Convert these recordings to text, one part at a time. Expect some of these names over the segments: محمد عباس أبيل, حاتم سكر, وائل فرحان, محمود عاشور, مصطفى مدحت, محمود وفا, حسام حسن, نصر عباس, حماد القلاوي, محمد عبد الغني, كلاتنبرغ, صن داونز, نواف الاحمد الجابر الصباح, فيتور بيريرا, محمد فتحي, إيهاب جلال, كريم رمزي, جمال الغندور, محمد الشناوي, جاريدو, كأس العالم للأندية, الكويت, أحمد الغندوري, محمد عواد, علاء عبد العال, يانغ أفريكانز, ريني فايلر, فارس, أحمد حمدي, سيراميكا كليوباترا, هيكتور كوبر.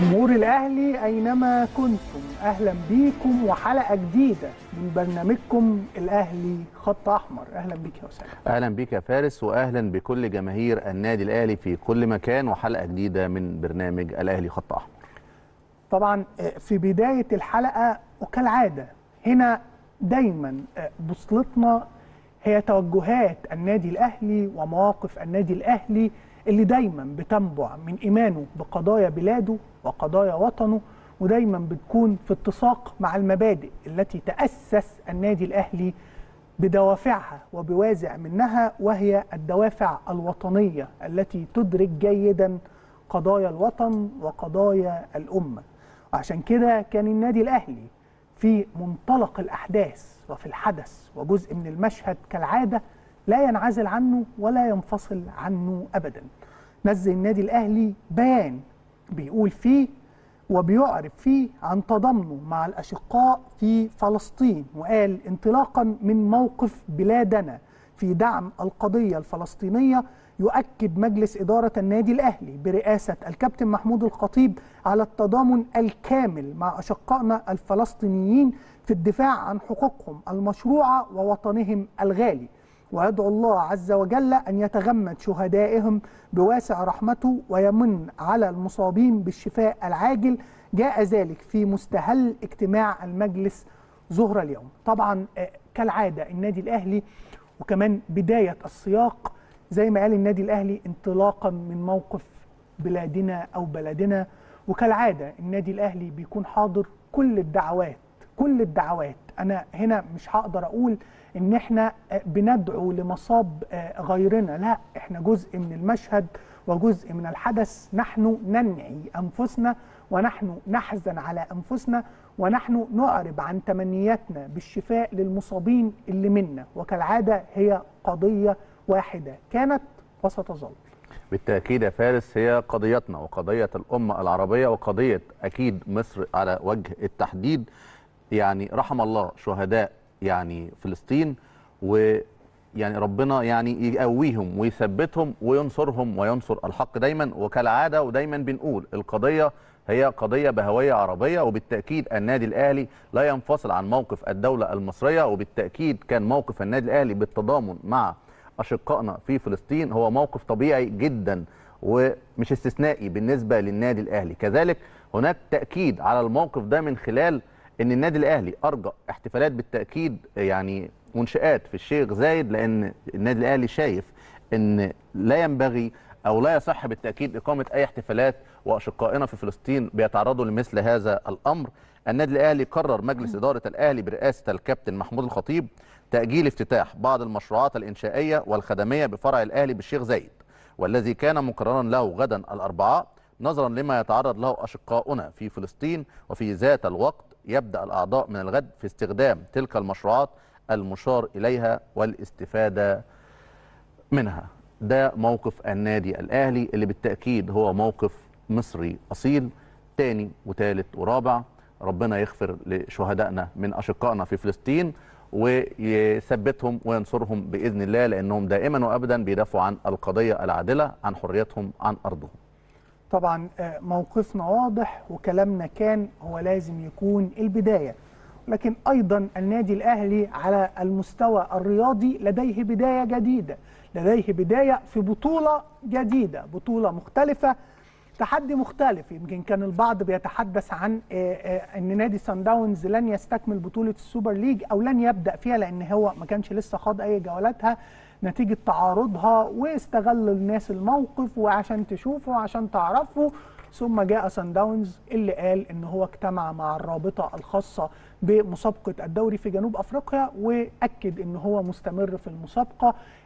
جمهور الأهلي أينما كنتم، أهلا بيكم وحلقة جديدة من برنامجكم الأهلي خط أحمر. أهلا بيك يا أسامة. أهلا بيك يا فارس، وأهلا بكل جماهير النادي الأهلي في كل مكان، وحلقة جديدة من برنامج الأهلي خط أحمر. طبعا في بداية الحلقة وكالعادة هنا دايما بوصلتنا هي توجهات النادي الأهلي ومواقف النادي الأهلي اللي دايما بتنبع من إيمانه بقضايا بلاده وقضايا وطنه، ودايما بتكون في اتساق مع المبادئ التي تأسس النادي الأهلي بدوافعها وبوازع منها، وهي الدوافع الوطنية التي تدرك جيدا قضايا الوطن وقضايا الأمة. وعشان كده كان النادي الأهلي في منطلق الأحداث وفي الحدث وجزء من المشهد كالعادة لا ينعزل عنه ولا ينفصل عنه أبدا. نزل النادي الأهلي بيان بيقول فيه وبيعرف فيه عن تضامنه مع الأشقاء في فلسطين، وقال انطلاقا من موقف بلادنا في دعم القضية الفلسطينية يؤكد مجلس إدارة النادي الأهلي برئاسة الكابتن محمود الخطيب على التضامن الكامل مع أشقائنا الفلسطينيين في الدفاع عن حقوقهم المشروعة ووطنهم الغالي، ويدعو الله عز وجل أن يتغمد شهدائهم بواسع رحمته ويمن على المصابين بالشفاء العاجل. جاء ذلك في مستهل اجتماع المجلس ظهر اليوم. طبعا كالعادة النادي الأهلي وكمان بداية السياق زي ما قال النادي الأهلي انطلاقا من موقف بلادنا أو بلدنا، وكالعادة النادي الأهلي بيكون حاضر كل الدعوات. أنا هنا مش هقدر أقول إن إحنا بندعو لمصاب غيرنا، لا، إحنا جزء من المشهد وجزء من الحدث. نحن ننعي أنفسنا ونحن نحزن على أنفسنا ونحن نعرب عن تمنياتنا بالشفاء للمصابين اللي منا، وكالعادة هي قضية واحدة كانت وستظل. بالتأكيد يا فارس، هي قضيتنا وقضية الأمة العربية وقضية أكيد مصر على وجه التحديد. يعني رحم الله شهداء يعني فلسطين، ويعني ربنا يعني يقويهم ويثبتهم وينصرهم وينصر الحق دايما. وكالعادة ودايما بنقول القضية هي قضية بهوية عربية، وبالتأكيد النادي الأهلي لا ينفصل عن موقف الدولة المصرية، وبالتأكيد كان موقف النادي الأهلي بالتضامن مع أشقائنا في فلسطين هو موقف طبيعي جدا ومش استثنائي بالنسبة للنادي الأهلي. كذلك هناك تأكيد على الموقف ده من خلال ان النادي الاهلي ارجى احتفالات بالتاكيد يعني منشآت في الشيخ زايد، لان النادي الاهلي شايف ان لا ينبغي او لا يصح بالتاكيد اقامه اي احتفالات واشقائنا في فلسطين بيتعرضوا لمثل هذا الامر. النادي الاهلي قرر مجلس اداره الاهلي برئاسه الكابتن محمود الخطيب تاجيل افتتاح بعض المشروعات الانشائيه والخدميه بفرع الاهلي بالشيخ زايد، والذي كان مقررا له غدا الاربعاء، نظرا لما يتعرض له اشقاؤنا في فلسطين. وفي ذات الوقت يبدأ الأعضاء من الغد في استخدام تلك المشروعات المشار إليها والاستفادة منها. ده موقف النادي الأهلي اللي بالتأكيد هو موقف مصري أصيل. تاني وتالت ورابع، ربنا يغفر لشهدائنا من أشقائنا في فلسطين ويثبتهم وينصرهم بإذن الله، لأنهم دائما وأبدا بيدافعوا عن القضية العادلة، عن حريتهم، عن أرضهم. طبعا موقفنا واضح وكلامنا كان هو لازم يكون البداية، لكن أيضا النادي الأهلي على المستوى الرياضي لديه بداية جديدة، لديه بداية في بطولة جديدة، بطولة مختلفة، تحدي مختلف. يمكن كان البعض بيتحدث عن أن نادي صن داونز لن يستكمل بطولة السوبر ليج أو لن يبدأ فيها، لأن هو ما كانش لسه خاض أي جولاتها نتيجة تعارضها، واستغل الناس الموقف وعشان تشوفه وعشان تعرفه. ثم جاء صن داونز اللي قال إن هو اجتمع مع الرابطة الخاصة بمسابقة الدوري في جنوب أفريقيا، وأكد إن هو مستمر في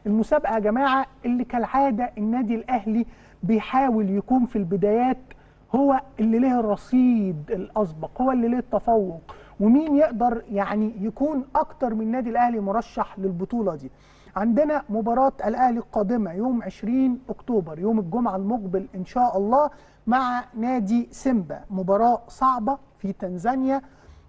المسابقة يا جماعة اللي كالعادة النادي الأهلي بيحاول يكون في البدايات هو اللي ليه الرصيد الأسبق، هو اللي ليه التفوق، ومين يقدر يعني يكون أكتر من النادي الأهلي مرشح للبطولة دي. عندنا مباراة الأهلي القادمة يوم 20 أكتوبر يوم الجمعة المقبل إن شاء الله مع نادي سيمبا، مباراة صعبة في تنزانيا،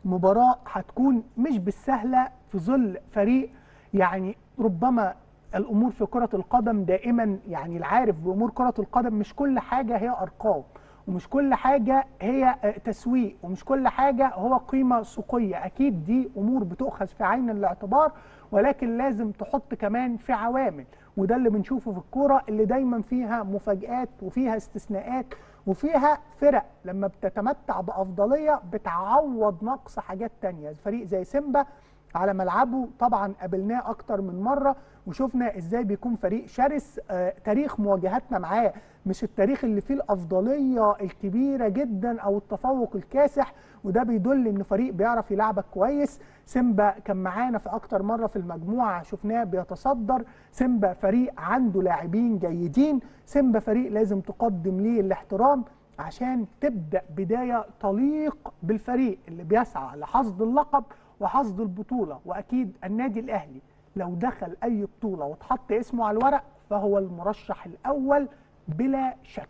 مباراة هتكون مش بالسهلة في ظل فريق يعني ربما الأمور في كرة القدم دائما يعني العارف بأمور كرة القدم مش كل حاجة هي أرقام، ومش كل حاجه هي تسويق، ومش كل حاجه هو قيمه سوقيه. اكيد دي امور بتؤخذ في عين الاعتبار، ولكن لازم تحط كمان في عوامل، وده اللي بنشوفه في الكوره اللي دايما فيها مفاجآت وفيها استثناءات وفيها فرق لما بتتمتع بأفضلية بتعوض نقص حاجات تانية. فريق زي سيمبا على ملعبه طبعا قابلناه اكتر من مرة وشفنا ازاي بيكون فريق شرس. تاريخ مواجهاتنا معاه مش التاريخ اللي فيه الأفضلية الكبيرة جدا أو التفوق الكاسح، وده بيدل إن فريق بيعرف يلعبك كويس. سيمبا كان معانا في أكتر مرة في المجموعة شفناه بيتصدر. سيمبا فريق عنده لاعبين جيدين، سيمبا فريق لازم تقدم ليه الاحترام عشان تبدأ بداية تليق بالفريق اللي بيسعى لحصد اللقب وحصد البطولة. وأكيد النادي الأهلي لو دخل أي بطولة وتحط اسمه على الورق فهو المرشح الأول بلا شك.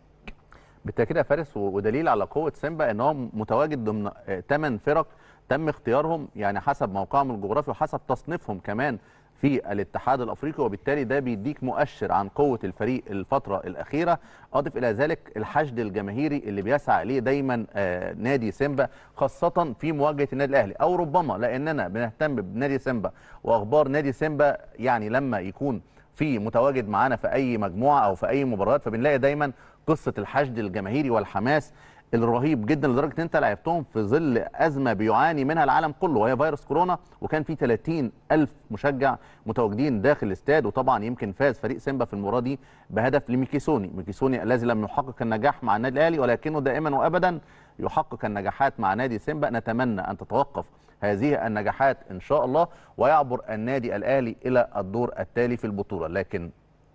بالتأكيد يا فارس، ودليل على قوة سيمبا ان هو متواجد ضمن 8 فرق تم اختيارهم يعني حسب موقعهم الجغرافي وحسب تصنيفهم كمان في الاتحاد الافريقي، وبالتالي ده بيديك مؤشر عن قوة الفريق الفترة الأخيرة. أضف إلى ذلك الحشد الجماهيري اللي بيسعى ليه دايما نادي سيمبا خاصة في مواجهة النادي الأهلي، أو ربما لأننا بنهتم بنادي سيمبا وأخبار نادي سيمبا يعني لما يكون في متواجد معانا في اي مجموعه او في اي مباريات، فبنلاقي دايما قصه الحشد الجماهيري والحماس الرهيب جدا لدرجه ان انت لعبتهم في ظل ازمه بيعاني منها العالم كله وهي فيروس كورونا، وكان في 30,000 مشجع متواجدين داخل الاستاد. وطبعا يمكن فاز فريق سيمبا في المباراه دي بهدف لميكيسوني، ميكيسوني الذي لم يحقق النجاح مع النادي الاهلي ولكنه دائما وابدا يحقق النجاحات مع نادي سيمبا. نتمنى ان تتوقف هذه النجاحات إن شاء الله ويعبر النادي الأهلي إلى الدور التالي في البطولة. لكن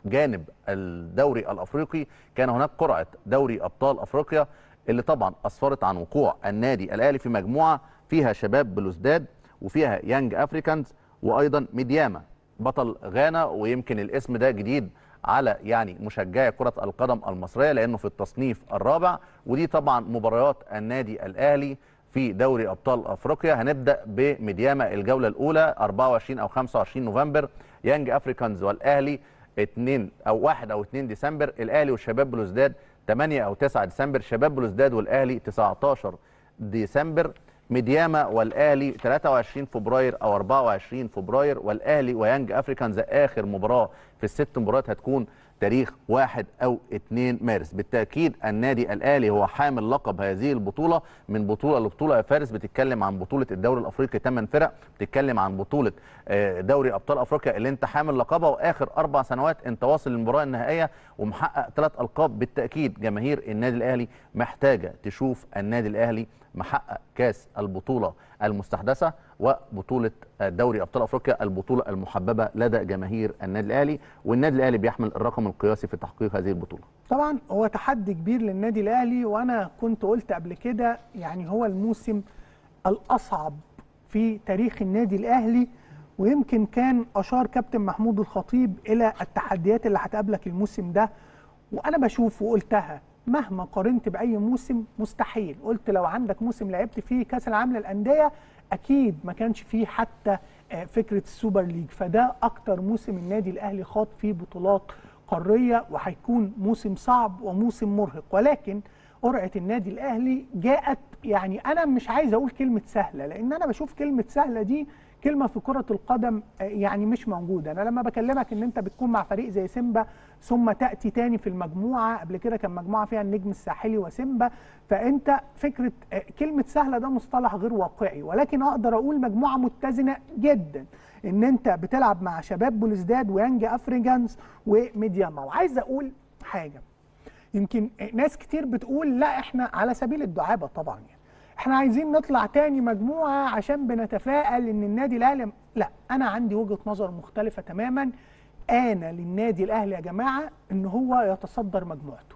جانب الدوري الأفريقي كان هناك قرعة دوري أبطال أفريقيا اللي طبعا أسفرت عن وقوع النادي الأهلي في مجموعة فيها شباب بلوزداد وفيها يانغ أفريكانز وأيضا ميدياما بطل غانا، ويمكن الاسم ده جديد على يعني مشجعي كرة القدم المصرية لأنه في التصنيف الرابع. ودي طبعا مباريات النادي الأهلي في دوري أبطال أفريقيا. هنبدأ بميدياما الجولة الأولى 24 أو 25 نوفمبر، يانج أفريكانز والأهلي 1 أو 2 ديسمبر، الأهلي والشباب بلوزداد 8 أو 9 ديسمبر، شباب بلوزداد والأهلي 19 ديسمبر، ميدياما والأهلي 23 فبراير أو 24 فبراير، والأهلي ويانج أفريكانز آخر مباراة في ال6 مباريات هتكون تاريخ 1 أو 2 مارس. بالتأكيد النادي الأهلي هو حامل لقب هذه البطولة من بطولة لبطولة. يا فارس بتتكلم عن بطولة الدوري الأفريقي 8 فرق، بتتكلم عن بطولة دوري أبطال أفريقيا اللي أنت حامل لقبها، وآخر 4 سنوات أنت واصل للمباراة النهائية ومحقق 3 ألقاب. بالتأكيد جماهير النادي الأهلي محتاجة تشوف النادي الأهلي محقق كاس البطولة المستحدثة وبطولة دوري أبطال أفريقيا البطولة المحببة لدى جماهير النادي الأهلي، والنادي الأهلي بيحمل الرقم القياسي في تحقيق هذه البطولة. طبعا هو تحدي كبير للنادي الأهلي، وأنا كنت قلت قبل كده يعني هو الموسم الأصعب في تاريخ النادي الأهلي، ويمكن كان أشار كابتن محمود الخطيب إلى التحديات اللي هتقابلك الموسم ده. وأنا بشوف وقلتها مهما قارنت بأي موسم مستحيل، قلت لو عندك موسم لعبت فيه كأس العالم للأندية أكيد ما كانش فيه حتى فكرة السوبر ليج، فده أكتر موسم النادي الأهلي خاض فيه بطولات قارية، وهيكون موسم صعب وموسم مرهق. ولكن قرعة النادي الأهلي جاءت يعني أنا مش عايز أقول كلمة سهلة، لأن أنا بشوف كلمة سهلة دي كلمة في كرة القدم يعني مش موجودة. أنا لما بكلمك إن أنت بتكون مع فريق زي سيمبا ثم تأتي تاني في المجموعة، قبل كده كان مجموعة فيها النجم الساحلي وسيمبا، فأنت فكرة كلمة سهلة ده مصطلح غير واقعي. ولكن أقدر أقول مجموعة متزنة جدا، إن أنت بتلعب مع شباب بلوزداد ويانج أفريكانز وميدياما. وعايز أقول حاجة، يمكن ناس كتير بتقول لا إحنا على سبيل الدعابة طبعا يعني احنا عايزين نطلع تاني مجموعة عشان بنتفائل ان النادي الاهلي، لا انا عندي وجهة نظر مختلفة تماما. انا للنادي الاهلي يا جماعة ان هو يتصدر مجموعته،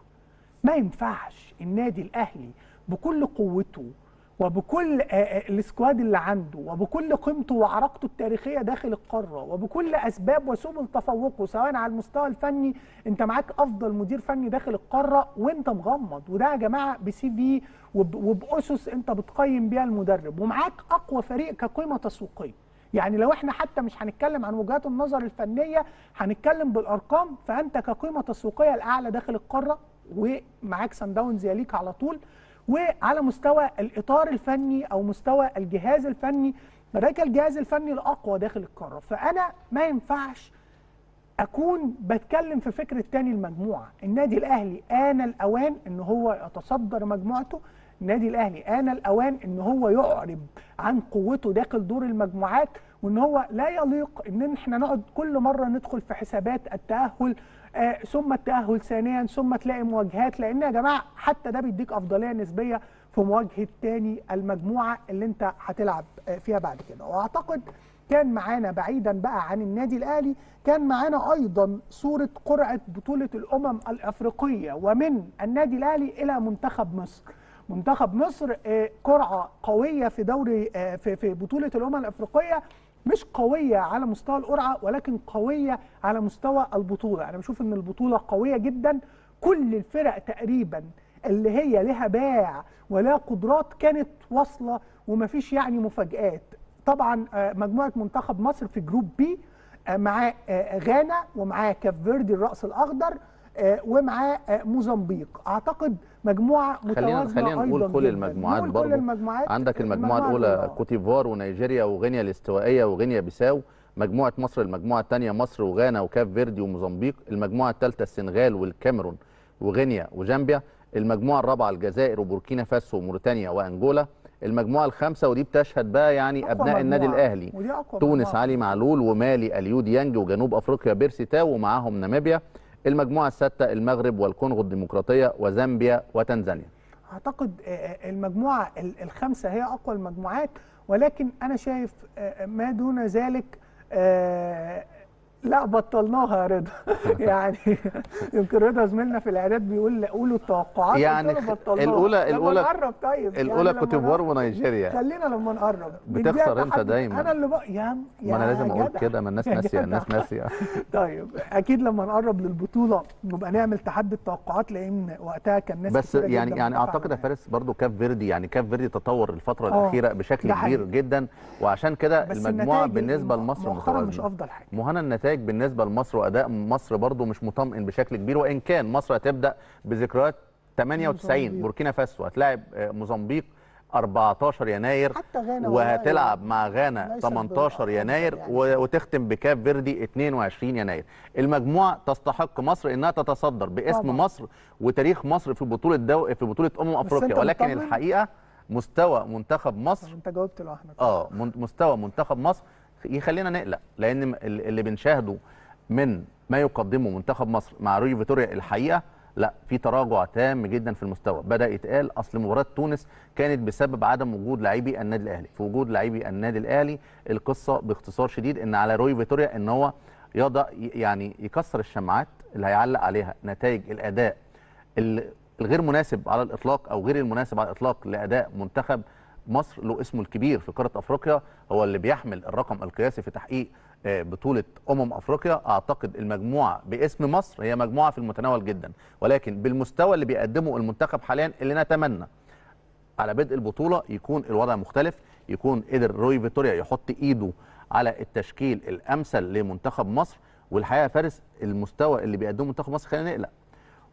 ما ينفعش النادي الاهلي بكل قوته وبكل السكواد اللي عنده وبكل قيمته وعراقته التاريخية داخل القارة وبكل أسباب وسبل تفوقه سواء على المستوى الفني، أنت معاك أفضل مدير فني داخل القارة وأنت مغمض، وده يا جماعة بسي في وبأسس أنت بتقيم بيها المدرب، ومعاك أقوى فريق كقيمة تسويقية. يعني لو احنا حتى مش هنتكلم عن وجهات النظر الفنية هنتكلم بالأرقام، فأنت كقيمة تسويقية الأعلى داخل القارة ومعاك صن داونز يليك على طول. وعلى مستوى الاطار الفني او مستوى الجهاز الفني، فذاك الجهاز الفني الاقوى داخل القاره. فانا ما ينفعش اكون بتكلم في فكره تاني المجموعه. النادي الاهلي آن الاوان ان هو يتصدر مجموعته، النادي الاهلي آن الاوان ان هو يعرب عن قوته داخل دور المجموعات، وان هو لا يليق ان احنا نقعد كل مره ندخل في حسابات التاهل ثم التاهل ثانيا ثم تلاقي مواجهات، لان يا جماعه حتى ده بيديك افضليه نسبيه في مواجهه تاني المجموعه اللي انت هتلعب فيها بعد كده. واعتقد كان معانا بعيدا بقى عن النادي الاهلي، كان معانا ايضا صوره قرعه بطوله الامم الافريقيه، ومن النادي الاهلي الى منتخب مصر. منتخب مصر قرعه قويه في دوري في بطوله الامم الافريقيه، مش قويه على مستوى القرعه ولكن قويه على مستوى البطوله. انا بشوف ان البطوله قويه جدا، كل الفرق تقريبا اللي هي لها باع ولها قدرات كانت واصله ومفيش يعني مفاجآت. طبعا مجموعه منتخب مصر في جروب بي مع غانا ومع كاب فيردي الرأس الأخضر ومع موزمبيق. اعتقد مجموعه متوازنه. خلينا نقول كل المجموعات برضه. عندك المجموعه الاولى كوتيفوار ونيجيريا وغينيا الاستوائيه وغينيا بيساو، مجموعه مصر المجموعه الثانيه مصر وغانا وكاب فيردي وموزمبيق، المجموعه الثالثه السنغال والكاميرون وغينيا وجامبيا، المجموعه الرابعه الجزائر وبوركينا فاسو وموريتانيا وانجولا، المجموعه الخامسه ودي بتشهد بقى يعني ابناء النادي الاهلي تونس علي معلول ومالي اليو ديانج وجنوب افريقيا بيرسي تاو ومعاهم ناميبيا، المجموعه السادسه المغرب والكونغو الديمقراطيه وزامبيا وتنزانيا. اعتقد المجموعه الخامسه هي اقوى المجموعات، ولكن انا شايف ما دون ذلك لا بطلناها يا رضا. يعني يمكن رضا زميلنا في الاعداد بيقول قولوا التوقعات يعني الاولى لما نقرب. طيب الاولى يعني كوتيفوار ونيجيريا، خلينا لما نقرب بتخسر انت دايما. انا اللي بقى ما انا لازم اقول كده، ما الناس ناسيه طيب اكيد لما نقرب للبطوله نبقى نعمل تحدي التوقعات، لان وقتها كان الناس بس يعني اعتقد يا فارس برضو كاب فيردي، يعني كاب فيردي تطور الفتره الاخيره بشكل كبير جدا، وعشان كده المجموعه بالنسبه لمصر مش افضل حاجه. مهنا النتائج بالنسبه لمصر واداء مصر برضو مش مطمئن بشكل كبير، وان كان مصر هتبدا بذكريات 98 بوركينا فاسو، هتلاعب موزمبيق 14 يناير، وهتلعب مع غانا 18 يناير يعني، وتختم بكاب فيردي 22 يناير. المجموعه تستحق مصر انها تتصدر باسم مصر وتاريخ مصر في بطوله في بطوله افريقيا، ولكن الحقيقه مستوى منتخب مصر انت جاوبت لوحدك. مستوى منتخب مصر يخلينا نقلق، لان اللي بنشاهده من ما يقدمه منتخب مصر مع رويو فيتوريا الحقيقه لا، في تراجع تام جدا في المستوى. بدا يتقال اصل مباراه تونس كانت بسبب عدم وجود لاعبي النادي الاهلي، في وجود لاعبي النادي الاهلي القصه باختصار شديد ان على رويو فيتوريا ان هو يضع يعني يكسر الشماعات اللي هيعلق عليها نتائج الاداء الغير مناسب على الاطلاق او غير المناسب على الاطلاق لاداء منتخب مصر. له اسمه الكبير في قارة أفريقيا، هو اللي بيحمل الرقم القياسي في تحقيق بطولة أفريقيا. أعتقد المجموعة باسم مصر هي مجموعة في المتناول جدا، ولكن بالمستوى اللي بيقدمه المنتخب حاليا اللي نتمنى على بدء البطولة يكون الوضع مختلف، يكون قدر رويو فيتوريا يحط إيده على التشكيل الأمثل لمنتخب مصر. والحقيقة فارس المستوى اللي بيقدمه منتخب مصر خلينا نقلق،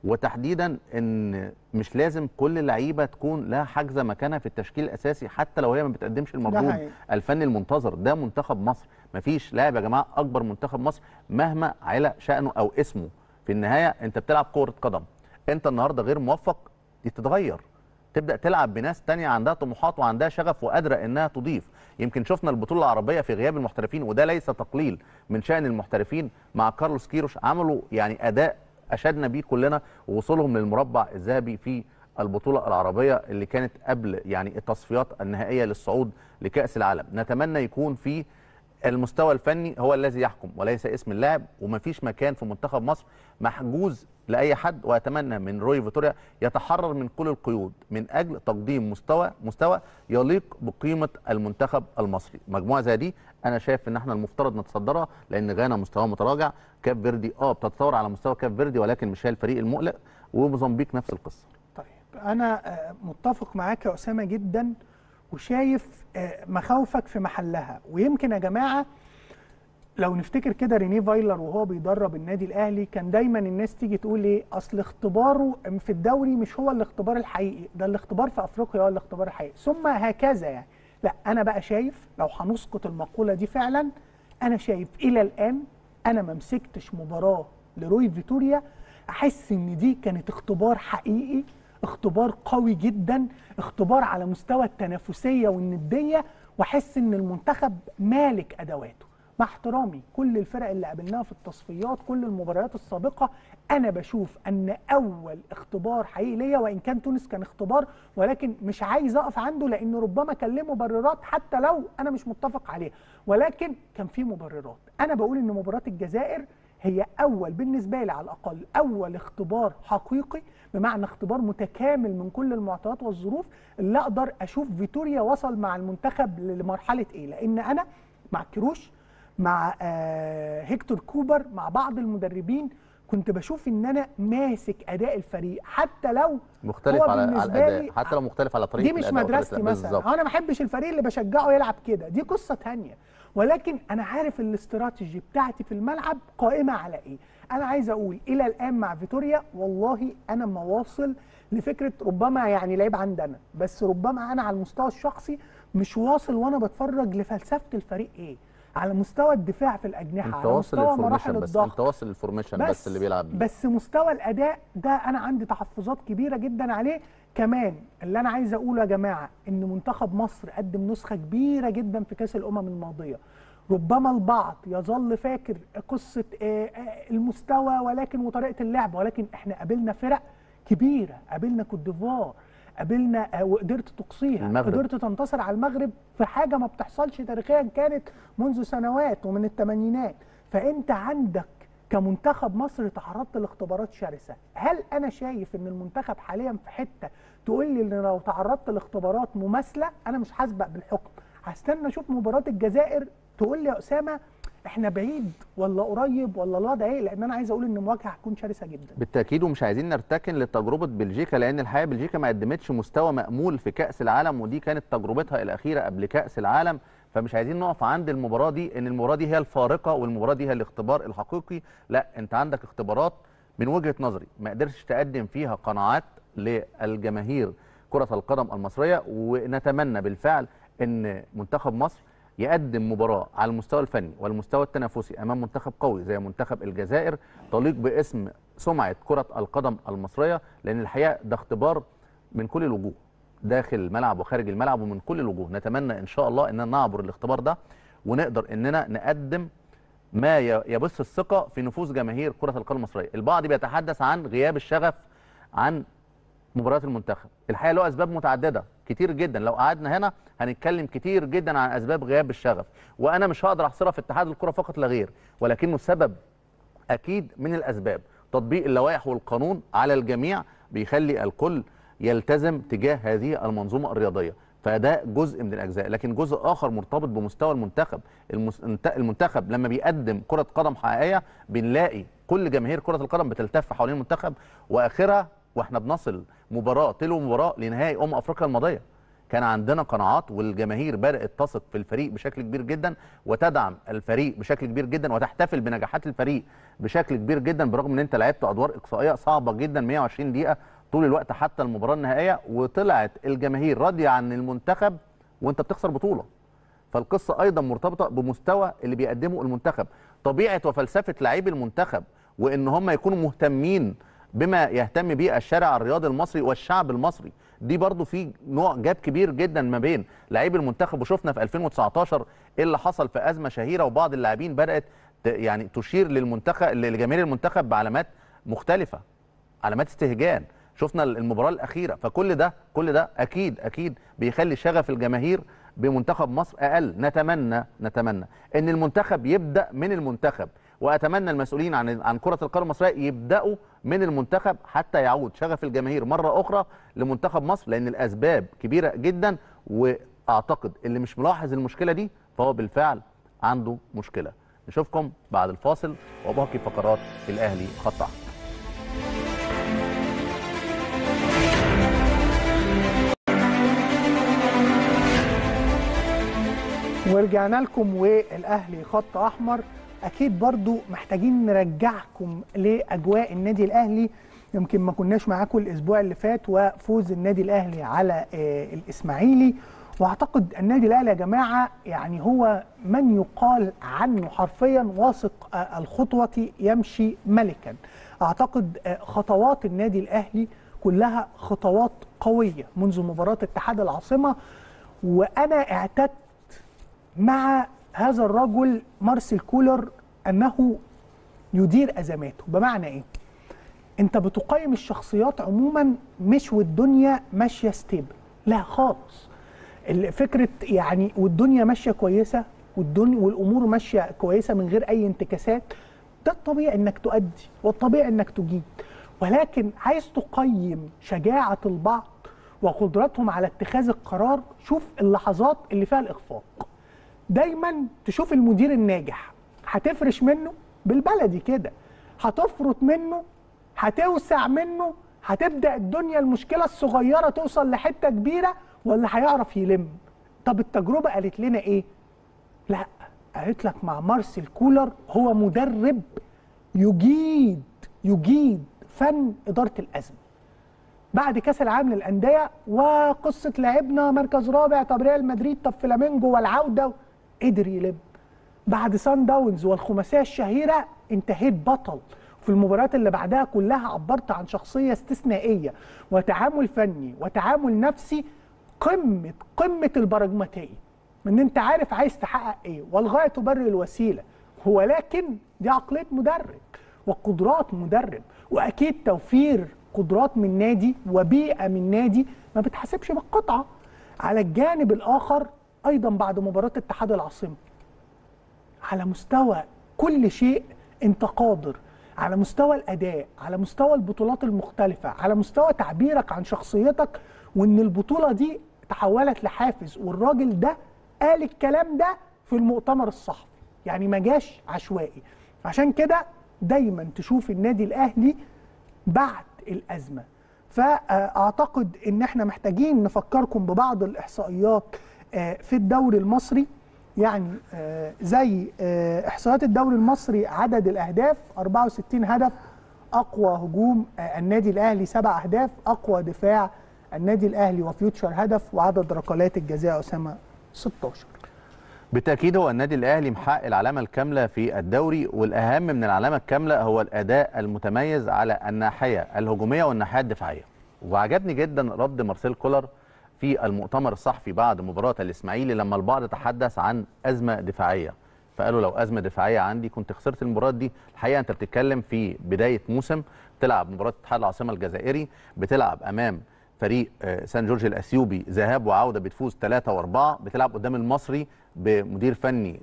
وتحديدا ان مش لازم كل لعيبه تكون لها حاجزه مكانها في التشكيل الاساسي حتى لو هي ما بتقدمش المردود الفني المنتظر. ده منتخب مصر، مفيش لاعب يا جماعه اكبر منتخب مصر مهما علق شأنه او اسمه، في النهايه انت بتلعب كره قدم، انت النهارده غير موفق تتغير، تبدا تلعب بناس ثانيه عندها طموحات وعندها شغف وقادره انها تضيف. يمكن شفنا البطوله العربيه في غياب المحترفين، وده ليس تقليل من شأن المحترفين مع كارلوس كيروش، عملوا يعني اداء أشدنا بيه كلنا، ووصولهم للمربع الذهبي في البطولة العربية اللي كانت قبل يعني التصفيات النهائية للصعود لكأس العالم. نتمنى يكون في المستوى الفني هو الذي يحكم وليس اسم اللاعب، ومفيش مكان في منتخب مصر محجوز لأي حد. وأتمنى من رويو فيتوريا يتحرر من كل القيود من أجل تقديم مستوى يليق بقيمة المنتخب المصري. مجموعة زي دي أنا شايف إن احنا المفترض نتصدرها، لأن غانا مستواه متراجع، كاب فيردي بتتطور على مستوى كاب فيردي ولكن مش هي الفريق المقلق، وموزمبيق نفس القصة. طيب أنا متفق معاك يا أسامة جدا، وشايف مخاوفك في محلها. ويمكن يا جماعة لو نفتكر كده ريني فايلر وهو بيدرب النادي الاهلي كان دايما الناس تيجي تقول ايه، اصل اختباره في الدوري مش هو الاختبار الحقيقي، ده الاختبار في افريقيا هو الاختبار الحقيقي، ثم هكذا يعني. لا انا بقى شايف لو هنسقط المقوله دي فعلا، انا شايف الى الان انا ما مسكتش مباراه لروي فيتوريا احس ان دي كانت اختبار حقيقي، اختبار قوي جدا، اختبار على مستوى التنافسيه والنديه، واحس ان المنتخب مالك ادواته. مع احترامي كل الفرق اللي قابلناها في التصفيات، كل المباريات السابقه، انا بشوف ان اول اختبار حقيقي ليا، وان كان تونس كان اختبار، ولكن مش عايز اقف عنده لان ربما كان له مبررات حتى لو انا مش متفق عليها، ولكن كان في مبررات. انا بقول ان مباراه الجزائر هي اول بالنسبه لي على الاقل، اول اختبار حقيقي، بمعنى اختبار متكامل من كل المعطيات والظروف، اللي اقدر اشوف فيتوريا وصل مع المنتخب لمرحله ايه. لان انا مع كروش، مع هيكتور كوبر، مع بعض المدربين، كنت بشوف ان انا ماسك اداء الفريق حتى لو مختلف على الاداء، حتى لو مختلف على طريقه الاداء. دي مش مدرستي مثلا، انا ما بحبش الفريق اللي بشجعه يلعب كده، دي قصه ثانيه، ولكن انا عارف الاستراتيجي بتاعتي في الملعب قائمه على ايه. انا عايز اقول الى الان مع فيتوريا والله انا ما واصل لفكره، ربما يعني لعيب عندنا، بس ربما انا على المستوى الشخصي مش واصل وانا بتفرج لفلسفه الفريق ايه، على مستوى الدفاع في الأجنحة، على مستوى مراحل الضغط، انت واصل للفورميشن بس اللي بيلعب بيه، بس مستوى الأداء ده أنا عندي تحفظات كبيرة جدا عليه. كمان اللي أنا عايز أقوله يا جماعة إن منتخب مصر قدم نسخة كبيرة جدا في كأس الأمم الماضية، ربما البعض يظل فاكر قصة المستوى ولكن وطريقة اللعب، ولكن إحنا قابلنا فرق كبيرة، قابلنا كوت ديفوار، قابلنا وقدرت تقصيها، قدرت تنتصر على المغرب في حاجه ما بتحصلش تاريخيا كانت منذ سنوات ومن الثمانينات. فانت عندك كمنتخب مصر تعرضت لاختبارات شرسه. هل انا شايف ان المنتخب حاليا في حته تقول لي ان لو تعرضت لاختبارات مماثله انا مش هسبق بالحكم؟ هستنى اشوف مباراه الجزائر تقول لي يا اسامه احنا بعيد ولا قريب ولا الوضع ايه، لان انا عايز اقول ان المواجهه هتكون شرسه جدا بالتاكيد، ومش عايزين نرتكن لتجربه بلجيكا، لان الحقيقه بلجيكا ما قدمتش مستوى مأمول في كأس العالم، ودي كانت تجربتها الاخيره قبل كأس العالم. فمش عايزين نقف عند المباراه دي ان المباراه دي هي الفارقه والمباراه دي هي الاختبار الحقيقي. لا، انت عندك اختبارات من وجهه نظري ما قدرتش تقدم فيها قناعات للجماهير كره القدم المصريه، ونتمنى بالفعل ان منتخب مصر يقدم مباراة على المستوى الفني والمستوى التنافسي أمام منتخب قوي زي منتخب الجزائر، تليق باسم سمعة كرة القدم المصرية، لأن الحقيقة ده اختبار من كل الوجوه، داخل الملعب وخارج الملعب ومن كل الوجوه. نتمنى إن شاء الله أننا نعبر الاختبار ده ونقدر أننا نقدم ما يبث الثقة في نفوس جماهير كرة القدم المصرية. البعض بيتحدث عن غياب الشغف عن مباريات المنتخب، الحقيقة له أسباب متعددة كتير جدا، لو قعدنا هنا هنتكلم كتير جدا عن اسباب غياب الشغف، وانا مش هقدر احصرها في اتحاد الكره فقط لا غير، ولكنه سبب اكيد من الاسباب. تطبيق اللوائح والقانون على الجميع بيخلي الكل يلتزم تجاه هذه المنظومه الرياضيه، فده جزء من الاجزاء. لكن جزء اخر مرتبط بمستوى المنتخب، المنتخب لما بيقدم كره قدم حقيقيه بنلاقي كل جماهير كره القدم بتلتف حوالين المنتخب، واخرها واحنا بنصل مباراه تلو مباراه لنهائي افريقيا الماضيه كان عندنا قناعات، والجماهير بدأت تثق في الفريق بشكل كبير جدا وتدعم الفريق بشكل كبير جدا وتحتفل بنجاحات الفريق بشكل كبير جدا، برغم ان انت لعبت ادوار اقصائيه صعبه جدا 120 دقيقه طول الوقت حتى المباراه النهائيه، وطلعت الجماهير راضيه عن المنتخب وانت بتخسر بطوله. فالقصه ايضا مرتبطه بمستوى اللي بيقدمه المنتخب، طبيعه وفلسفه لاعبي المنتخب، وان هم يكونوا مهتمين بما يهتم به الشارع الرياضي المصري والشعب المصري. دي برضو في نوع جاب كبير جدا ما بين لاعبي المنتخب، وشفنا في 2019 ايه اللي حصل في ازمه شهيره، وبعض اللاعبين بدات يعني تشير للمنتخب لجماهير المنتخب بعلامات مختلفه، علامات استهجان، شفنا المباراه الاخيره. فكل ده اكيد بيخلي شغف الجماهير بمنتخب مصر اقل. نتمنى ان المنتخب يبدا من المنتخب، واتمنى المسؤولين عن كره القدم المصريه يبداوا من المنتخب حتى يعود شغف الجماهير مره اخرى لمنتخب مصر، لان الاسباب كبيره جدا، واعتقد اللي مش ملاحظ المشكله دي فهو بالفعل عنده مشكله. نشوفكم بعد الفاصل وباقي فقرات الاهلي خط احمر. ورجعنا لكم والاهلي خط احمر. اكيد برضو محتاجين نرجعكم لاجواء النادي الاهلي. يمكن ما كناش معاكم الاسبوع اللي فات وفوز النادي الاهلي على الاسماعيلي، واعتقد النادي الاهلي يا جماعه يعني هو من يقال عنه حرفيا واثق الخطوه يمشي ملكا. اعتقد خطوات النادي الاهلي كلها خطوات قويه منذ مباراه اتحاد العاصمه، وانا اعتدت مع هذا الرجل مارسيل كولر انه يدير ازماته. بمعنى ايه؟ انت بتقيم الشخصيات عموما مش والدنيا ماشيه ستيبل، لا خالص. فكره يعني والدنيا ماشيه كويسه والدنيا والامور ماشيه كويسه من غير اي انتكاسات، ده الطبيعي انك تؤدي والطبيعي انك تجيد، ولكن عايز تقيم شجاعه البعض وقدرتهم على اتخاذ القرار. شوف اللحظات اللي فيها الاخفاق، دايما تشوف المدير الناجح هتفرش منه بالبلدي كده، هتفرط منه، هتوسع منه، هتبدا الدنيا المشكله الصغيره توصل لحته كبيره، ولا هيعرف يلم. طب التجربه قالت لنا ايه؟ لا، قالت لك مع مارسيل كولر هو مدرب يجيد فن اداره الازمه. بعد كاس العالم للانديه وقصه لاعبنا مركز رابع، طب ريال مدريد، طب فلامينجو والعوده، قدر يلم. بعد صن داونز والخماسيه الشهيره انتهيت بطل. في المباريات اللي بعدها كلها عبرت عن شخصيه استثنائيه وتعامل فني وتعامل نفسي قمه البراجماتيه، ان انت عارف عايز تحقق ايه، والغايه تبرر الوسيله. ولكن دي عقليه مدرب وقدرات مدرب، واكيد توفير قدرات من نادي وبيئه من نادي ما بتحسبش بالقطعه. على الجانب الاخر ايضا بعد مباراه اتحاد العاصمه على مستوى كل شيء انت قادر، على مستوى الاداء، على مستوى البطولات المختلفه، على مستوى تعبيرك عن شخصيتك، وان البطوله دي تحولت لحافز. والراجل ده قال الكلام ده في المؤتمر الصحفي، يعني ما جاش عشوائي. عشان كده دايما تشوف النادي الاهلي بعد الازمه. فاعتقد ان احنا محتاجين نفكركم ببعض الاحصائيات في الدوري المصري، يعني زي احصائيات الدوري المصري عدد الاهداف 64 هدف، اقوى هجوم النادي الاهلي 7 اهداف، اقوى دفاع النادي الاهلي وفيوتشر هدف، وعدد ركلات الجزاء اسامه 16. بالتاكيد هو النادي الاهلي محقق العلامه الكامله في الدوري، والاهم من العلامه الكامله هو الاداء المتميز على الناحيه الهجوميه والناحيه الدفاعيه. وعجبني جدا رد مارسيل كولر في المؤتمر الصحفي بعد مباراه الاسماعيلي، لما البعض تحدث عن ازمه دفاعيه، فقالوا لو ازمه دفاعيه عندي كنت خسرت المباراه دي. الحقيقه انت بتتكلم في بدايه موسم بتلعب مباراه اتحاد العاصمه الجزائري، بتلعب امام فريق سان جورج الاثيوبي ذهاب وعوده بتفوز 3-4، بتلعب قدام المصري بمدير فني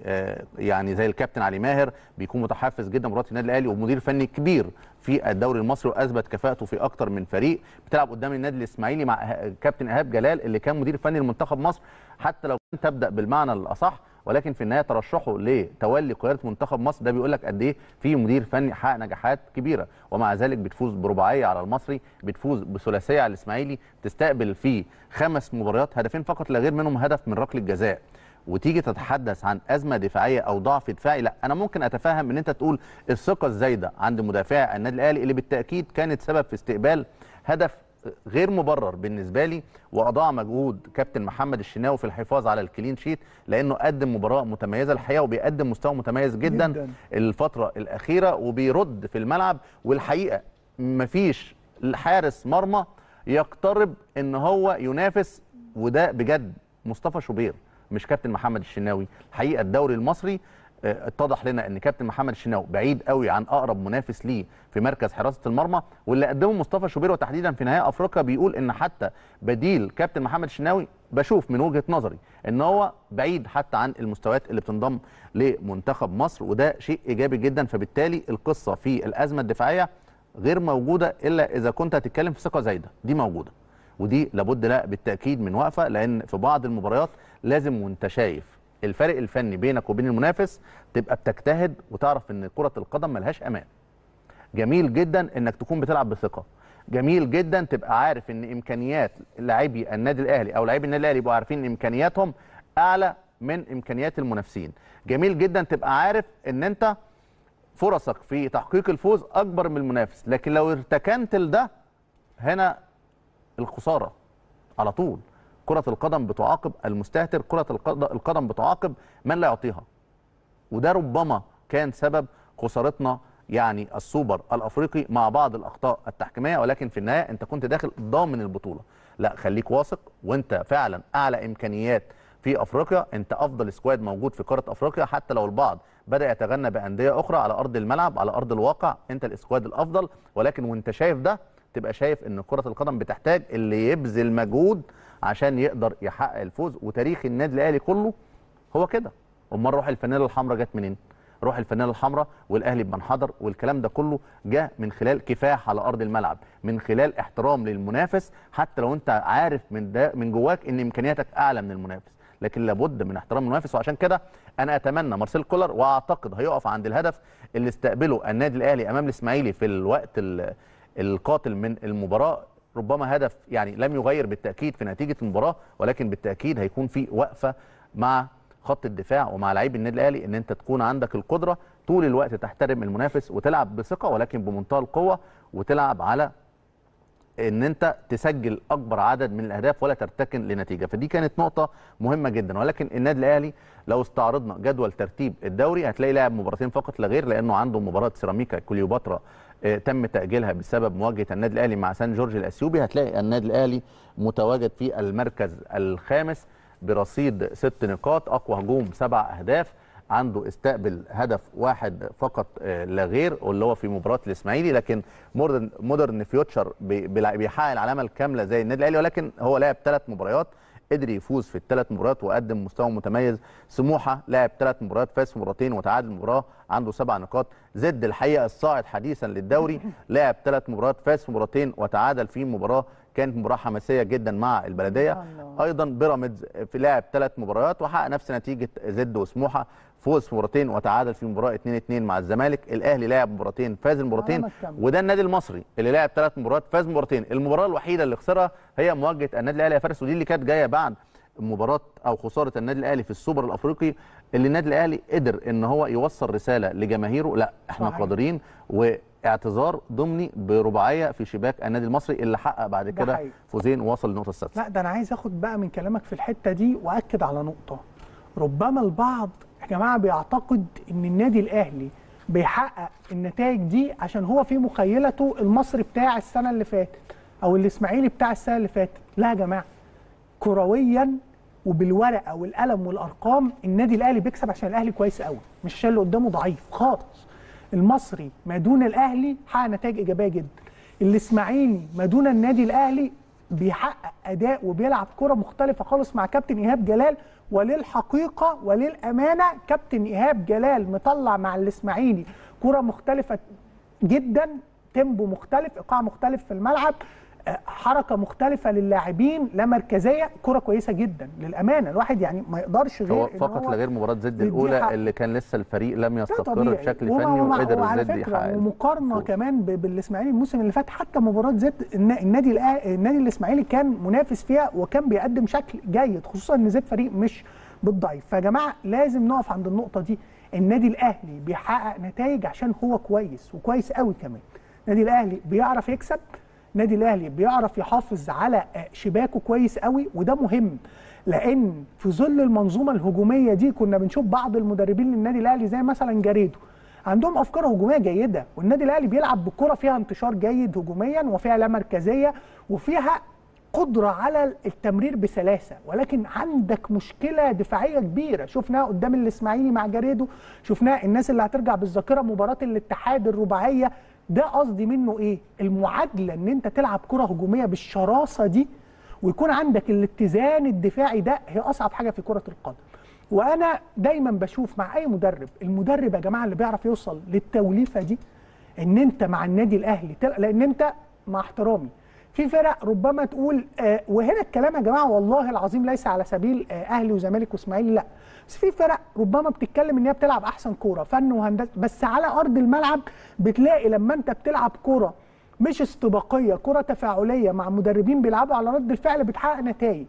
يعني زي الكابتن علي ماهر بيكون متحفز جدا مباراه النادي الاهلي ومدير فني كبير في الدوري المصري واثبت كفاءته في اكتر من فريق، بتلعب قدام النادي الاسماعيلي مع كابتن إيهاب جلال اللي كان مدير فني لمنتخب مصر، حتى لو كان تبدا بالمعنى الاصح ولكن في النهايه ترشحه لتولي قياده منتخب مصر. ده بيقول لك قد ايه في مدير فني حقق نجاحات كبيره، ومع ذلك بتفوز برباعيه على المصري، بتفوز بثلاثيه على الاسماعيلي، تستقبل في 5 مباريات هدفين فقط لا غير، منهم هدف من ركله جزاء، وتيجي تتحدث عن ازمه دفاعيه او ضعف دفاعي. لا، انا ممكن اتفهم ان انت تقول الثقه الزايده عند مدافع النادي الاهلي اللي بالتاكيد كانت سبب في استقبال هدف غير مبرر بالنسبه لي، واضاع مجهود كابتن محمد الشناوي في الحفاظ على الكلين شيت لانه قدم مباراه متميزه الحقيقه، وبيقدم مستوى متميز جدا الفتره الاخيره وبيرد في الملعب. والحقيقه مفيش حارس مرمى يقترب ان هو ينافس، وده بجد مصطفى شوبير مش كابتن محمد الشناوي. الحقيقه الدوري المصري اتضح لنا ان كابتن محمد الشناوي بعيد قوي عن اقرب منافس ليه في مركز حراسه المرمى، واللي قدمه مصطفى شوبير وتحديدا في نهائي افريقيا بيقول ان حتى بديل كابتن محمد الشناوي بشوف من وجهه نظري ان هو بعيد حتى عن المستويات اللي بتنضم لمنتخب مصر، وده شيء ايجابي جدا. فبالتالي القصه في الازمه الدفاعيه غير موجوده الا اذا كنت هتتكلم في ثقه زايده، دي موجوده ودي لابد لا بالتاكيد من وقفه، لان في بعض المباريات لازم وانت شايف الفرق الفني بينك وبين المنافس تبقى بتجتهد وتعرف ان كرة القدم ملهاش امان. جميل جدا انك تكون بتلعب بثقة، جميل جدا تبقى عارف ان امكانيات لاعبي النادي الاهلي او لاعبي النادي الاهلي يبقوا عارفين امكانياتهم اعلى من امكانيات المنافسين، جميل جدا تبقى عارف ان انت فرصك في تحقيق الفوز اكبر من المنافس، لكن لو ارتكنت لده هنا الخساره على طول. كره القدم بتعاقب المستهتر، كره القدم بتعاقب من لا يعطيها، وده ربما كان سبب خسارتنا يعني السوبر الافريقي مع بعض الاخطاء التحكيميه، ولكن في النهايه انت كنت داخل ضامن البطوله. لا خليك واثق، وانت فعلا اعلى امكانيات في افريقيا، انت افضل سكواد موجود في قاره افريقيا، حتى لو البعض بدا يتغنى بانديه اخرى على ارض الملعب على ارض الواقع، انت السكواد الافضل. ولكن وانت شايف ده تبقى شايف ان كره القدم بتحتاج اللي يبذل مجهود عشان يقدر يحقق الفوز، وتاريخ النادي الاهلي كله هو كده. امال روح الفانيله الحمراء جت منين؟ روح الفانيله الحمراء والاهلي بمنحدر والكلام ده كله جه من خلال كفاح على ارض الملعب، من خلال احترام للمنافس، حتى لو انت عارف من جواك ان امكانياتك اعلى من المنافس، لكن لابد من احترام المنافس. وعشان كده انا اتمنى مارسيل كولر، واعتقد هيقف عند الهدف اللي استقبله النادي الاهلي امام الاسماعيلي في الوقت القاتل من المباراه، ربما هدف يعني لم يغير بالتاكيد في نتيجه المباراه، ولكن بالتاكيد هيكون في وقفه مع خط الدفاع ومع لاعبي النادي الاهلي، ان انت تكون عندك القدره طول الوقت تحترم المنافس وتلعب بثقه ولكن بمنتهى القوه، وتلعب على ان انت تسجل اكبر عدد من الاهداف ولا ترتكن لنتيجه. فدي كانت نقطه مهمه جدا. ولكن النادي الاهلي لو استعرضنا جدول ترتيب الدوري هتلاقي لاعب مباراتين فقط لا غير، لانه عنده مباراه سيراميكا كليوباترا تم تاجيلها بسبب مواجهه النادي الاهلي مع سان جورج الاثيوبي. هتلاقي النادي الاهلي متواجد في المركز الخامس برصيد 6 نقاط، اقوى هجوم 7 اهداف، عنده استقبل هدف واحد فقط لا غير واللي هو في مباراه الاسماعيلي. لكن مودرن فيوتشر بيحقق العلامه الكامله زي النادي الاهلي، ولكن هو لعب 3 مباريات، قدر يفوز في ال3 مباريات وقدم مستوى متميز. سموحه لعب 3 مباريات، فاز في مباراتين وتعادل مباراه، عنده 7 نقاط. زد الحقيقه الصاعد حديثا للدوري لعب 3 مباريات، فاز في مباراتين وتعادل في مباراه كانت مباراه حماسيه جدا مع البلديه. ايضا بيراميدز في لعب 3 مباريات وحقق نفس نتيجه زد وسموحه، فوز في مباراتين وتعادل في مباراه 2-2 مع الزمالك. الاهلي لعب مباراتين فاز المباراتين، وده النادي المصري اللي لعب 3 مباريات فاز مباراتين. المباراه الوحيده اللي خسرها هي مواجهه النادي الاهلي يا فارس، ودي اللي كانت جايه بعد مباراه او خساره النادي الاهلي في السوبر الافريقي، اللي النادي الاهلي قدر ان هو يوصل رساله لجماهيره، لا احنا قادرين، واعتذار ضمني برباعيه في شباك النادي المصري اللي حقق بعد كده فوزين ووصل للنقطه السادسه. لا ده انا عايز اخد بقى من كلامك في الحته دي واكد على نقطه، ربما البعض يا جماعه بيعتقد ان النادي الاهلي بيحقق النتائج دي عشان هو في مخيلته المصري بتاع السنه اللي فاتت او الاسماعيلي بتاع السنه اللي فاتت. لا يا جماعه، كرويا وبالورقه والقلم والارقام النادي الاهلي بيكسب عشان الاهلي كويس قوي، مش الشيء اللي قدامه ضعيف خالص. المصري ما دون الاهلي حقق نتائج ايجابيه جدا، الاسماعيلي ما دون النادي الاهلي بيحقق اداء وبيلعب كره مختلفه خالص مع كابتن ايهاب جلال. وللحقيقه وللامانه كابتن ايهاب جلال مطلع مع الاسماعيلي كره مختلفه جدا، تيمبو مختلف، ايقاع مختلف في الملعب، حركه مختلفه للاعبين، لا مركزيه، كره كويسه جدا للامانه. الواحد يعني ما يقدرش غير فقط لغير مباراه زد الاولى اللي كان لسه الفريق لم يستقر بشكل فني وقدر زد يحقق. ومقارنه كمان بالاسماعيلي الموسم اللي فات، حتى مباراه زد النادي الاسماعيلي كان منافس فيها وكان بيقدم شكل جيد، خصوصا ان زد فريق مش بالضعيف. فيا جماعه لازم نقف عند النقطه دي، النادي الاهلي بيحقق نتائج عشان هو كويس وكويس قوي كمان. النادي الاهلي بيعرف يكسب، النادي الاهلي بيعرف يحافظ على شباكه كويس قوي، وده مهم لان في ظل المنظومه الهجوميه دي كنا بنشوف بعض المدربين للنادي الاهلي زي مثلا جاريدو عندهم افكار هجوميه جيده، والنادي الاهلي بيلعب بكره فيها انتشار جيد هجوميا وفيها لا مركزيه وفيها قدره على التمرير بسلاسه، ولكن عندك مشكله دفاعيه كبيره شفناها قدام الاسماعيلي مع جاريدو، شفناها الناس اللي هترجع بالذاكره مباراه الاتحاد الرباعيه. ده قصدي منه ايه؟ المعادله ان انت تلعب كره هجوميه بالشراسه دي ويكون عندك الاتزان الدفاعي، ده هي اصعب حاجه في كره القدم. وانا دايما بشوف مع اي مدرب، المدرب يا جماعه اللي بيعرف يوصل للتوليفه دي، ان انت مع النادي الاهلي لان انت مع احترامي في فرق ربما تقول وهنا الكلام يا جماعه والله العظيم ليس على سبيل اهلي وزمالك واسماعيلي، لا بس في فرق ربما بتتكلم ان هي بتلعب احسن كوره فن وهندسه، بس على ارض الملعب بتلاقي لما انت بتلعب كوره مش استباقيه، كوره تفاعليه مع مدربين بيلعبوا على رد الفعل، بتحقق نتائج.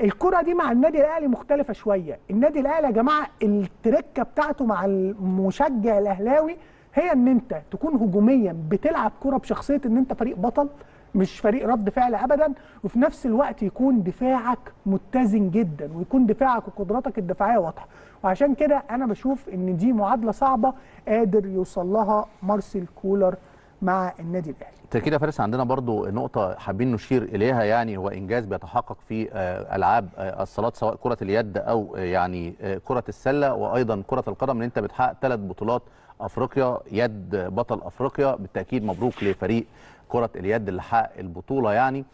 الكره دي مع النادي الاهلي مختلفه شويه، النادي الاهلي يا جماعه التركه بتاعته مع المشجع الاهلاوي هي ان انت تكون هجوميا بتلعب كرة بشخصية ان انت فريق بطل مش فريق رد فعل ابدا، وفي نفس الوقت يكون دفاعك متزن جدا ويكون دفاعك وقدراتك الدفاعيه واضحه. وعشان كده انا بشوف ان دي معادله صعبه قادر يوصل لها مارسيل كولر مع النادي الاهلي. كده يا فارس عندنا برضو نقطه حابين نشير اليها، يعني هو انجاز بيتحقق في العاب الصالات سواء كره اليد او يعني كره السله وايضا كره القدم، ان انت بتحقق 3 بطولات افريقيا يد بطل افريقيا. بالتاكيد مبروك لفريق كرة اليد اللي حقق البطولة. يعني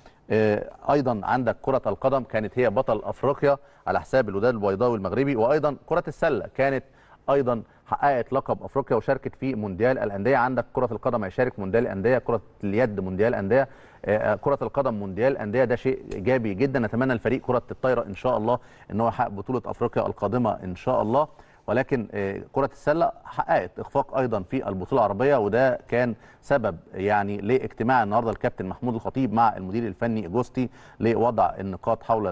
ايضا عندك كرة القدم كانت هي بطل افريقيا على حساب الوداد البيضاوي المغربي، وايضا كرة السلة كانت ايضا حققت لقب افريقيا وشاركت في مونديال الاندية. عندك كرة القدم هيشارك مونديال الاندية، كرة اليد مونديال الاندية، كرة القدم مونديال الاندية. ده شيء ايجابي جدا. نتمنى الفريق كرة الطايرة ان شاء الله ان هو يحقق بطولة افريقيا القادمة ان شاء الله. ولكن كرة السلة حققت إخفاق أيضا في البطولة العربية، وده كان سبب يعني لاجتماع النهارده الكابتن محمود الخطيب مع المدير الفني إيجوستي لوضع النقاط حول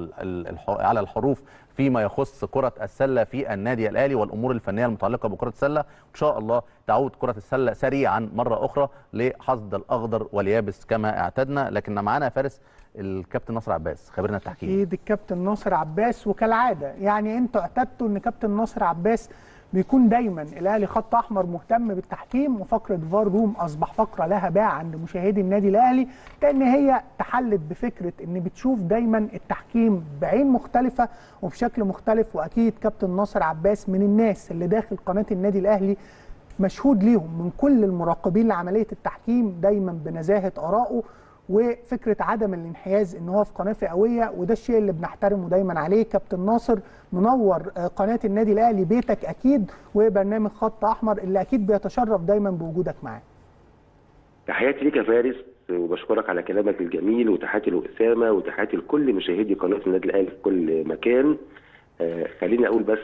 على الحروف فيما يخص كرة السلة في النادي الأهلي والأمور الفنية المتعلقة بكرة السلة. إن شاء الله تعود كرة السلة سريعا مرة أخرى لحصد الأخضر واليابس كما اعتدنا. لكن معانا فارس الكابتن نصر عباس خبرنا التحكيم. اكيد الكابتن نصر عباس، وكالعاده يعني انتوا اعتدتوا ان كابتن نصر عباس بيكون دايما الاهلي خط احمر مهتم بالتحكيم، وفقره فار روم اصبح فقره لها باع عند مشاهدي النادي الاهلي، لان هي تحلت بفكره ان بتشوف دايما التحكيم بعين مختلفه وبشكل مختلف. واكيد كابتن نصر عباس من الناس اللي داخل قناه النادي الاهلي مشهود ليهم من كل المراقبين لعمليه التحكيم دايما بنزاهه ارائه وفكره عدم الانحياز ان هو في قناه فئويه، وده الشيء اللي بنحترمه دايما عليه. كابتن ناصر منور قناه النادي الاهلي بيتك اكيد، وبرنامج خط احمر اللي اكيد بيتشرف دايما بوجودك معاه. تحياتي ليك يا فارس وبشكرك على كلامك الجميل، وتحياتي لاسامه وتحياتي لكل مشاهدي قناه النادي الاهلي في كل مكان. خليني اقول بس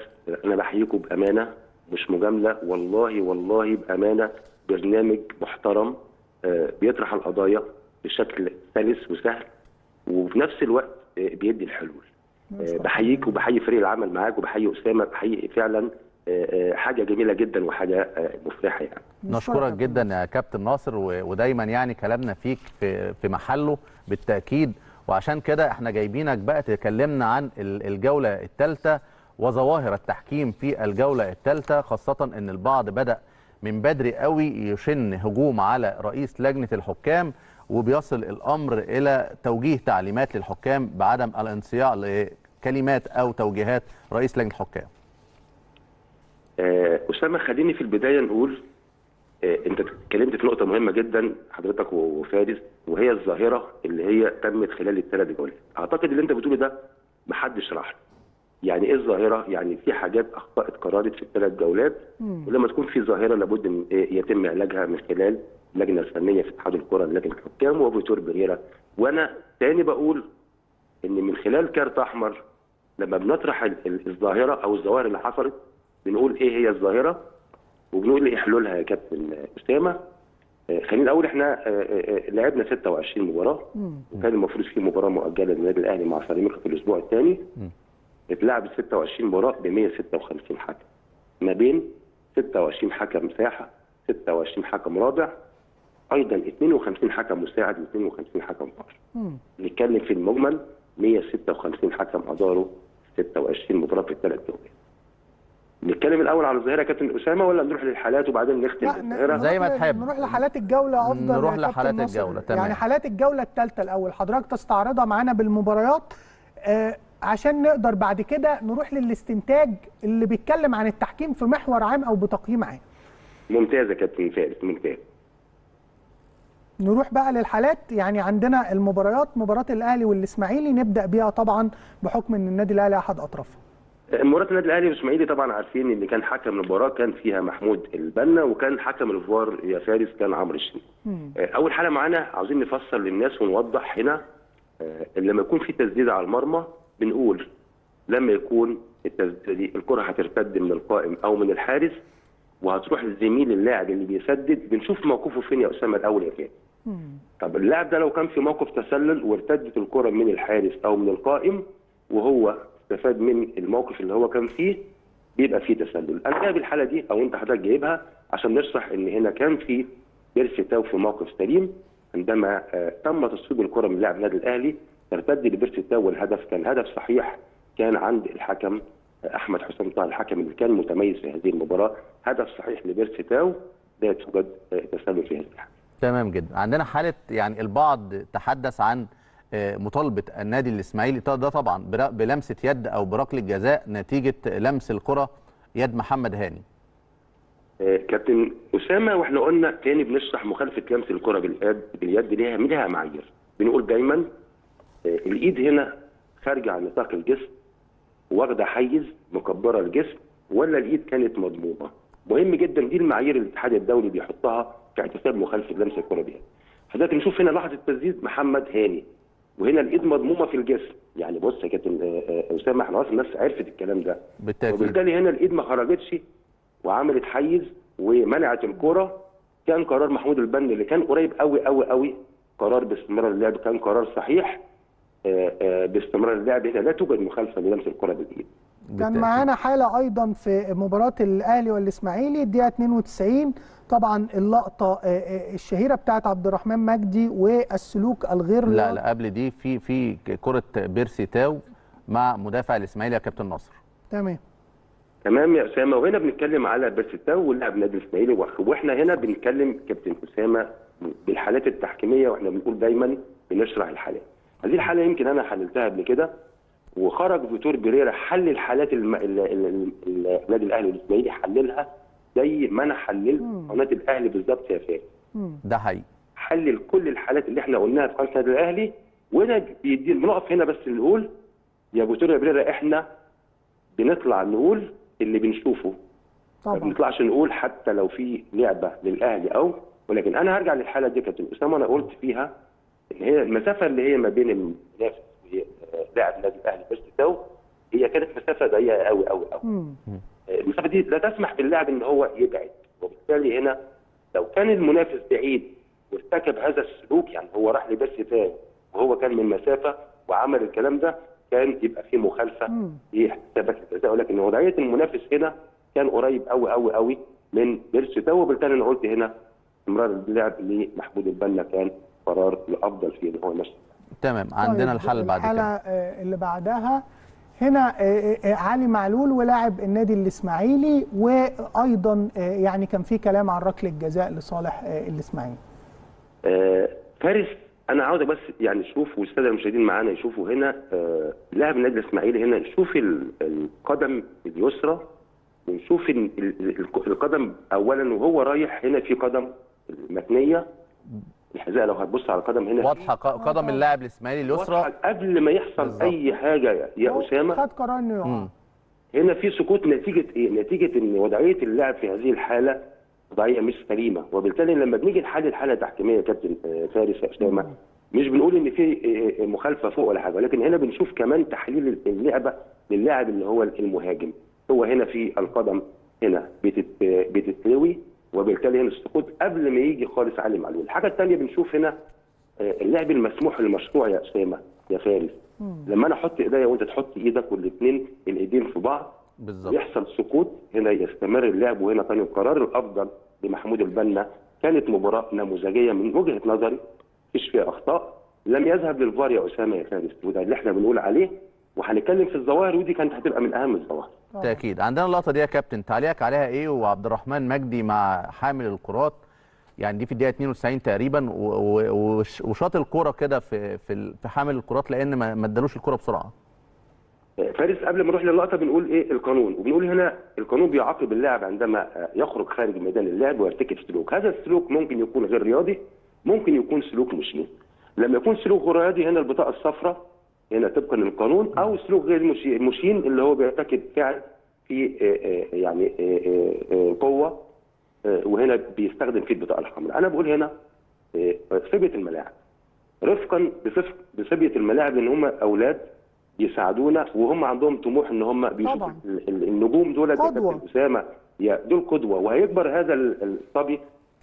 انا بحييكم بامانه مش مجامله، والله والله بامانه برنامج محترم بيطرح القضايا بشكل سلس وسهل وفي نفس الوقت بيدي الحلول. بحييك وبحيي فريق العمل معاك وبحيي اسامه، بحيي فعلا حاجه جميله جدا وحاجه مفرحه. يعني نشكرك جدا يا كابتن ناصر، ودايما يعني كلامنا فيك في محله بالتاكيد. وعشان كده احنا جايبينك بقى تكلمنا عن الجوله الثالثه وظواهر التحكيم في الجوله الثالثه، خاصه ان البعض بدا من بدري قوي يشن هجوم على رئيس لجنه الحكام، وبيصل الأمر إلى توجيه تعليمات للحكام بعدم الانصياع لكلمات أو توجيهات رئيس لجنة الحكام. أسامة خليني في البداية نقول أنت اتكلمت في نقطة مهمة جدا حضرتك وفارس، وهي الظاهرة اللي هي تمت خلال ال3 جولات. أعتقد اللي أنت بتقوله ده محدش راح له. يعني إيه الظاهرة؟ يعني في حاجات أخطاء اتكررت في ال3 جولات، ولما تكون في ظاهرة لابد إن يتم علاجها من خلال اللجنه الفنيه في اتحاد الكره لجنه الحكام وفيتور بيريرا. وانا تاني بقول ان من خلال كارت احمر لما بنطرح الظاهره او الظواهر اللي حصلت بنقول ايه هي الظاهره وبنقول ايه حلولها يا كابتن اسامه. خلينا الاول احنا لعبنا 26 مباراه وكان المفروض في مباراه مؤجله للنادي الاهلي مع سيراميكا في الاسبوع الثاني. اتلعبت 26 مباراه ب 156 حكم، ما بين 26 حكم ساحه، 26 حكم رابع، ايضا 52 حكم مساعد و52 حكم فار. نتكلم في المجمل 156 حكم اداروا 26 مباراه في ال3 جولات. نتكلم الاول على الظاهره يا كابتن اسامه ولا نروح للحالات وبعدين نختم الظاهره؟ زي ما تحب نروح لحالات الجوله افضل. نروح لحالات الجوله، تمام. يعني حالات الجوله الثالثه الاول حضرتك تستعرضها معانا بالمباريات عشان نقدر بعد كده نروح للاستنتاج اللي بيتكلم عن التحكيم في محور عام او بتقييم عام. ممتاز يا كابتن فارس، ممتاز. نروح بقى للحالات. يعني عندنا المباريات، مباراة الأهلي والإسماعيلي نبدأ بيها طبعا بحكم إن النادي الأهلي أحد أطرافها. مباراة النادي الأهلي والإسماعيلي طبعا عارفين إن كان حكم المباراة كان فيها محمود البنا، وكان حكم الفار يا فارس كان عمرو الشناوي. أول حالة معانا عاوزين نفسر للناس ونوضح هنا لما يكون في تسديد على المرمى بنقول لما يكون الكرة هترتد من القائم أو من الحارس وهتروح للزميل اللاعب اللي بيسدد، بنشوف موقفه فين يا أسامة الأول يا فارس. طب اللاعب ده لو كان في موقف تسلل وارتدت الكرة من الحارس او من القائم وهو استفاد من الموقف اللي هو كان فيه، بيبقى فيه تسلل. انا جايب الحاله دي او انت حضرتك جايبها عشان نشرح ان هنا كان في بيرسي تاو في موقف سليم عندما تم تصويب الكره من لاعب النادي الاهلي، ترتد لبيرسي تاو، والهدف كان هدف صحيح كان عند الحكم احمد حسام طه، الحكم اللي كان متميز في هذه المباراه، هدف صحيح لبيرسي تاو، لا توجد تسلل في هذه الحاله. تمام جدا. عندنا حاله يعني البعض تحدث عن مطالبه النادي الاسماعيلي، ده طبعا بلمسه يد او بركله جزاء نتيجه لمس الكره يد محمد هاني. كابتن اسامه، واحنا قلنا تاني بنشرح مخالفه لمس الكره باليد ليها معايير، بنقول دايما الايد هنا خارجه عن نطاق الجسم واخده حيز مكبره الجسم ولا الايد كانت مضمومه. مهم جدا، دي المعايير اللي الاتحاد الدولي بيحطها في اعتبار مخالفه لمس الكره بيها. حضرتك نشوف هنا لحظه تسديد محمد هاني وهنا الايد مضمومه في الجسم، يعني بص يا كابتن اسامه احنا خلاص الناس عرفت الكلام ده بالتأكيد، وبالتالي هنا الايد ما خرجتش وعملت حيز ومنعت الكره. كان قرار محمود البنا اللي كان قريب قوي قوي قوي، قرار باستمرار اللعب، كان قرار صحيح باستمرار اللعب، هنا لا توجد مخالفه للمس الكره بالايد. كان معانا حاله ايضا في مباراه الاهلي والاسماعيلي الدقيقه 92، طبعا اللقطه الشهيره بتاعت عبد الرحمن مجدي والسلوك الغير لا قبل دي في كره بيرسي تاو مع مدافع الاسماعيلي يا كابتن ناصر. تمام يا اسامه، وهنا بنتكلم على بيرسي تاو ولاعب نادي الاسماعيلي، واحنا هنا بنتكلم كابتن اسامه بالحالات التحكيميه، واحنا بنقول دايما بنشرح الحالات. هذه الحاله يمكن انا حللتها قبل كده، وخرج فيتور بيريرا حل الحالات النادي الاهلي والاسماعيلي حللها زي ما انا حللت قناه الاهلي بالظبط يا فارس. ده حقيقي، حلل كل الحالات اللي احنا قلناها في قناه النادي الاهلي، وهنا بنقف هنا بس نقول يا فيتور بيريرا احنا بنطلع نقول اللي بنشوفه، ما بنطلعش نقول حتى لو في لعبه للاهلي او، ولكن انا هرجع للحاله دي كابتن اسامه. انا قلت فيها ان هي المسافه اللي هي ما بين المنافس لاعب النادي الاهلي بيرسي تاو هي كانت مسافه ضيقه قوي قوي قوي. المسافه دي لا تسمح باللاعب ان هو يبعد، وبالتالي هنا لو كان المنافس بعيد وارتكب هذا السلوك، يعني هو راح لبيرسي تاو وهو كان من مسافه وعمل الكلام ده، كان يبقى في مخالفه في ثبات الجزاء، ولكن وضعيه المنافس هنا كان قريب قوي قوي قوي من بيرسي تاو، وبالتالي انا قلت هنا استمرار اللعب لمحمود البنا كان قرار الافضل فيه ان هو نفسه. تمام. عندنا الحاله اللي بعد كده، الحاله اللي بعدها هنا علي معلول ولاعب النادي الاسماعيلي، وايضا يعني كان في كلام عن ركله الجزاء لصالح الاسماعيلي. فارس، انا عاوزك بس يعني شوف والساده المشاهدين معانا يشوفوا هنا لاعب النادي الاسماعيلي، هنا نشوف القدم اليسرى ونشوف القدم اولا وهو رايح، هنا في قدم متنيه الحذاء، لو هتبص على القدم هنا واضحه قدم اللاعب الاسماعيلي اليسرى قبل ما يحصل بالزبط. اي حاجه يا اسامه خد قرار انه هنا في سقوط، نتيجه ايه؟ نتيجه ان وضعيه اللاعب في هذه الحاله وضعيه مش سليمه، وبالتالي لما بنيجي نحل الحاله التحكيميه يا كابتن فارس يا اسامه مش بنقول ان في مخالفه فوق ولا حاجه، ولكن هنا بنشوف كمان تحليل اللعبه للاعب اللي هو المهاجم، هو هنا في القدم هنا بتتلوي، وبالتالي هنا السقوط قبل ما يجي خالص علي معلول. الحاجه الثانيه بنشوف هنا اللعب المسموح المشروع يا اسامه يا فارس، لما انا احط ايديا وانت تحط ايدك والاثنين الايدين في بعض بالظبط يحصل سقوط، هنا يستمر اللعب، وهنا كان القرار الافضل لمحمود البنا. كانت مباراه نموذجيه من وجهه نظري، مفيش فيها اخطاء، لم يذهب للفار يا اسامه يا فارس، وده اللي احنا بنقول عليه، وهنتكلم في الظواهر، ودي كانت هتبقى من اهم الظواهر. تأكيد. عندنا اللقطه دي يا كابتن تعليقك عليها ايه؟ وعبد الرحمن مجدي مع حامل الكرات، يعني دي في الدقيقه 92 تقريبا، وشاط الكوره كده في حامل الكرات لان ما ادالوش الكوره بسرعه. فارس، قبل ما نروح للقطه بنقول ايه القانون، وبنقول هنا القانون بيعاقب اللاعب عندما يخرج خارج ميدان اللعب ويرتكب سلوك، هذا السلوك ممكن يكون غير رياضي، ممكن يكون سلوك مشين. لما يكون سلوك غير رياضي هنا البطاقه الصفراء هنا طبقا للقانون، او سلوك غير مشين اللي هو بيرتكب فعل في يعني قوه، وهنا بيستخدم فيه البطاقه الحمراء. انا بقول هنا صبيه الملاعب، رفقا بصبيه الملاعب، ان هم اولاد يساعدونا وهم عندهم طموح ان هم بيشوفوا النجوم دول يا اسامه، دول قدوه، وهيكبر هذا الصبي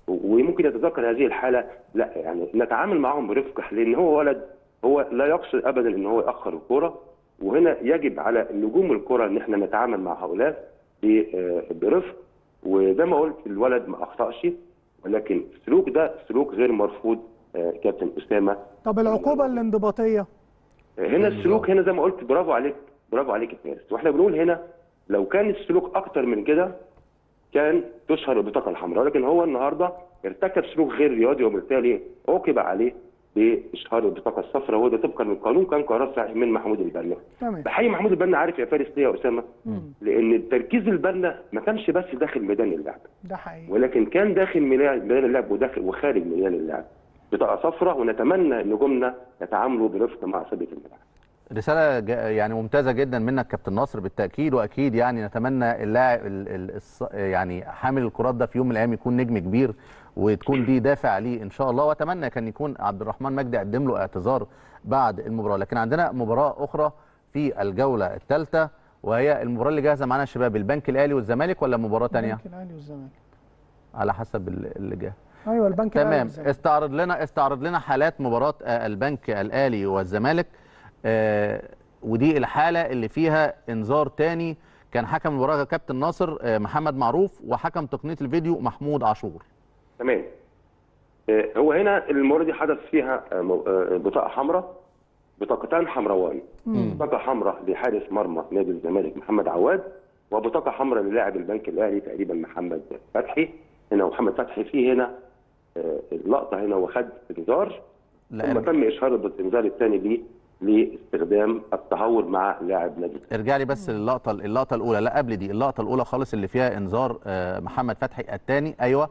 وممكن يتذكر هذه الحاله، لا يعني نتعامل معهم برفق، لان هو ولد، هو لا يقصد ابدا ان هو ياخر الكره، وهنا يجب على نجوم الكره ان احنا نتعامل مع هؤلاء برفق. وزي ما قلت الولد ما اخطاش، ولكن السلوك ده سلوك غير مرفوض كابتن اسامه. طب العقوبه الانضباطيه هنا السلوك هنا زي ما قلت برافو عليك، برافو عليك يا فارس. واحنا بنقول هنا لو كان السلوك اكتر من كده كان تشهر البطاقه الحمراء، ولكن هو النهارده ارتكب سلوك غير رياضي وبالتالي عوقب عليه باشهار البطاقه الصفراء، وده طبقا للقانون كان قرار من محمود البنا. بحقيقة محمود البنا عارف يا فارس ليه يا اسامه؟ لان تركيز البنا ما كانش بس داخل ميدان اللعب، ده حقيقي، ولكن كان داخل ميدان اللعب وداخل وخارج ميدان اللعب. بطاقه صفراء، ونتمنى ان نجومنا يتعاملوا برفق مع سابقة الملعب. رساله يعني ممتازه جدا منك كابتن ناصر بالتاكيد، واكيد يعني نتمنى اللاعب يعني حامل الكرات ده في يوم من الايام يكون نجم كبير وتكون دي دافع ليه ان شاء الله، واتمنى كان يكون عبد الرحمن مجدي قدم له اعتذار بعد المباراه. لكن عندنا مباراه اخرى في الجوله الثالثه، وهي المباراه اللي جاهزه معانا الشباب، البنك الاهلي والزمالك، ولا مباراه ثانيه؟ البنك الاهلي والزمالك على حسب اللي جاهز. ايوه البنك الاهلي تمام. استعرض لنا حالات مباراه البنك الاهلي والزمالك، ودي الحاله اللي فيها انذار تاني كان حكم المباراه كابتن ناصر محمد معروف، وحكم تقنيه الفيديو محمود عاشور. تمام. هو هنا المباراه دي حدث فيها بطاقه حمراء، بطاقتان حمراوان، بطاقه حمراء لحارس مرمى نادي الزمالك محمد عواد، وبطاقه حمراء للاعب البنك الاهلي تقريبا محمد فتحي. هنا محمد فتحي فيه هنا اللقطه هنا وخد انذار، ثم تم اشهار الانذار الثاني ليه لاستخدام التهور مع لاعب نادي. ارجع لي بس اللقطه الاولى، لا قبل دي، اللقطه الاولى خالص اللي فيها انذار محمد فتحي الثاني. ايوه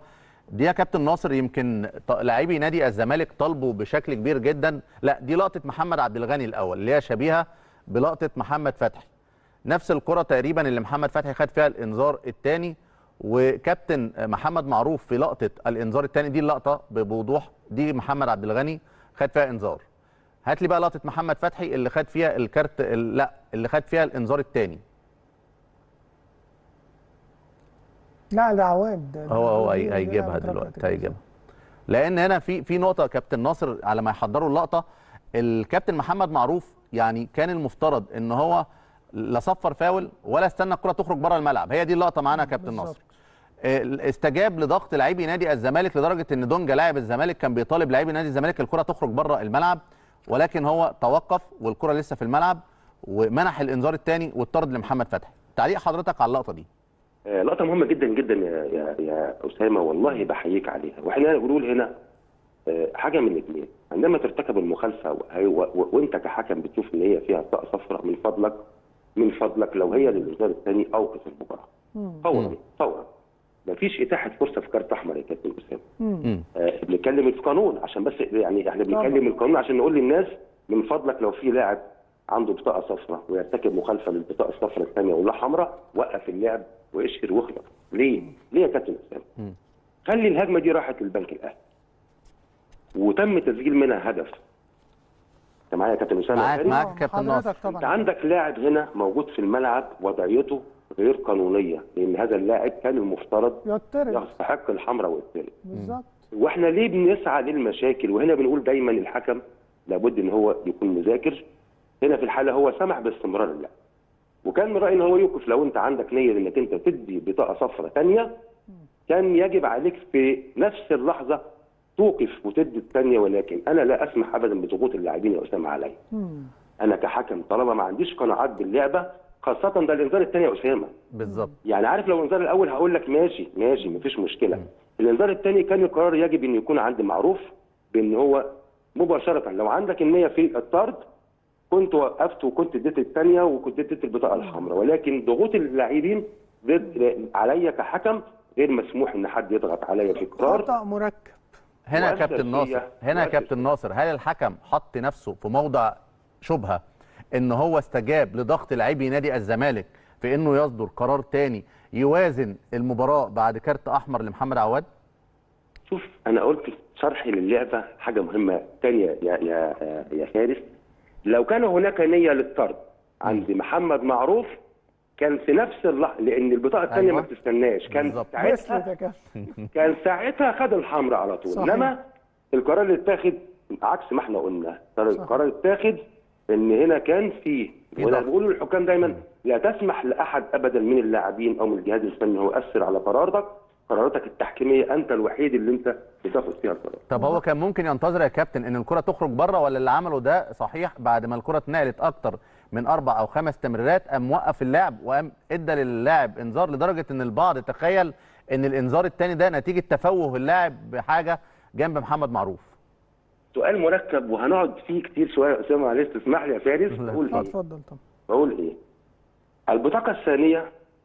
دي يا كابتن ناصر، يمكن لاعبي نادي الزمالك طالبوا بشكل كبير جدا. لا دي لقطه محمد عبد الغني الاول اللي هي شبيهه بلقطه محمد فتحي، نفس الكره تقريبا اللي محمد فتحي خد فيها الانذار الثاني، وكابتن محمد معروف في لقطه الانذار الثاني دي اللقطه بوضوح دي محمد عبد الغني خد فيها انذار. هات لي بقى لقطه محمد فتحي اللي خد فيها الكارت اللي خد فيها الانذار الثاني. لا ده عواد، هو هيجيبها دلوقتي، هيجيبها، لان هنا في نقطه كابتن ناصر على ما يحضروا اللقطه. الكابتن محمد معروف يعني كان المفترض ان هو لا صفر فاول ولا استنى الكره تخرج بره الملعب، هي دي اللقطه معانا يا كابتن ناصر. استجاب لضغط لاعبي نادي الزمالك لدرجه ان دونجا لاعب الزمالك كان بيطالب لاعبي نادي الزمالك الكره تخرج بره الملعب، ولكن هو توقف والكره لسه في الملعب ومنح الانذار الثاني واتطرد لمحمد فتحي. تعليق حضرتك على اللقطه دي؟ لقطه مهمه جدا جدا يا اسامه، والله بحييك عليها. واحنا بنقول هنا حاجه من الاثنين، عندما ترتكب المخالفه وانت كحكم بتشوف ان هي فيها بطاقه صفراء، من فضلك لو هي للانذار الثاني اوقف المباراه فورا، مفيش اتاحه فرصه في كارت احمر يا كابتن اسامه. بنتكلم في قانون، عشان بس يعني احنا بنتكلم القانون عشان نقول للناس من فضلك لو في لاعب عنده بطاقه صفراء ويرتكب مخالفه للبطاقه الصفراء الثانيه ولا حمراء، وقف اللعب واشهر واخلص. ليه يا كابتن اسامه؟ خلي الهجمه دي راحت للبنك الاهلي وتم تسجيل منها هدف. انت معايا يا كابتن اسامه؟ معاك يا كابتن ناصر. انت عندك لاعب هنا موجود في الملعب وضعيته غير قانونيه، لان هذا اللاعب كان المفترض يستحق الحمراء والثالث بالظبط. واحنا ليه بنسعى للمشاكل؟ وهنا بنقول دايما الحكم لابد ان هو يكون مذاكر. هنا في الحاله هو سمح باستمرار اللعب، وكان من رايي ان هو يوقف. لو انت عندك نيه انك انت تدي بطاقه صفراء ثانيه كان يجب عليك في نفس اللحظه توقف وتدي الثانيه، ولكن انا لا اسمح ابدا بضغوط اللاعبين يا اسامه عليا. انا كحكم طالما ما عنديش قناعات باللعبه، خاصة ده الانذار الثاني يا اسامه بالظبط. يعني عارف لو الانذار الاول هقول لك ماشي مفيش مشكلة. الانذار الثاني كان القرار يجب ان يكون عند معروف بان هو مباشرة لو عندك النية في الطرد كنت وقفت وكنت اديت الثانية وكنت اديت البطاقة الحمراء، ولكن ضغوط اللاعبين عليا كحكم غير مسموح ان حد يضغط عليا في قرار خطأ مركب. هنا يا كابتن ناصر، هل الحكم حط نفسه في موضع شبهة ان هو استجاب لضغط لاعبي نادي الزمالك في انه يصدر قرار تاني يوازن المباراه بعد كارت احمر لمحمد عواد؟ شوف انا قلت شرحي للعبه حاجه مهمه تانيه يا فارس. لو كان هناك نيه للطرد عند محمد معروف كان في نفس اللحظه، لان البطاقه الثانيه ما بتستناش، كان ساعتها خد الحمراء على طول. انما القرار اللي اتاخد عكس ما احنا قلنا، القرار اتاخد ان هنا كان في وده بقوله للحكام دايما، لا تسمح لاحد ابدا من اللاعبين او من الجهاز الفني هو ياثر على قراراتك التحكيميه، انت الوحيد اللي انت بتاخد فيها القرار. طب هو كان ممكن ينتظر يا كابتن ان الكره تخرج بره، ولا اللي عمله ده صحيح بعد ما الكره اتنقلت اكتر من 4 أو 5 تمريرات قام وقف اللعب وقام ادى للاعب انذار، لدرجه ان البعض تخيل ان الانذار الثاني ده نتيجه تفوه اللاعب بحاجه جنب محمد معروف. سؤال مركب وهنقعد فيه كتير شويه يا اسامه، معلش تسمح لي يا فارس. بقول ايه؟ اتفضل. طب بقول ايه؟ البطاقه الثانيه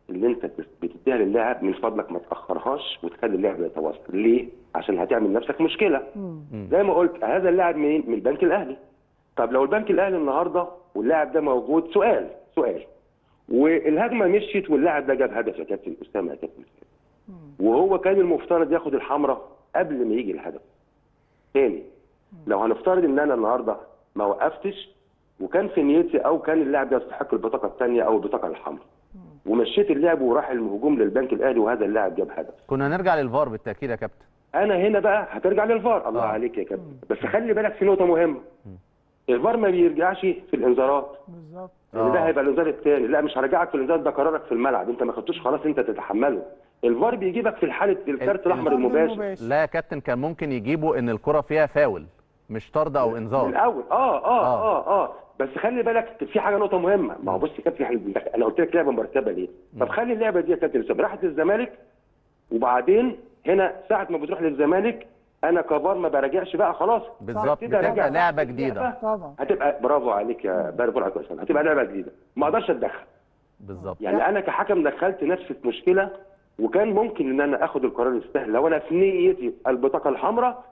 اللي انت بتديها للاعب من فضلك ما تاخرهاش وتخلي اللاعب يتواصل، ليه؟ عشان هتعمل نفسك مشكله. زي ما قلت هذا اللاعب منين؟ من البنك الاهلي. طب لو البنك الاهلي النهارده واللاعب ده موجود، سؤال والهجمه مشيت واللاعب ده جاب هدف يا كابتن اسامه، يا كابتن وهو كان المفترض ياخد الحمراء قبل ما يجي الهدف. تاني لو هنفترض ان انا النهارده ما وقفتش وكان في نيتي او كان اللاعب ده يستحق البطاقه الثانيه او البطاقه الحمراء ومشيت اللعب وراح الهجوم للبنك الاهلي وهذا اللاعب جاب هدف، كنا هنرجع للفار بالتاكيد يا كابتن. انا هنا بقى هترجع للفار. الله عليك يا كابتن، بس خلي بالك في نقطه مهمه، الفار ما بيرجعش في الانذارات بالظبط، يعني ده هيبقى الانذار الثاني، لا مش هرجعك في الانذار ده، قرارك في الملعب انت ما خدتوش خلاص انت تتحمله. الفار بيجيبك في حاله الكارت الاحمر المباشر. لا يا كابتن، كان ممكن يجيبه ان الكره فيها فاول مش طرد او انذار من الاول. بس خلي بالك في حاجه نقطه مهمه، ما هو بص يا كابتن انا قلت لك لعبه مرتبه ليه؟ طب خلي اللعبه دي يا كابتن راحت للزمالك، وبعدين هنا ساعه ما بتروح للزمالك انا كبار ما براجعش بقى خلاص بالظبط، هتبقى لعبه جديده طبعا، هتبقى برافو عليك يا بركات، هتبقى لعبه جديده ما اقدرش اتدخل بالظبط، يعني انا كحكم دخلت نفسي في مشكله وكان ممكن ان انا اخد القرار السهل لو انا في نيتي البطاقه الحمراء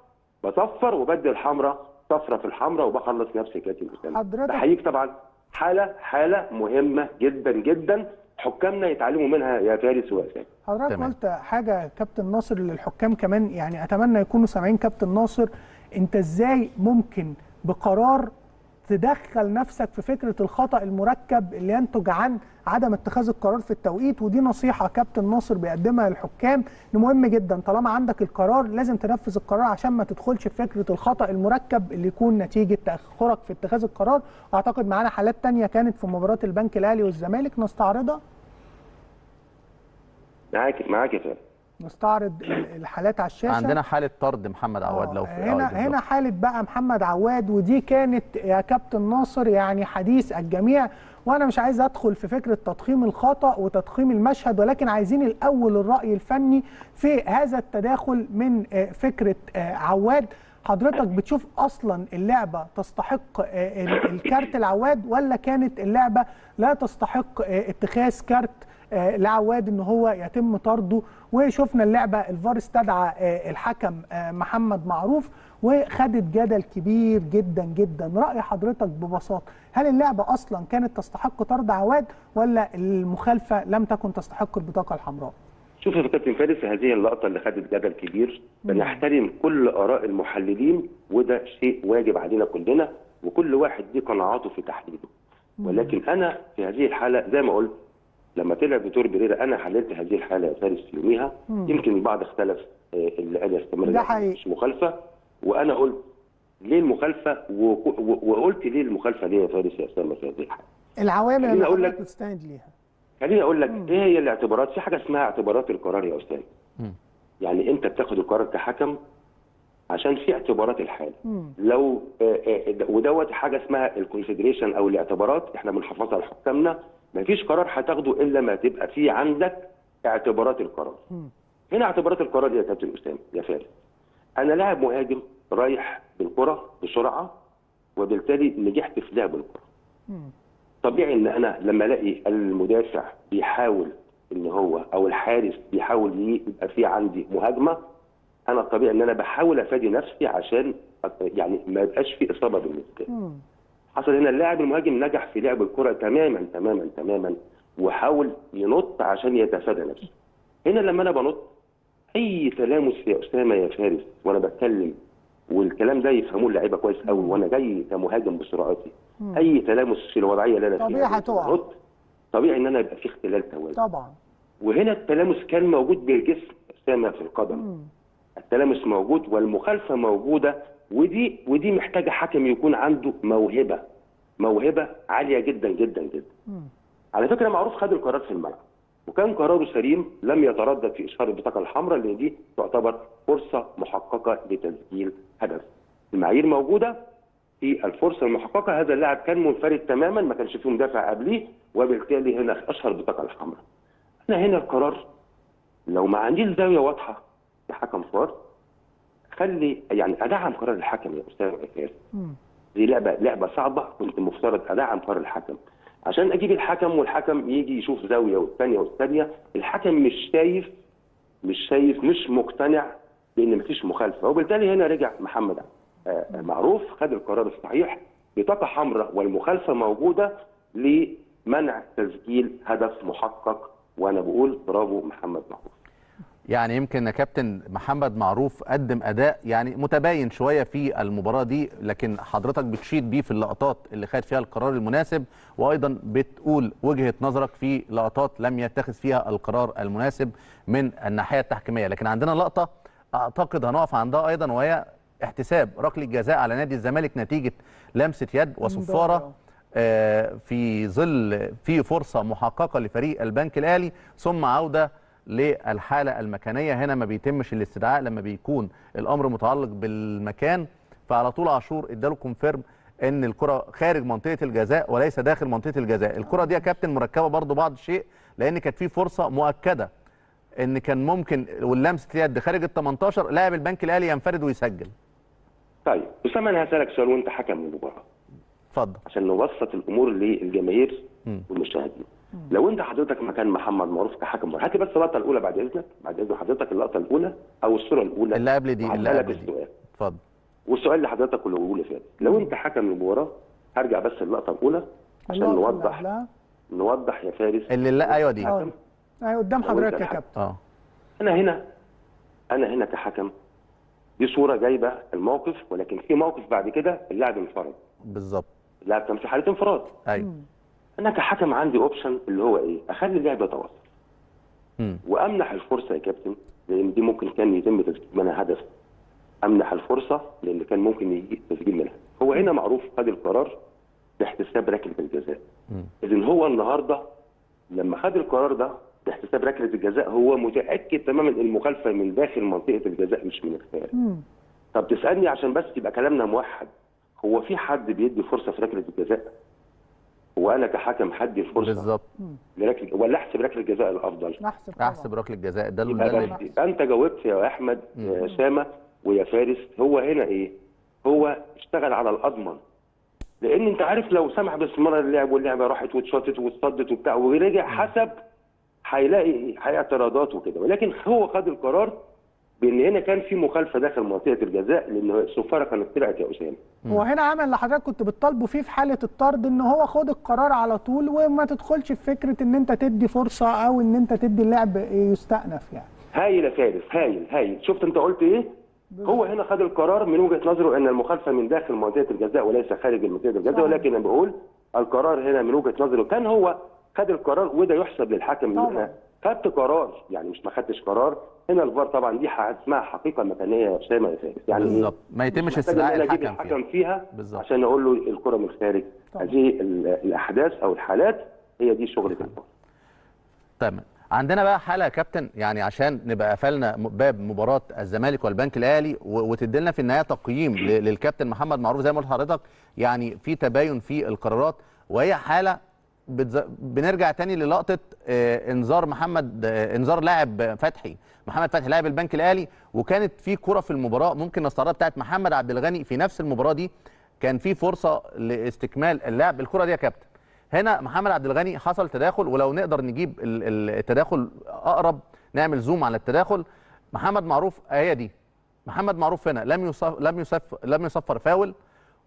بصفر وبدي الحمراء صفره في الحمراء وبخلص نفسي كاتب اسامه. بحييك طبعا، حاله مهمه جدا جدا حكامنا يتعلموا منها يا فارس واسامه. حضرتك قلت حاجه كابتن ناصر للحكام كمان، يعني اتمنى يكونوا سامعين كابتن ناصر، انت ازاي ممكن بقرار تدخل نفسك في فكره الخطا المركب اللي ينتج عن عدم اتخاذ القرار في التوقيت؟ ودي نصيحه كابتن ناصر بيقدمها للحكام ان مهم جدا طالما عندك القرار لازم تنفذ القرار عشان ما تدخلش في فكره الخطا المركب اللي يكون نتيجه تاخرك في اتخاذ القرار. اعتقد معانا حالات ثانيه كانت في مباراه البنك الاهلي والزمالك نستعرضها. معاك يا فندم، نستعرض الحالات على الشاشه. عندنا حاله طرد محمد عواد لو في هنا حاله بقى محمد عواد، ودي كانت يا كابتن ناصر يعني حديث الجميع، وانا مش عايز ادخل في فكره تضخيم الخطا وتضخيم المشهد، ولكن عايزين الاول الراي الفني في هذا التداخل من فكره عواد. حضرتك بتشوف اصلا اللعبه تستحق الكارت العواد، ولا كانت اللعبه لا تستحق اتخاذ كارت لعواد ان هو يتم طرده؟ وشفنا اللعبه الفار استدعى الحكم محمد معروف وخدت جدل كبير جدا جدا. راي حضرتك ببساطه، هل اللعبه اصلا كانت تستحق طرد عواد ولا المخالفه لم تكن تستحق البطاقه الحمراء؟ شوف يا كابتن فارس، هذه اللقطه اللي خدت جدل كبير، بنحترم كل اراء المحللين وده شيء واجب علينا كلنا وكل واحد ليه قناعاته في تحليله، ولكن انا في هذه الحاله زي ما قلت لما طلع فيتور بيريرا انا حللت هذه الحاله يا فارس يوميها، يمكن البعض اختلف اللي قال استمر مش مخالفه، وانا قلت ليه المخالفه وقلت ليه المخالفه ليه يا فارس يا اسامه في هذه الحاله؟ العوامل اللي حضرتك بتستند ليها. خليني اقول لك ايه هي الاعتبارات، في حاجه اسمها اعتبارات القرار يا استاذ. يعني انت بتاخد القرار كحكم عشان في اعتبارات الحاله، لو ودوت حاجه اسمها الكونسيدريشن او الاعتبارات، احنا بنحفظها لحكامنا، مفيش قرار هتاخده الا ما تبقى في عندك اعتبارات القرار. هنا اعتبارات القرار يا كابتن اسامه يا فارس، انا لاعب مهاجم رايح بالكره بسرعه وبالتالي نجحت في لعب الكره. طبيعي ان انا لما الاقي المدافع بيحاول ان هو او الحارس بيحاول يبقى في عندي مهاجمه، انا الطبيعي ان انا بحاول افادي نفسي عشان يعني ما يبقاش في اصابه بالنسبه لي. حصل هنا اللاعب المهاجم نجح في لعب الكره تماما تماما تماما وحاول ينط عشان يتفادى نفسه. هنا لما انا بنط اي تلامس يا اسامه يا فارس وانا بتكلم، والكلام ده يفهموه اللعيبه كويس قوي، وانا جاي كمهاجم بسرعتي اي تلامس في الوضعيه اللي انا فيها طبيعي طبيعي ان انا يبقى في اختلال توازن طبعا، وهنا التلامس كان موجود بالجسم اسامه في القدم، التلامس موجود والمخالفه موجوده، ودي محتاجه حكم يكون عنده موهبه موهبه عاليه جدا جدا جدا. على فكره معروف خد القرار في الملعب وكان قراره سليم، لم يتردد في اشهار البطاقه الحمراء لان دي تعتبر فرصه محققه لتسجيل هدف. المعايير موجوده في الفرصه المحققه، هذا اللاعب كان منفرد تماما، ما كانش فيه مدافع قبليه، وبالتالي هنا اشهر البطاقه الحمراء. انا هنا القرار لو ما عنديش زاويه واضحه لحكم فار خلي، يعني ادعم قرار الحكم يا استاذ عكاز. دي لعبه صعبه، كنت مفترض ادعم قرار الحكم عشان اجيب الحكم والحكم يجي يشوف زاويه والثانيه والثانيه. الحكم مش شايف، مش مقتنع بان مفيش مخالفه، وبالتالي هنا رجع محمد معروف خد القرار الصحيح، بطاقه حمراء والمخالفه موجوده لمنع تسجيل هدف محقق. وانا بقول برافو محمد معروف. يعني يمكن كابتن محمد معروف قدم اداء يعني متباين شويه في المباراه دي، لكن حضرتك بتشيد بيه في اللقطات اللي خد فيها القرار المناسب، وايضا بتقول وجهه نظرك في لقطات لم يتخذ فيها القرار المناسب من الناحيه التحكيميه. لكن عندنا لقطه اعتقد هنقف عندها ايضا، وهي احتساب ركله جزاء على نادي الزمالك نتيجه لمسه يد وصفاره في ظل في فرصه محققه لفريق البنك الاهلي، ثم عوده للحاله المكانيه. هنا ما بيتمش الاستدعاء، لما بيكون الامر متعلق بالمكان فعلى طول عاشور اداله كونفيرم ان الكره خارج منطقه الجزاء وليس داخل منطقه الجزاء. الكره دي يا كابتن مركبه برضو بعض الشيء، لان كانت في فرصه مؤكده ان كان ممكن، واللمسه يد خارج ال 18 لاعب البنك الاهلي ينفرد ويسجل. طيب اسامه انا هسالك سؤال وانت حكم المباراه. اتفضل. عشان نبسط الامور للجماهير والمشاهدين. لو انت حضرتك مكان محمد معروف كحكم، هات بس اللقطه الاولى بعد اذنك، بعد اذن حضرتك اللقطه الاولى او الصوره الاولى اللي قبل دي، اللي قبل دي. اتفضل. والسؤال اللي حضرتك كله بيقوله فات، لو انت حكم المباراة هرجع بس اللقطه الاولى عشان نوضح يا فارس اللي ايوه دي قدام حضرتك يا كابتن. انا هنا كحكم دي صوره جايبه الموقف، ولكن في موقف بعد كده اللاعب انفرد. بالظبط. اللاعب كان في حاله انفراد. ايوه. انا كحكم عندي اوبشن اللي هو ايه؟ اخلي اللعب يتواصل وامنح الفرصه يا كابتن، لان دي ممكن كان يتم تسجيل منها هدف. امنح الفرصه لان كان ممكن يجي تسجيل منها. هو هنا معروف خد القرار باحتساب ركله الجزاء. اذن هو النهارده لما خد القرار ده باحتساب ركله الجزاء هو متاكد تماما ان المخالفه من داخل منطقه الجزاء مش من الخارج. طب تسالني عشان بس يبقى كلامنا موحد، هو في حد بيدي فرصه في ركله الجزاء؟ وانا كحكم حدي فرصه بالظبط لركله، ولا احسب ركله الجزاء الافضل؟ احسب ركله الجزاء. ده اللي انت جاوبت يا احمد يا اسامه ويا فارس. هو هنا ايه؟ هو اشتغل على الاضمن، لان انت عارف لو سمح باستمرار اللعب واللعبه راحت واتشطت واتصدت وبتاع ورجع حسب هيلاقي اعتراضات وكده، ولكن هو خد القرار بان هنا كان في مخالفه داخل منطقه الجزاء لان الصفاره كانت طلعت يا اسامه. هو هنا عمل اللي حضرتك كنت بتطالبه فيه في حاله الطرد، ان هو خد القرار على طول وما تدخلش في فكره ان انت تدي فرصه او ان انت تدي اللعب يستأنف. يعني هايل يا فارس، هايل. شفت انت قلت ايه؟ هو هنا خد القرار من وجهه نظره ان المخالفه من داخل منطقه الجزاء وليس خارج منطقه الجزاء، ولكن انا بقول القرار هنا من وجهه نظره كان هو خد القرار، وده يحسب للحكم ان انا خدت قرار، يعني مش ما خدتش قرار. هنا الفار طبعا دي اسمها حقيقه مكانيه يا اسامه يا فارس، يعني بالظبط ما يتمش استدعاء الحكم فيها عشان اقول له الكره من خارج. هذه الاحداث او الحالات هي دي شغله الفار. تمام. عندنا بقى حاله يا كابتن، يعني عشان نبقى قفلنا باب مباراه الزمالك والبنك الاهلي وتدي لنا في النهايه تقييم للكابتن محمد معروف. زي ما قلت لحضرتك يعني في تباين في القرارات، وهي حاله بنرجع تاني للقطه انذار لاعب فتحي، محمد فتحي لاعب البنك الاهلي، وكانت في كره في المباراه ممكن نستعرضها بتاعت محمد عبد الغني في نفس المباراه دي، كان في فرصه لاستكمال اللعب. الكره دي يا كابتن هنا محمد عبد الغني حصل تداخل، ولو نقدر نجيب التداخل اقرب، نعمل زوم على التداخل. محمد معروف اهي دي، محمد معروف هنا لم يصفر فاول،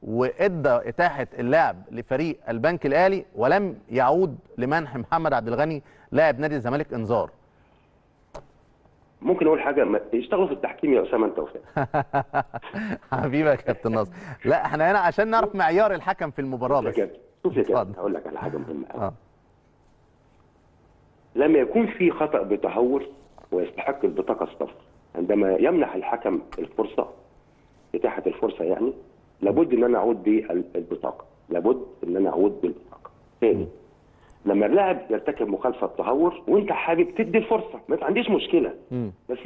وادى اتاحه اللعب لفريق البنك الاهلي، ولم يعود لمنح محمد عبد الغني لاعب نادي الزمالك انذار. ممكن اقول حاجه؟ يشتغلوا في التحكيم يا اسامه انت وفاء. حبيبي يا كابتن ناصر. لا احنا هنا عشان نعرف معيار الحكم في المباراه بس. شوف يا كابتن هقول لك على حاجه مهمه قوي. لما يكون في خطا بتهور ويستحق البطاقه الصفراء، عندما يمنح الحكم الفرصه، اتاحه الفرصه يعني، لابد ان انا اعود بالبطاقه. لابد ان انا اعود بالبطاقه. ثاني، لما اللاعب يرتكب مخالفه تهور وانت حابب تدي الفرصه، ما عنديش مشكله، بس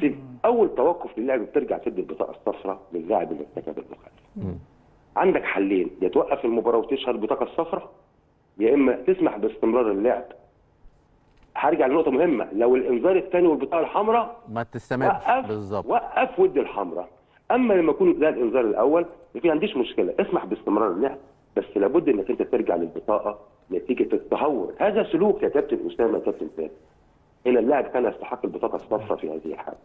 اول توقف للاعب بترجع تدي البطاقه الصفراء للاعب اللي ارتكب المخالفه. عندك حلين، يا توقف المباراه وتشهر البطاقه الصفراء، يا اما تسمح باستمرار اللعب. هرجع لنقطه مهمه، لو الانذار الثاني والبطاقه الحمراء ما تستمرش، بالظبط وقف ودي الحمراء. اما لما يكون ده الانذار الاول ما عنديش مشكله، اسمح باستمرار اللعب، بس لابد انك انت ترجع للبطاقه نتيجه التهور. هذا سلوك يا كابتن اسامه، كابتن فارس، ان اللاعب كان يستحق البطاقه الصفراء في هذه الحاله.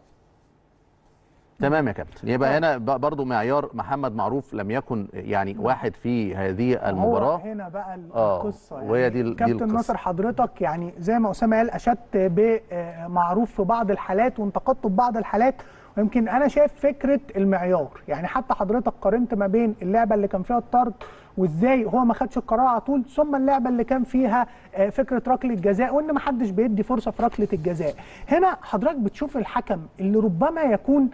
تمام يا كابتن، يبقى هنا برضو معيار محمد معروف لم يكن يعني واحد في هذه المباراه. هنا بقى القصه يعني، وهي دي القصه كابتن ناصر حضرتك، يعني زي ما اسامه قال اشدت بمعروف في بعض الحالات وانتقدته في بعض الحالات، ويمكن انا شايف فكره المعيار، يعني حتى حضرتك قارنت ما بين اللعبه اللي كان فيها الطرد وازاي هو ما خدش القرار على طول، ثم اللعبه اللي كان فيها فكره ركله جزاء وان ما حدش بيدي فرصه في ركله الجزاء. هنا حضرتك بتشوف الحكم اللي ربما يكون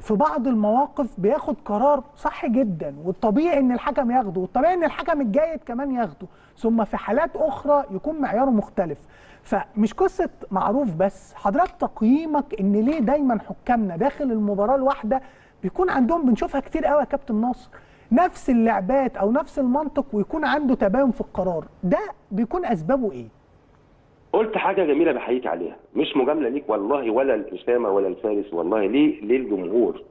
في بعض المواقف بياخد قرار صح جدا، والطبيعي ان الحكم ياخده، والطبيعي ان الحكم الجيد كمان ياخده، ثم في حالات اخرى يكون معياره مختلف. فمش قصه معروف بس، حضرتك تقييمك ان ليه دايما حكامنا داخل المباراه الواحده بيكون عندهم، بنشوفها كتير قوي يا كابتن ناصر، نفس اللعبات او نفس المنطق ويكون عنده تباين في القرار، ده بيكون اسبابه ايه؟ قلت حاجه جميله بحييك عليها، مش مجامله ليك والله ولا الاسامه ولا الفارس، والله للجمهور.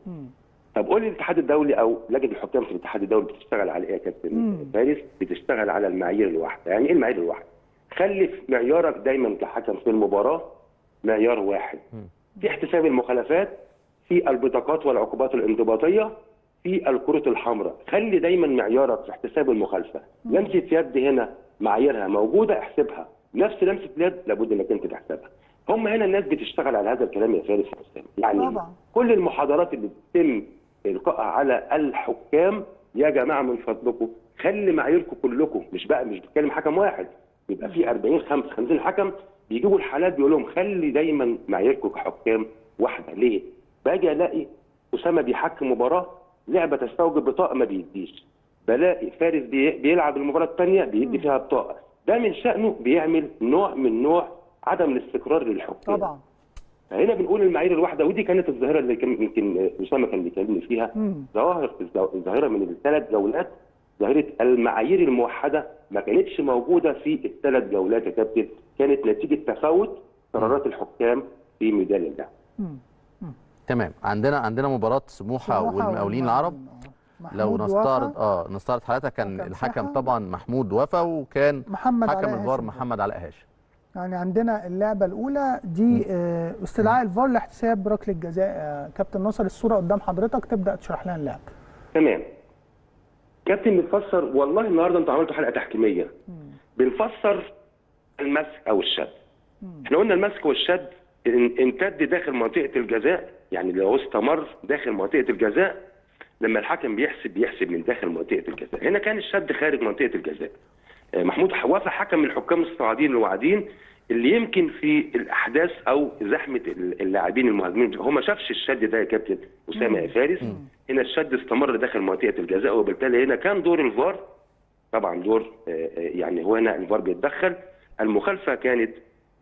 طب قول لي الاتحاد الدولي او لجنه الحكام في الاتحاد الدولي بتشتغل على ايه يا كابتن فارس؟ بتشتغل على المعايير الواحده. يعني ايه المعايير الواحده؟ خلي في معيارك دايما كحكم في المباراه معيار واحد، في احتساب المخالفات، في البطاقات والعقوبات الانضباطيه، في الكرة الحمراء. خلي دايما معيارك في احتساب المخالفه، لمسه يد هنا معاييرها موجوده احسبها، نفس لمسه يد لابد انك انت تحسبها. هم هنا الناس بتشتغل على هذا الكلام يا فارس واسامه، يعني طبعا كل المحاضرات اللي بتتم القائها على الحكام، يا جماعه من فضلكم خلي معاييركم كلكم، مش بتكلم حكم واحد، بيبقى في 40 50 حكم بيجيبوا الحالات بيقول لهم خلي دايما معاييركم كحكام واحده. ليه؟ باجي الاقي اسامه بيحكم مباراه لعبه تستوجب بطاقه ما بيديش، بلاقي فارس بيلعب المباراه الثانيه بيدي فيها بطاقه، ده من شأنه بيعمل نوع من نوع عدم الاستقرار للحكام. طبعا هنا بنقول المعايير الواحده، ودي كانت الظاهره اللي يمكن اسامه كان بيكلمني فيها، ظاهره من الثلاث جولات، ظاهره المعايير الموحده ما كانتش موجوده في الثلاث جولات يا كابتن، كانت نتيجه تفاوت قرارات الحكام في ميدان اللعب. تمام، عندنا مباراه سموحه والمقاولين العرب، لو نستعرض حالاتها، كان الحكم طبعا محمود وفا، وكان حكم الفار محمد علاء هاشم. يعني عندنا اللعبه الاولى دي استدعاء الفار لاحتساب ركله جزاء. كابتن ناصر الصوره قدام حضرتك، تبدا تشرح لنا اللعبه. تمام كابتن، بنفسر والله النهارده انتوا عملتوا حلقه تحكيميه، بنفسر المسك او الشد. احنا قلنا المسك والشد امتد داخل منطقه الجزاء، يعني لو استمر داخل منطقه الجزاء لما الحكم بيحسب من داخل منطقه الجزاء. هنا كان الشد خارج منطقه الجزاء. محمود وفا حكم من الحكام الصاعدين الواعدين، اللي يمكن في الاحداث او زحمه اللاعبين المهاجمين هو ما شافش الشد ده يا كابتن اسامه يا فارس. هنا الشد استمر داخل منطقه الجزاء، وبالتالي هنا كان دور الفار، طبعا دور يعني هو هنا الفار بيتدخل. المخالفه كانت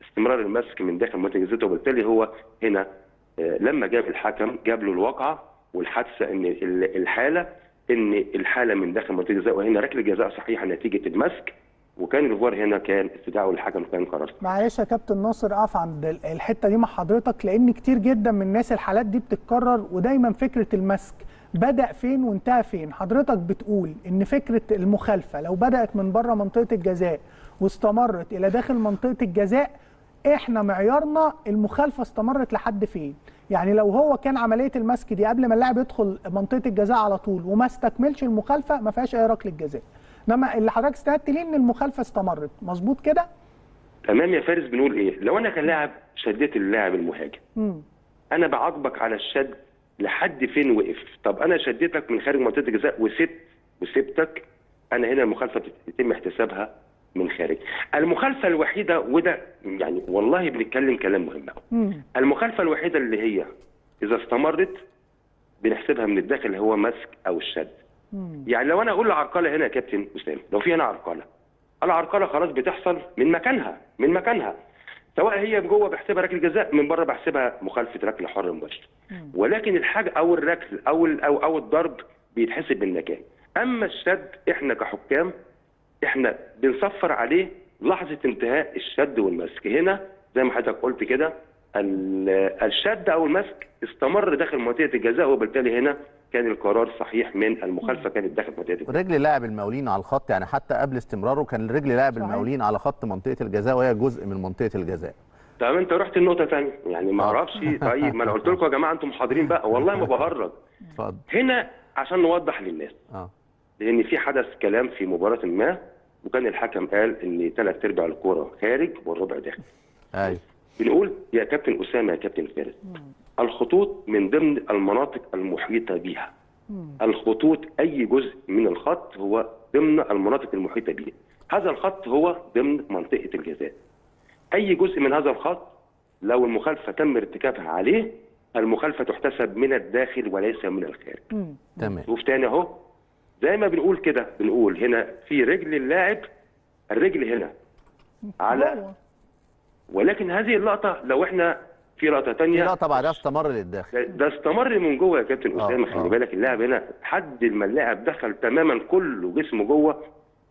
استمرار المسك من داخل منطقه الجزاء، وبالتالي هو هنا لما جاب الحكم جاب له الواقعه والحادثه، ان الحاله من داخل منطقه الجزاء، وهنا ركله جزاء صحيحه نتيجه المسك، وكان الفار هنا كان استدعاء الحكم كان قرار. معلش يا كابتن ناصر اقف عند الحته دي مع حضرتك، لان كتير جدا من الناس الحالات دي بتتكرر، ودايما فكره المسك بدا فين وانتهى فين. حضرتك بتقول ان فكره المخالفه لو بدات من بره منطقه الجزاء واستمرت الى داخل منطقه الجزاء، احنا معيارنا المخالفه استمرت لحد فين؟ يعني لو هو كان عمليه المسك دي قبل ما اللاعب يدخل منطقه الجزاء على طول وما استكملش المخالفه، ما فيهاش اي ركله جزاء. انما اللي حضرتك استندت ليه ان المخالفه استمرت، مظبوط كده؟ تمام يا فارس. بنقول ايه؟ لو انا كلاعب شديت اللاعب المهاجم، انا بعاقبك على الشد لحد فين وقف. طب انا شديتك من خارج منطقه الجزاء وسبتك، انا هنا المخالفه بتتم احتسابها من خارج المخالفه الوحيده، وده يعني والله بنتكلم كلام مهم قوي. المخالفه الوحيده اللي هي اذا استمرت بنحسبها من الداخل، هو مسك او الشد. يعني لو انا اقول لعرقله هنا يا كابتن اسامه، لو في هنا عرقله، العرقله خلاص بتحصل من مكانها، سواء هي جوه بحسبها ركله جزاء، من بره بحسبها مخالفه ركله حره مباشره. ولكن الحاجه او الركل او الضرب بيتحسب بالمكان. اما الشد احنا كحكام احنا بنصفر عليه لحظه انتهاء الشد والمسك. هنا زي ما حضرتك قلت كده الشد او المسك استمر داخل منطقه الجزاء، وبالتالي هنا كان القرار صحيح من المخالفه كانت داخل منطقه الجزاء. رجل لاعب المقاولين على الخط، يعني حتى قبل استمراره كان رجل لاعب المقاولين على خط منطقه الجزاء وهي جزء من منطقه الجزاء. طب انت رحت النقطه ثانيه، يعني ما اعرفش. طيب ما انا قلت لكم يا جماعه انتم حاضرين بقى، والله ما بهرج. اتفضل. هنا عشان نوضح للناس لان في حدث كلام في مباراه ما، وكان الحكم قال ان 3/4 الكوره خارج والربع داخل. ايوه. بنقول يا كابتن اسامه يا كابتن فارس، الخطوط من ضمن المناطق المحيطه بيها. الخطوط اي جزء من الخط هو ضمن المناطق المحيطه بيها. هذا الخط هو ضمن منطقه الجزاء. اي جزء من هذا الخط لو المخالفه تم ارتكابها عليه، المخالفه تحتسب من الداخل وليس من الخارج. تمام. شوف تاني اهو، زي ما بنقول كده، بنقول هنا في رجل اللاعب، الرجل هنا على، ولكن هذه اللقطه لو احنا في لقطه ثانيه، لا طبعا ده استمر للداخل، ده استمر من جوه يا كابتن اسامه. خلي بالك اللاعب هنا حد ما اللاعب دخل تماما كله جسمه جوه،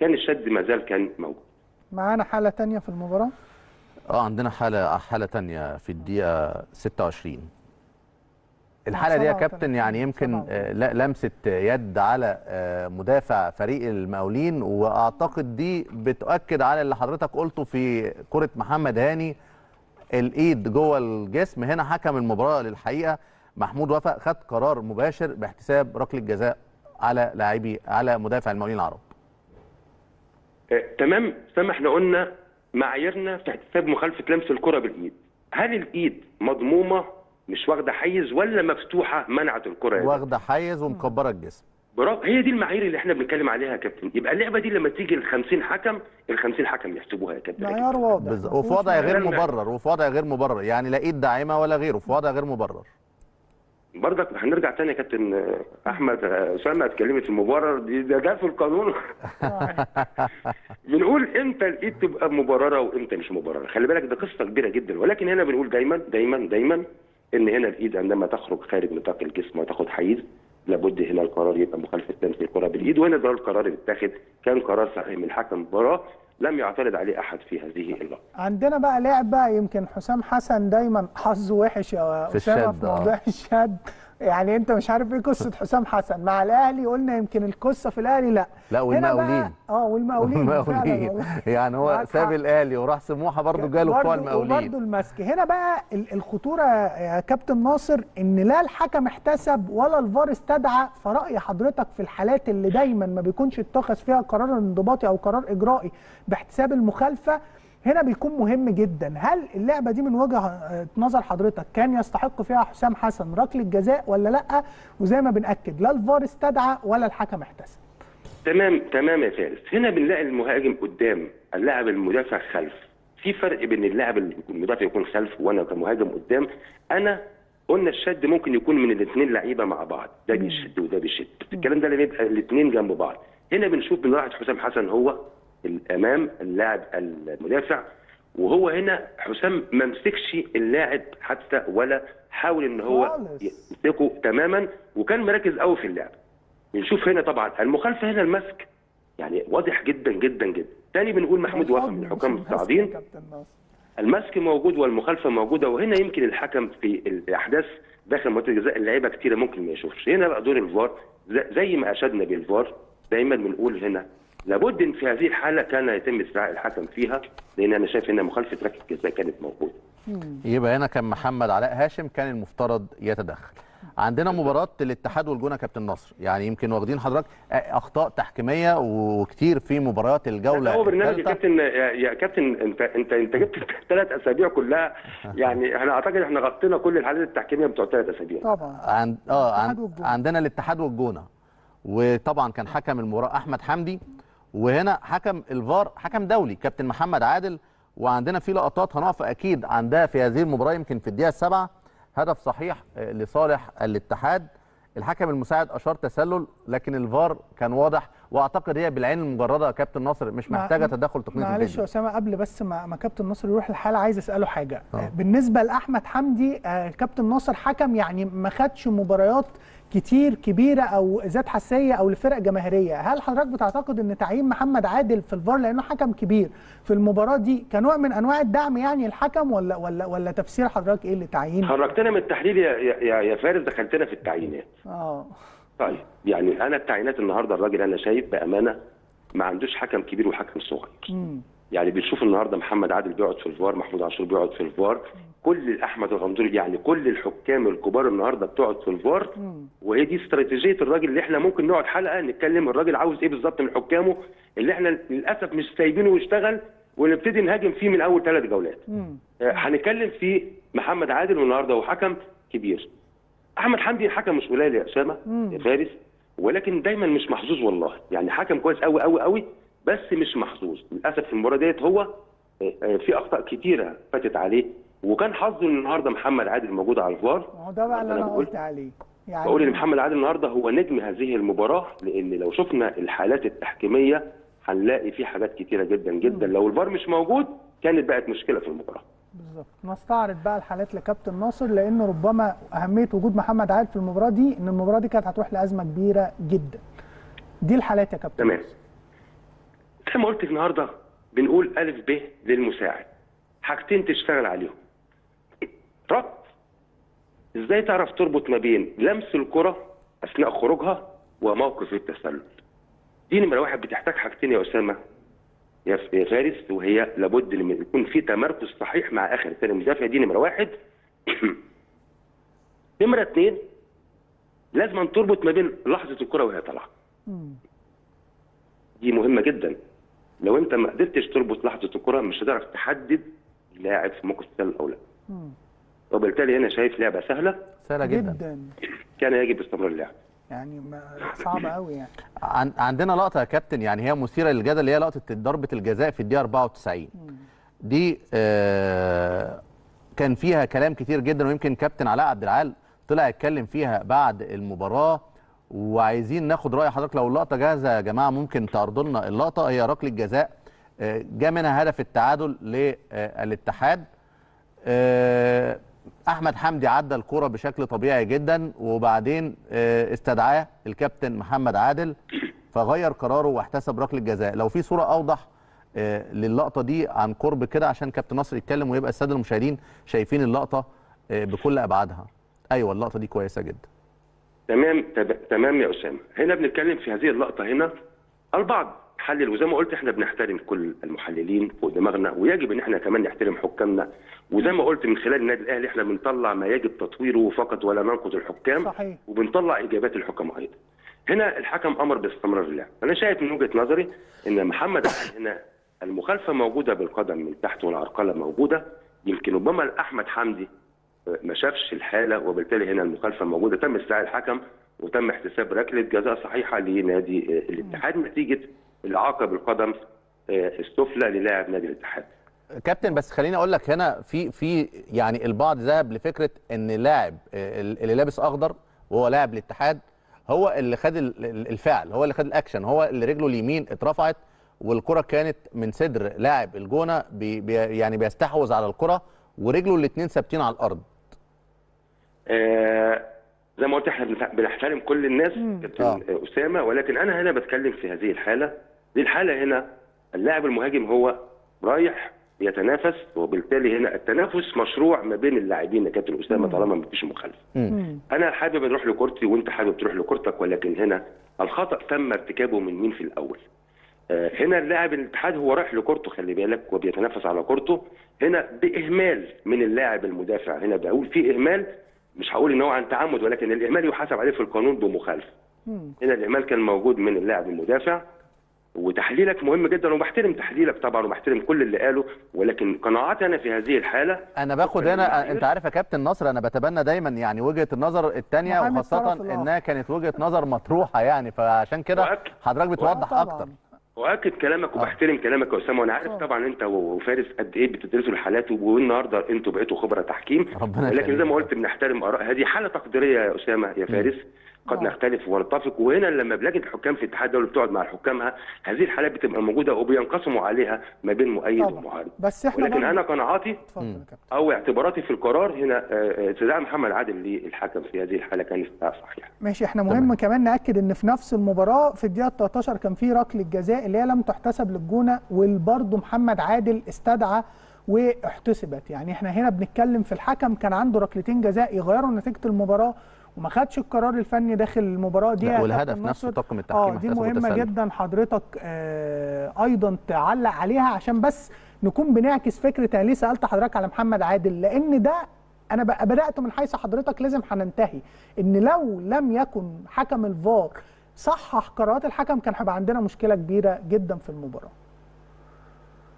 كان الشد ما زال كان موجود. معانا حاله ثانيه في المباراه. عندنا حاله ثانيه في الدقيقه 26. الحاله دي يا كابتن يعني يمكن لمسه يد على مدافع فريق المقاولين، واعتقد دي بتؤكد على اللي حضرتك قلته في كره محمد هاني، الايد جوه الجسم. هنا حكم المباراه للحقيقه محمود وفق خد قرار مباشر باحتساب ركله جزاء على لاعبي على مدافع المقاولين العرب. تمام. احنا قلنا معاييرنا في احتساب مخالفه لمس الكره بالايد، هل الايد مضمومه مش واخده حيز ولا مفتوحه منعت الكره؟ واخده حيز ومكبره الجسم. برافو، هي دي المعايير اللي احنا بنتكلم عليها يا كابتن. يبقى اللعبه دي لما تيجي ل 50 حكم، ال 50 حكم يحسبوها يا كابتن. معيار واضح وفي وضع غير مبرر، يعني لا ايد داعمه ولا غيره، في وضع غير مبرر. برضك هنرجع تاني يا كابتن احمد، اسامه اتكلمت في المبرر دي، ده في القانون. بنقول امتى الايد تبقى مبرره وامتى مش مبرره، خلي بالك ده قصه كبيره جدا. ولكن هنا بنقول دايما دايما دايما ان هنا الايد عندما تخرج خارج نطاق الجسم وتاخد حيز، لابد هنا القرار يبقى مخالفه لمس الكره بالايد. وهنا ده القرار اللي اتاخد، كان قرار صحيح من حكم المباراه، لم يعترض عليه احد في هذه اللقطه. عندنا بقى لاعب بقى يمكن حسام حسن دايما حظه وحش يا اسامه في موضوع الشد، يعني انت مش عارف ايه قصه حسام حسن مع الاهلي، قلنا يمكن القصه في الاهلي لا والمقاولين، والمقاولين يعني هو ساب الاهلي وراح سموحه برضه جاله بتوع المقاولين وبرضه المسك. هنا بقى الخطوره يا كابتن ناصر، ان لا الحكم احتسب ولا الفار استدعى، فراي حضرتك في الحالات اللي دايما ما بيكونش اتخذ فيها قرار انضباطي او قرار اجرائي باحتساب المخالفه، هنا بيكون مهم جدا. هل اللعبه دي من وجهه نظر حضرتك كان يستحق فيها حسام حسن ركله جزاء ولا لا؟ وزي ما بنأكد لا الفار استدعى ولا الحكم احتسب. تمام يا فارس. هنا بنلاقي المهاجم قدام، اللاعب المدافع خلف. في فرق بين اللاعب المدافع يكون خلف وانا كمهاجم قدام. انا قلنا الشد ممكن يكون من الاثنين لعيبه مع بعض، ده بيشد وده بيشد، الكلام ده لما يبقى الاثنين جنب بعض. هنا بنشوف بنلاحظ حسام حسن هو الامام اللاعب المدافع، وهو هنا حسام ما مسكش اللاعب حتى ولا حاول ان هو يمسكه تماما، وكان مركز قوي في اللعب. بنشوف هنا طبعا المخالفه هنا المسك، يعني واضح جدا جدا جدا. تاني بنقول محمود وفق من الحكام الصاعدين، المسك موجود والمخالفه موجوده، وهنا يمكن الحكم في الاحداث داخل منطقه الجزاء اللعيبه كتيره ممكن ما يشوفش. هنا بقى دور الفار، زي ما اشدنا بالفار دايما بنقول هنا لابد ان في هذه الحاله كان يتم استدعاء الحكم فيها، لان انا شايف ان مخالفه ركله الجزاء كانت موجوده. يبقى هنا كان محمد علاء هاشم كان المفترض يتدخل. عندنا مباراه الاتحاد والجونه كابتن نصر، يعني يمكن واخدين حضرتك اخطاء تحكيميه وكتير في مباريات الجوله. هو برنامج يا كابتن، انت جبت 3 اسابيع كلها، يعني انا اعتقد احنا غطينا كل الحالات التحكيميه بتوع 3 اسابيع. طبعا عندنا الاتحاد والجونه، وطبعا كان حكم المباراه احمد حمدي، وهنا حكم الفار حكم دولي كابتن محمد عادل. وعندنا في لقطات هنقف اكيد عندها في هذه المباراه، يمكن في الدقيقه 7 هدف صحيح لصالح الاتحاد، الحكم المساعد اشار تسلل، لكن الفار كان واضح، واعتقد هي بالعين المجرده كابتن ناصر مش محتاجه تدخل تقنيه. معلش يا اسامه، قبل بس ما كابتن ناصر يروح الحاله عايز اساله حاجه. بالنسبه لاحمد حمدي، كابتن ناصر حكم يعني ما خدش مباريات كتير كبيره او ذات حساسيه او لفرق جماهيريه، هل حضرتك بتعتقد ان تعيين محمد عادل في الفار لانه حكم كبير في المباراه دي كنوع من انواع الدعم يعني الحكم، ولا تفسير حضرتك ايه لتعيين؟ خرجتنا من التحليل يا فارس، دخلتنا في التعيينات. طيب يعني انا التعيينات النهارده الراجل انا شايف بامانه ما عندوش حكم كبير وحكم صغير. يعني بنشوف النهارده محمد عادل بيقعد في الفار، محمود عاشور بيقعد في الفار، كل احمد الغندوري، يعني كل الحكام الكبار النهارده بتقعد في الفار. وايه دي استراتيجيه الراجل اللي احنا ممكن نقعد حلقه نتكلم الراجل عاوز ايه بالظبط من حكامه، اللي احنا للاسف مش سايبينه يشتغل ونبتدي نهاجم فيه من اول 3 جولات. هنتكلم في محمد عادل، والنهارده هو حكم كبير. احمد حمدي حكم مش قليل يا اسامه يا فارس، ولكن دايما مش محظوظ والله، يعني حكم كويس قوي قوي قوي بس مش محظوظ للاسف في المباراه ديت. هو في اخطاء كتيره فاتت عليه، وكان حظه النهارده محمد عادل موجود على الفار. هو ده بقى اللي انا قلت عليه، يعني بقول ان محمد عادل النهارده هو نجم هذه المباراه، لان لو شفنا الحالات التحكيميه هنلاقي في حاجات كتيره جدا جدا لو الفار مش موجود كانت بقت مشكله في المباراه. بالظبط، نستعرض بقى الحالات لكابتن ناصر، لان ربما اهميه وجود محمد عادل في المباراه دي ان المباراه دي كانت هتروح لازمه كبيره جدا. دي الحالات يا كابتن. تمام، زي ما قلت النهارده بنقول الف ب للمساعد، حاجتين تشتغل عليهم. ربط، ازاي تعرف تربط ما بين لمس الكره اثناء خروجها وموقف التسلل. دي نمره واحد، بتحتاج حاجتين يا اسامه يا فارس، وهي لابد ان يكون في تمركز صحيح مع اخر ثاني مدافع، دي نمره واحد. نمره اثنين، لازم أن تربط ما بين لحظه الكره وهي طالعه. دي مهمه جدا، لو انت ما قدرتش تربط لحظه الكره مش هتعرف تحدد اللاعب في موقف التسلل او لا. وبالتالي انا شايف لعبه سهله جدا، كان يجب استمرار اللعب، يعني صعبه قوي. يعني عندنا لقطه يا كابتن يعني هي مثيره للجدل، اللي هي لقطه ضربه الجزاء في الدقيقه 94 دي. كان فيها كلام كتير جدا، ويمكن كابتن علاء عبد العال طلع يتكلم فيها بعد المباراه، وعايزين ناخد راي حضرتك لو اللقطه جاهزه يا جماعه، ممكن تعرضوا لنا اللقطه. هي ركله جزاء جاء منها هدف التعادل للاتحاد. احمد حمدي عدى الكرة بشكل طبيعي جدا، وبعدين استدعاه الكابتن محمد عادل فغير قراره واحتسب ركله جزاء. لو في صوره اوضح للقطه دي عن قرب كده عشان كابتن ناصر يتكلم ويبقى الساده المشاهدين شايفين اللقطه بكل ابعادها. ايوه اللقطه دي كويسه جدا. تمام تمام يا اسامه، هنا بنتكلم في هذه اللقطه هنا البعض حلل، وزي ما قلت احنا بنحترم كل المحللين فوق دماغنا، ويجب ان احنا كمان نحترم حكامنا، وزي ما قلت من خلال النادي الاهلي احنا بنطلع ما يجب تطويره فقط ولا ننقد الحكام. صحيح. وبنطلع اجابات الحكام ايضا. هنا الحكم امر باستمرار اللعب. انا شايف من وجهه نظري ان محمد عادل هنا المخالفه موجوده بالقدم من تحت والعرقله موجوده، يمكن ربما احمد حمدي ما شافش الحاله، وبالتالي هنا المخالفه موجوده، تم استدعاء الحكم وتم احتساب ركله جزاء صحيحه لنادي الاتحاد نتيجه الاعاقه بالقدم السفلى للاعب نادي الاتحاد. كابتن بس خليني اقول لك هنا في يعني البعض ذهب لفكره ان اللاعب اللي لابس اخضر وهو لاعب الاتحاد هو اللي خد الفعل، هو اللي خد الاكشن، هو اللي رجله اليمين اترفعت والكره كانت من صدر لاعب الجونه يعني بيستحوذ على الكره ورجله الاثنين ثابتين على الارض. زي ما قلت احنا بنحترم كل الناس اسامه، ولكن انا هنا بتكلم في هذه الحاله. دي الحاله هنا اللاعب المهاجم هو رايح يتنافس، وبالتالي هنا التنافس مشروع ما بين اللاعبين يا كابتن اسامه طالما ما فيش مخالفه. انا حابب نروح لكورتي وانت حابب تروح لكورتك، ولكن هنا الخطا تم ارتكابه من مين في الاول؟ هنا اللاعب الاتحاد هو رايح لكورته، خلي بالك، وبيتنافس على كورته هنا باهمال من اللاعب المدافع. هنا بقول في اهمال، مش هقول ان هو عن تعمد، ولكن الاهمال يحاسب عليه في القانون بمخالفه. هنا الاهمال كان موجود من اللاعب المدافع، وتحليلك مهم جدا وبحترم تحليلك طبعا وبحترم كل اللي قاله، ولكن قناعاتي انا في هذه الحاله انا باخد هنا. انت عارف يا كابتن ناصر انا بتبنى دايما يعني وجهه النظر الثانيه، وخاصه انها كانت وجهه نظر مطروحه يعني، فعشان كده حضرتك بتوضح اكتر. أؤكد كلامك وبحترم كلامك يا أسامة، وأنا عارف طبعا أنت وفارس قد إيه بتدرسوا الحالات، والنهارده أنتوا بقيتوا خبرة تحكيم، لكن زي ما قلت بنحترم آراء. هذه حالة تقديرية يا أسامة يا فارس، قد نختلف ونتفق، وهنا لما بلجنه الحكام في اتحاد الدولي بتقعد مع حكامها هذه الحالات بتبقى موجوده وبينقسموا عليها ما بين مؤيد ومعارض. بس احنا ولكن انا قناعاتي او اعتباراتي في القرار هنا استدعاء محمد عادل للحكم في هذه الحاله كان استدعاء صحيح. ماشي، احنا مهم طبعا. كمان ناكد ان في نفس المباراه في الدقيقه 13 كان في ركله جزاء اللي هي لم تحتسب للجونه، وبرضه محمد عادل استدعى واحتسبت. يعني احنا هنا بنتكلم في الحكم كان عنده ركلتين جزاء يغيروا نتيجه المباراه وما خدش القرار الفني داخل المباراه دي. والهدف نفسه طاقم التحكيم دي مهمه جدا حضرتك ايضا تعلق عليها عشان بس نكون بنعكس فكره. انا ليه سالت حضرتك على محمد عادل؟ لان ده انا بدات من حيث حضرتك لازم هننتهي، ان لو لم يكن حكم الفار صحح قرارات الحكم كان هيبقى عندنا مشكله كبيره جدا في المباراه.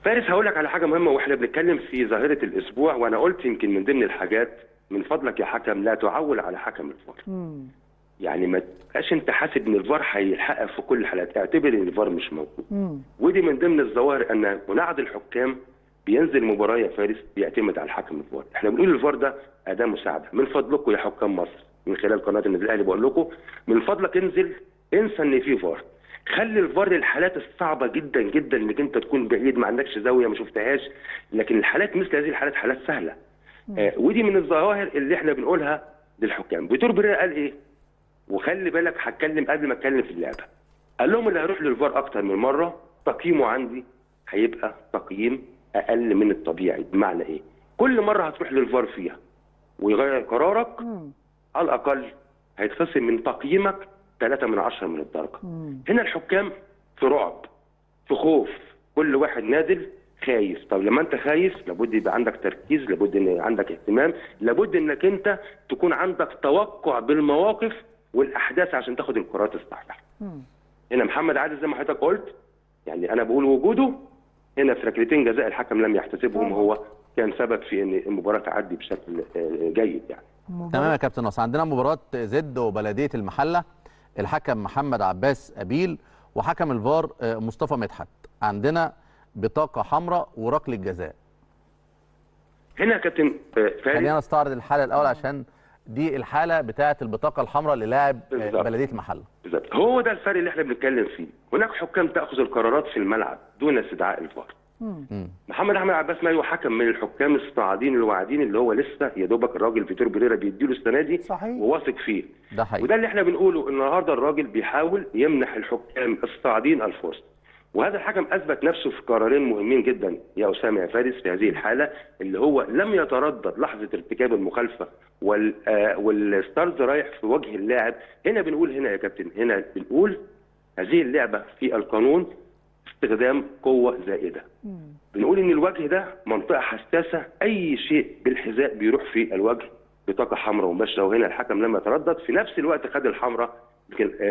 فارس هقول لك على حاجه مهمه واحنا بنتكلم في ظاهره الاسبوع، وانا قلت يمكن من ضمن الحاجات من فضلك يا حكم لا تعول على حكم الفار. يعني ما تبقاش انت حاسب ان الفار هيحقق في كل الحالات، اعتبر ان الفار مش موجود. ودي من ضمن الظواهر ان منعد الحكام بينزل مباراه يا فارس بيعتمد على الحكم الفار. احنا بنقول الفار ده اداه مساعده، من فضلكم يا حكام مصر من خلال قناه النادي الاهلي بقول لكم من فضلك انزل، انسى ان في فار، خلي الفار للحالات الصعبه جدا جدا انك انت تكون بعيد ما عندكش زاويه ما شفتهاش، لكن الحالات مثل هذه الحالات حالات سهله. ودي من الظواهر اللي احنا بنقولها للحكام. فيتور بيريرا قال ايه؟ وخلي بالك هتكلم قبل ما اتكلم في اللعبه. قال لهم اللي هيروح للفار اكتر من مره تقييمه عندي هيبقى تقييم اقل من الطبيعي، بمعنى ايه؟ كل مره هتروح للفار فيها ويغير قرارك على الاقل هيتخصم من تقييمك 3 من 10 من الدرجه. هنا الحكام في رعب، في خوف، كل واحد نازل خايف. طب لما انت خايف لابد يبقى عندك تركيز، لابد ان عندك اهتمام، لابد انك انت تكون عندك توقع بالمواقف والاحداث عشان تاخد القرارات الصحيحه. هنا محمد عادل زي ما حضرتك قلت، يعني انا بقول وجوده هنا في ركلتين جزاء الحكم لم يحتسبهم هو كان سبب في ان المباراه تعدي بشكل جيد. يعني تمام يا كابتن ناصر. عندنا مباراه زد وبلديه المحله، الحكم محمد عباس أبيل وحكم الفار مصطفى مدحت، عندنا بطاقة حمراء وركلة جزاء. هنا يا كابتن خلينا نستعرض الحالة الأول عشان دي الحالة بتاعة البطاقة الحمراء للاعب بلدية المحلة. بالظبط، هو ده الفرق اللي احنا بنتكلم فيه. هناك حكام تأخذ القرارات في الملعب دون استدعاء الفار. محمد احمد عباس مايو حكم من الحكام الصاعدين الواعدين اللي هو لسه يا دوبك الراجل فيتور بيريرا بيديله السنه دي وواثق فيه، ده حقيقي. وده اللي احنا بنقوله النهارده، الراجل بيحاول يمنح الحكام الصاعدين الفرصه، وهذا الحكم اثبت نفسه في قرارين مهمين جدا يا اسامه يا فارس في هذه الحاله، اللي هو لم يتردد لحظه ارتكاب المخالفه والستارز رايح في وجه اللاعب. هنا بنقول هنا يا كابتن، هنا بنقول هذه اللعبه في القانون استخدام قوة زائدة. بنقول إن الوجه ده منطقة حساسة، أي شيء بالحذاء بيروح في الوجه بطاقة حمراء ومباشرة، وهنا الحكم لما تردد في نفس الوقت خد الحمراء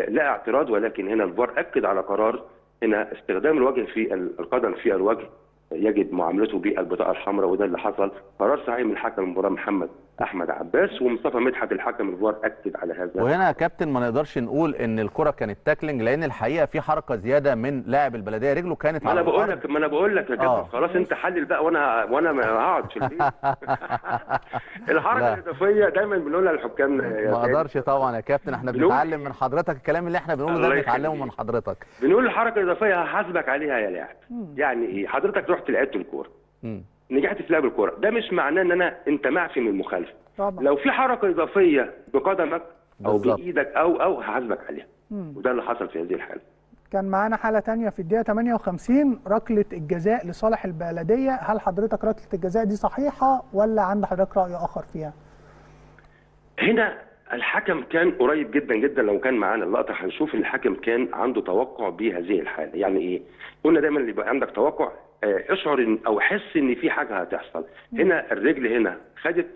لا اعتراض، ولكن هنا الفار أكد على قرار هنا استخدام الوجه في القدم في الوجه يجب معاملته بالبطاقة الحمراء، وده اللي حصل. قرار صحيح من حكم المباراة محمد أحمد عباس، ومصطفى مدحت الحكم الفار أكد على هذا. وهنا يا كابتن ما نقدرش نقول إن الكرة كانت تاكلينج، لأن الحقيقة في حركة زيادة من لاعب البلدية رجله كانت. ما أنا بقول لك يا كابتن خلاص أنت حلل بقى وأنا ما هقعد في البيت. الحركة الإضافية دايما بنقولها للحكام. ما أقدرش طبعا يا كابتن، إحنا بنتعلم من حضرتك الكلام اللي إحنا بنقوله ده بنتعلمه من حضرتك. بنقول الحركة الإضافية هحاسبك عليها يا لاعب. يعني إيه؟ حضرتك رحت لعبت الكورة. نجحت في لعب الكوره، ده مش معناه ان انت معفي من المخالفه. لو في حركه اضافيه بقدمك او بايدك او هحاسبك عليها، وده اللي حصل في هذه الحاله. كان معانا حاله ثانيه في الدقيقه 58 ركله الجزاء لصالح البلديه، هل حضرتك ركله الجزاء دي صحيحه ولا عند حضرتك راي اخر فيها؟ هنا الحكم كان قريب جدا جدا، لو كان معانا اللقطه هنشوف ان الحكم كان عنده توقع بهذه الحاله. يعني ايه؟ قلنا دايما اللي يبقى عندك توقع اشعر او حس ان في حاجه هتحصل. هنا الرجل هنا خدت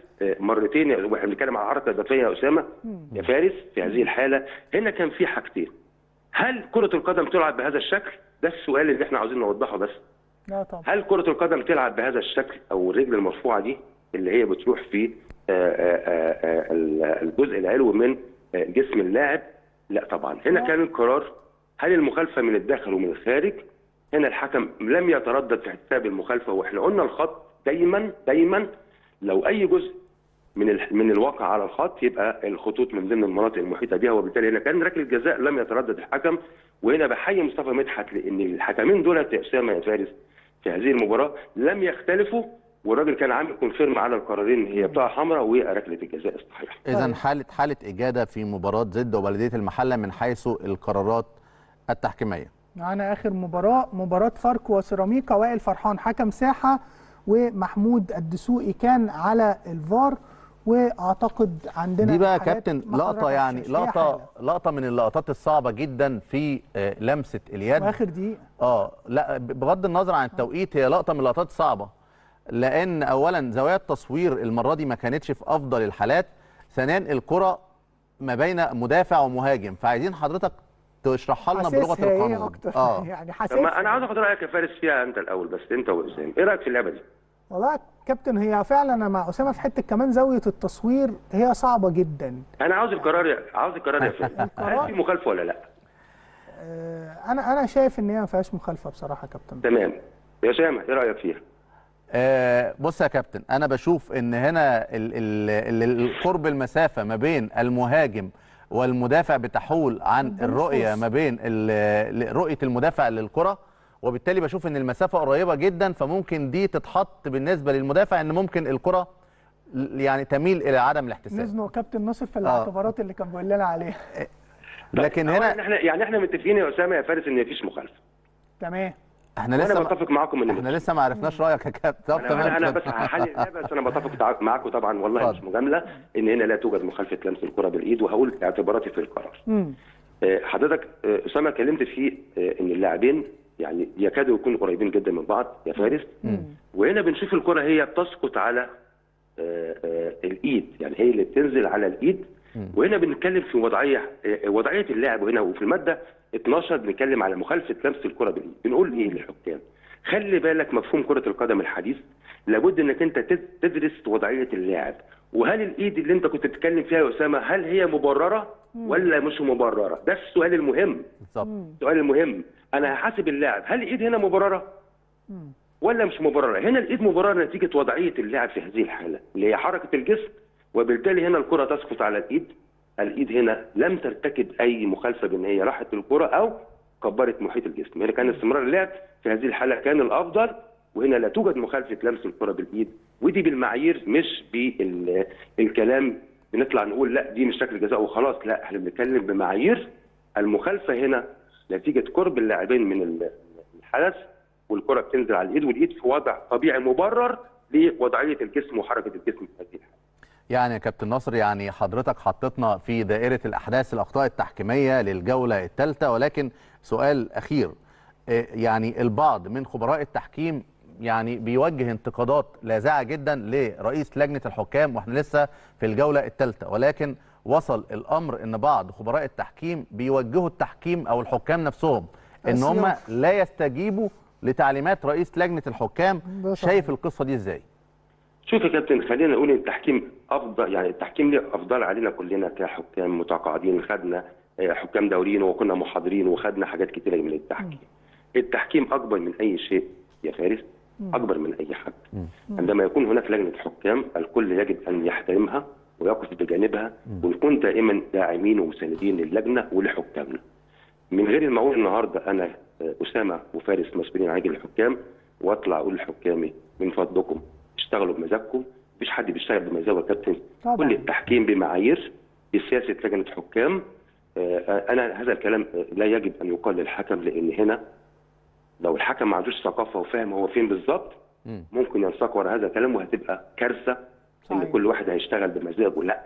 مرتين، واحنا بنتكلم على حركه اضافيه يا اسامه يا فارس في هذه الحاله. هنا كان في حاجتين، هل كره القدم تلعب بهذا الشكل؟ ده السؤال اللي احنا عاوزين نوضحه بس. لا طبعا، هل كره القدم تلعب بهذا الشكل او الرجل المرفوعه دي اللي هي بتروح في الجزء العلوي من جسم اللاعب؟ لا طبعا. هنا كان القرار هل المخالفه من الداخل ومن الخارج. هنا الحكم لم يتردد في حساب المخالفه، واحنا قلنا الخط دايما دايما لو اي جزء من الواقع على الخط، يبقى الخطوط من ضمن المناطق المحيطه بها، وبالتالي هنا كان ركله جزاء لم يتردد الحكم. وهنا بحيي مصطفى مدحت لان الحكمين دولت يا اسامه يا فارس في هذه المباراه لم يختلفوا، والراجل كان عامل كونفيرم على القرارين، هي بطاقه حمراء وركله الجزاء الصحيحه. اذا حاله اجاده في مباراه زد وبلديه المحله من حيث القرارات التحكيميه. معانا اخر مباراه فاركو وسيراميكا، وائل فرحان حكم ساحه ومحمود الدسوقي كان على الفار، واعتقد عندنا دي بقى كابتن لقطه، يعني لقطه من اللقطات الصعبه جدا في لمسه اليد واخر دقيقه. لا بغض النظر عن التوقيت هي لقطه من اللقطات الصعبه، لان اولا زوايا التصوير المره دي ما كانتش في افضل الحالات، ثانيا الكره ما بين مدافع ومهاجم، فعايزين حضرتك تشرحها لنا بلغه القانون. يعني حاسس انا عاوز اخد رايك يا فارس فيها انت الاول، بس انت واسامه ايه رايك في اللعبه دي؟ والله كابتن هي فعلا انا مع اسامه في حته كمان زاويه التصوير هي صعبه جدا. انا عاوز القرار، يا فندم، هل في مخالفه ولا لا؟ انا شايف ان هي ما فيهاش مخالفه بصراحه يا كابتن. تمام يا اسامه ايه رايك فيها؟ بص يا كابتن، انا بشوف ان هنا القرب المسافه ما بين المهاجم والمدافع بتحول عن الرؤيه ما بين رؤيه المدافع للكره، وبالتالي بشوف ان المسافه قريبه جدا، فممكن دي تتحط بالنسبه للمدافع ان ممكن الكره يعني تميل الى عدم الاحتساب. نزنق كابتن نصر في الاعتبارات اللي كان بيقول لنا عليها. لكن هنا احنا متفقين يا اسامه يا فارس ان مفيش مخالفه. تمام. انا بتفق معاكم ان احنا لسه ما عرفناش رايك يا كابتن. انا بس هحلل اللعبه، بس انا بتفق معاكم طبعا، والله مش مجامله، ان هنا لا توجد مخالفه لمس الكره بالايد، وهقول اعتباراتي في القرار. حضرتك اسامه اتكلمت في ان اللاعبين يعني يكادوا يكونوا قريبين جدا من بعض يا فارس، وهنا بنشوف الكره هي بتسقط على الايد، يعني هي اللي بتنزل على الايد، وهنا بنتكلم في وضعيه اللاعب. وهنا وفي الماده 12 بنتكلم على مخالفه لمس الكره بالايد، بنقول ايه للحكام؟ خلي بالك مفهوم كره القدم الحديث لابد انك انت تدرس وضعيه اللاعب، وهل الايد اللي انت كنت بتتكلم فيها يا اسامه هل هي مبرره ولا مش مبرره؟ ده السؤال المهم. بالظبط السؤال المهم، انا هحاسب اللاعب هل الايد هنا مبرره ولا مش مبرره؟ هنا الايد مبرره نتيجه وضعيه اللاعب في هذه الحاله اللي هي حركه الجسم، وبالتالي هنا الكره تسقط على الايد. الايد هنا لم ترتكب اي مخالفه بان هي راحت الكره او كبرت محيط الجسم، هنا كان استمرار اللعب في هذه الحاله كان الافضل، وهنا لا توجد مخالفه لمس الكره بالايد، ودي بالمعايير مش بالكلام بنطلع نقول لا دي مش شكل جزاء وخلاص، لا احنا بنتكلم بمعايير المخالفه هنا نتيجه قرب اللاعبين من الحدث، والكره بتنزل على الايد، والايد في وضع طبيعي مبرر لوضعيه الجسم وحركه الجسم في هذه الحاله. يعني يا كابتن نصر، يعني حضرتك حطيتنا في دائرة الأحداث الأخطاء التحكيمية للجولة الثالثة، ولكن سؤال أخير، يعني البعض من خبراء التحكيم يعني بيوجه انتقادات لاذعة جدا لرئيس لجنة الحكام واحنا لسه في الجولة الثالثة، ولكن وصل الأمر إن بعض خبراء التحكيم بيوجهوا التحكيم أو الحكام نفسهم إن هم لا يستجيبوا لتعليمات رئيس لجنة الحكام، شايف القصة دي إزاي؟ شوف يا كابتن، خلينا نقول ان التحكيم افضل، يعني التحكيم ليه افضل علينا كلنا كحكام متقاعدين، خدنا حكام دوريين وكنا محاضرين وخدنا حاجات كتيره من التحكيم. التحكيم اكبر من اي شيء يا فارس، اكبر من اي حد. عندما يكون هناك لجنه حكام الكل يجب ان يحترمها ويقف بجانبها، ونكون دائما داعمين ومساندين للجنه ولحكامنا. من غير ما اقول النهارده انا اسامه وفارس مسؤولين عن الحكام واطلع اقول لحكامي من فضلكم اشتغلوا بمزاجكم، مفيش حد بيشتغل بمزاجه يا كابتن. كل التحكيم بمعايير، بسياسه لجنه حكام. انا هذا الكلام لا يجب ان يقال للحكم، لان هنا لو الحكم ما عندوش ثقافه وفاهم هو فين بالظبط ممكن ينساق ورا هذا الكلام، وهتبقى كارثه ان كل واحد هيشتغل بمزاجه. لا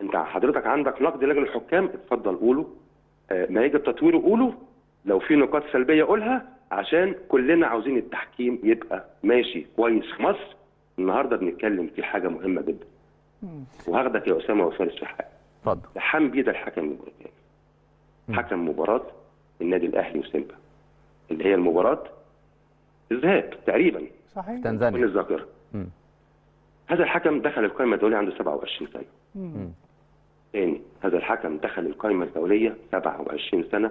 انت حضرتك عندك نقد لجنه الحكام، اتفضل قوله، ما يجب تطويره قوله، لو في نقاط سلبيه قولها، عشان كلنا عاوزين التحكيم يبقى ماشي كويس في مصر. النهارده بنتكلم في حاجه مهمه جدا. وهاخدك يا اسامه وفارس في حاجه. اتفضل. لحام بيدا الحكم المباراتين. حكم مباراه النادي الاهلي وسيمبا. اللي هي المباراه الذهاب تقريبا. صحيح. تنزانيا. من الذاكره. هذا الحكم دخل القائمه الدوليه عنده 27 سنه. ثاني، هذا الحكم دخل القائمه الدوليه 27 سنه.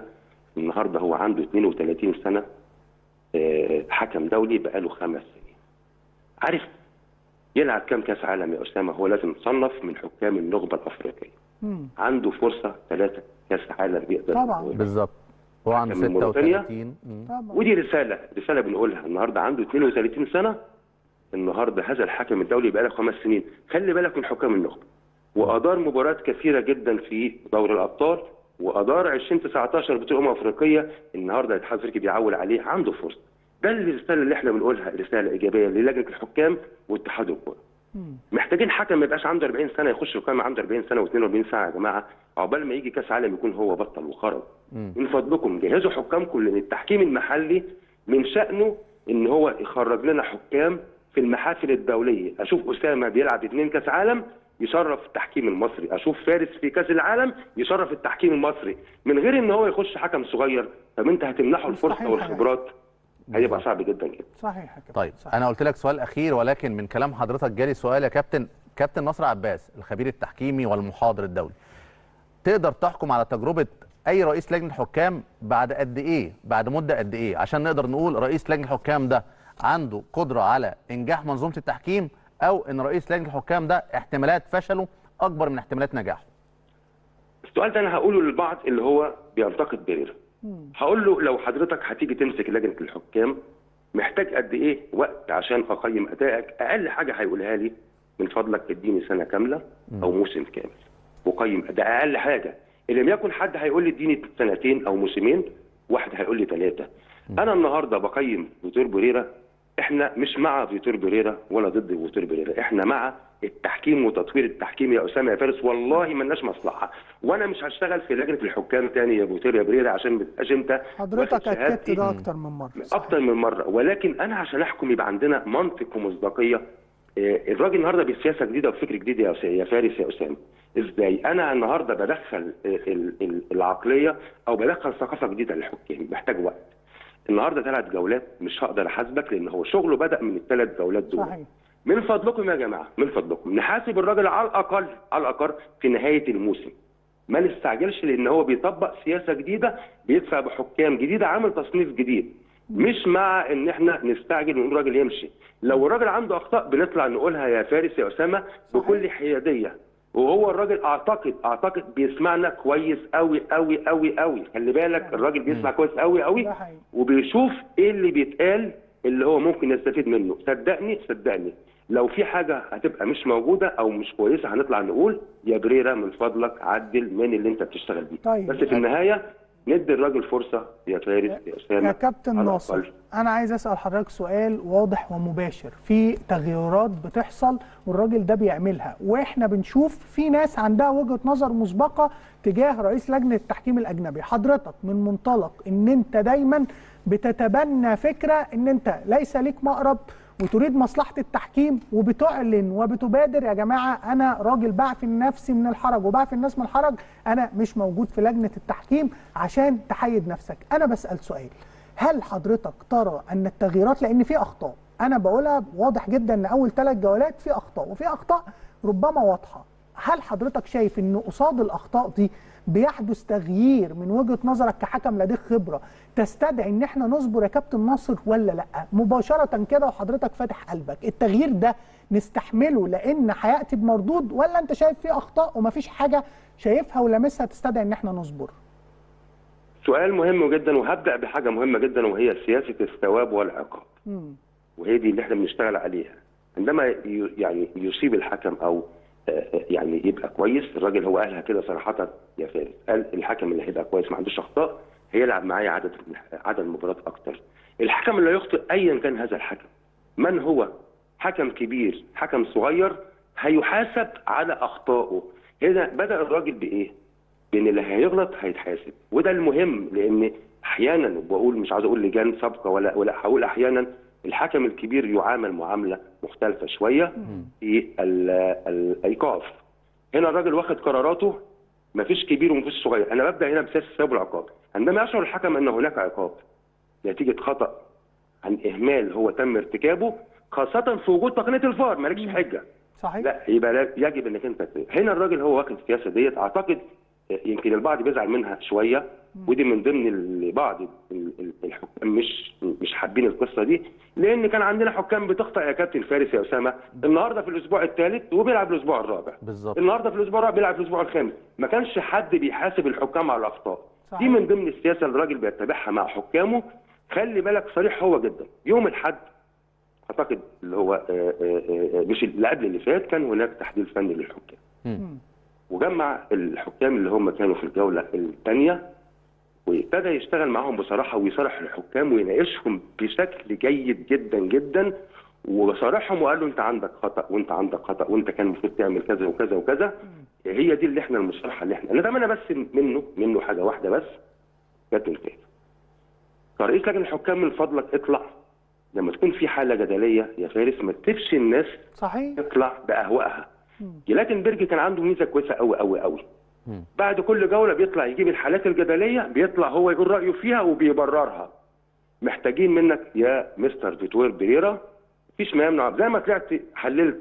النهارده هو عنده 32 سنه. حكم دولي بقاله 5 سنين. عارف يلعب كام كاس عالم يا اسامه؟ هو لازم يتصنف من حكام النخبه الافريقيه. عنده فرصه 3 كاس عالم يقدر طبعا بالظبط. هو عنده 36 ودي رساله بنقولها النهارده. عنده 32 سنه النهارده هذا الحكم الدولي بقى له 5 سنين. خلي بالك من حكام النخبه. وادار مباريات كثيره جدا في دوري الابطال وادار 2019 بطوله افريقيه. النهارده الاتحاد الافريقي بيعول عليه، عنده فرصه. ده الرساله اللي احنا بنقولها، رساله ايجابيه للجنه الحكام واتحاد الكوره. محتاجين حكم ما يبقاش عنده 40 سنه يخش القائمه، عنده 40 سنه و42 سنه يا جماعه. عقبال ما يجي كاس عالم يكون هو بطل وخرج. من فضلكم جهزوا حكامكم، لان التحكيم المحلي من شانه ان هو يخرج لنا حكام في المحافل الدوليه. اشوف اسامه بيلعب 2 كاس عالم يشرف التحكيم المصري، اشوف فارس في كاس العالم يشرف التحكيم المصري، من غير ان هو يخش حكم صغير. طب انت هتمنحه الفرصه والخبرات؟ هيبقى صعب جدا جدا. صحيح. طيب صحيح. انا قلت لك سؤال اخير، ولكن من كلام حضرتك جالي سؤال يا كابتن. كابتن نصر عباس الخبير التحكيمي والمحاضر الدولي، تقدر تحكم على تجربه اي رئيس لجنه حكام بعد قد ايه، بعد مده قد ايه، عشان نقدر نقول رئيس لجنه الحكام ده عنده قدره على انجاح منظومه التحكيم، او ان رئيس لجنه الحكام ده احتمالات فشله اكبر من احتمالات نجاحه؟ السؤال ده انا هقوله للبعض اللي هو بينتقد بيريرا. هقول له لو حضرتك هتيجي تمسك لجنه الحكام محتاج قد ايه وقت عشان اقيم ادائك؟ اقل حاجه هيقولها لي من فضلك اديني سنه كامله او موسم كامل وقيم اداء، اقل حاجه. ان لم يكن حد هيقول لي اديني 2 او موسمين، واحد هيقول لي 3. انا النهارده بقيم فيتور بيريرا. احنا مش مع فيتور بيريرا ولا ضد فيتور بيريرا، احنا مع التحكيم وتطوير التحكيم يا اسامه يا فارس. والله مالناش مصلحه، وانا مش هشتغل في لجنه الحكام تاني يا فيتور بيريرا عشان ما تبقاش انت حضرتك اكدت ده اكتر من مره. اكتر من مره، ولكن انا عشان احكم يبقى عندنا منطق ومصداقيه. الراجل النهارده بسياسه جديده وفكر جديد يا فارس يا اسامه. ازاي انا النهارده بدخل العقليه او بدخل ثقافه جديده للحكام؟ محتاج وقت. النهارده 3 جولات مش هقدر احاسبك، لان هو شغله بدا من ال3 جولات دول. صحيح. من فضلكم يا جماعه، من فضلكم نحاسب الراجل على الاقل، على الاقل في نهايه الموسم. ما نستعجلش، لان هو بيطبق سياسه جديده، بيدفع بحكام جديده، عامل تصنيف جديد. مش مع ان احنا نستعجل ونقول راجل يمشي. لو الراجل عنده اخطاء بنطلع نقولها يا فارس يا اسامه بكل حياديه. وهو الراجل اعتقد بيسمعنا كويس قوي قوي قوي قوي. خلي بالك الراجل بيسمع كويس قوي قوي، وبيشوف ايه اللي بيتقال اللي هو ممكن يستفيد منه. صدقني لو في حاجه هتبقى مش موجوده او مش كويسه هنطلع نقول يا بريرة من فضلك عدل من اللي انت بتشتغل بيه. طيب. بس في النهايه ندي الراجل فرصه يا فارس يا اسامه. يا كابتن ناصر انا عايز اسال حضرتك سؤال واضح ومباشر. في تغيرات بتحصل والراجل ده بيعملها، واحنا بنشوف في ناس عندها وجهه نظر مسبقه تجاه رئيس لجنه التحكيم الاجنبي. حضرتك من منطلق ان انت دايما بتتبنى فكره ان انت ليس ليك مقرب وتريد مصلحه التحكيم، وبتعلن وبتبادر يا جماعه انا راجل بعفن نفسي من الحرج وبعفن الناس من الحرج، انا مش موجود في لجنه التحكيم عشان تحيد نفسك. انا بسال سؤال، هل حضرتك ترى ان التغييرات، لان في اخطاء انا بقولها واضح جدا ان اول 3 جولات في اخطاء، وفي اخطاء ربما واضحه، هل حضرتك شايف ان قصاد الاخطاء دي بيحدث تغيير من وجهه نظرك كحكم لديك خبره تستدعي ان احنا نصبر يا كابتن ناصر ولا لا؟ مباشره كده وحضرتك فاتح قلبك، التغيير ده نستحمله لان هياتي بمردود، ولا انت شايف فيه اخطاء ومفيش حاجه شايفها ولامسها تستدعي ان احنا نصبر؟ سؤال مهم جدا، وهبدا بحاجه مهمه جدا وهي سياسه الثواب والعقاب. وهي دي اللي احنا بنشتغل عليها. عندما يعني يصيب الحكم او يعني يبقى كويس، الراجل هو قالها كده صراحه يا فارس، قال الحكم اللي هيبقى كويس ما عندوش اخطاء هيلعب معايا عدد مباريات اكتر. الحكم اللي هيخطئ ايا كان هذا الحكم، من هو، حكم كبير حكم صغير، هيحاسب على اخطائه. هنا بدا الراجل بايه؟ بان اللي هيغلط هيتحاسب، وده المهم. لان احيانا بقول، مش عاوز اقول لجان سابقه ولا هقول احيانا الحكم الكبير يعامل معامله مختلفه شويه في الايقاف. هنا الراجل واخد قراراته، مفيش كبير ومفيش صغير. انا ببدا هنا بسياسه الثواب والعقاب. عندما يشعر الحكم ان هناك عقاب نتيجه خطا عن اهمال هو تم ارتكابه، خاصه في وجود تقنيه الفار، مالكش حجه. صحيح. لا، يبقى يجب انك انت هنا الراجل هو واخد السياسه ديت. اعتقد يمكن البعض بيزعل منها شويه، ودي من ضمن بعض الحكام مش حابين القصه دي، لان كان عندنا حكام بتخطئ يا كابتن فارس يا اسامه، النهارده في الاسبوع الثالث وبيلعب الاسبوع الرابع بالظبط، النهارده في الاسبوع الرابع بيلعب في الاسبوع الخامس، ما كانش حد بيحاسب الحكام على الاخطاء دي. من ضمن السياسه اللي الراجل بيتبعها مع حكامه. خلي بالك صريح هو جدا، يوم الاحد اعتقد اللي هو مش اللي قبل اللي فات كان هناك تحليل فني للحكام وجمع الحكام اللي هم كانوا في الجوله الثانيه وابتدى يشتغل معاهم بصراحه ويصارح الحكام ويناقشهم بشكل جيد جدا جدا، وصارحهم وقال له انت عندك خطا وانت عندك خطا وانت كان المفروض تعمل كذا وكذا وكذا. هي دي اللي احنا المصالحه اللي احنا نتمنى بس منه حاجه واحده بس كابتن فهد، كرئيس لجنه الحكام من فضلك اطلع لما تكون في حاله جدليه يا فارس، ما تسيبش الناس صحيح تطلع باهوائها. كلاتنبرغ كان عنده ميزه كويسه قوي قوي قوي، بعد كل جوله بيطلع يجيب الحالات الجدليه بيطلع هو يقول رايه فيها وبيبررها. محتاجين منك يا مستر فيتور بيريرا مفيش ما يمنع، زي ما طلعت حللت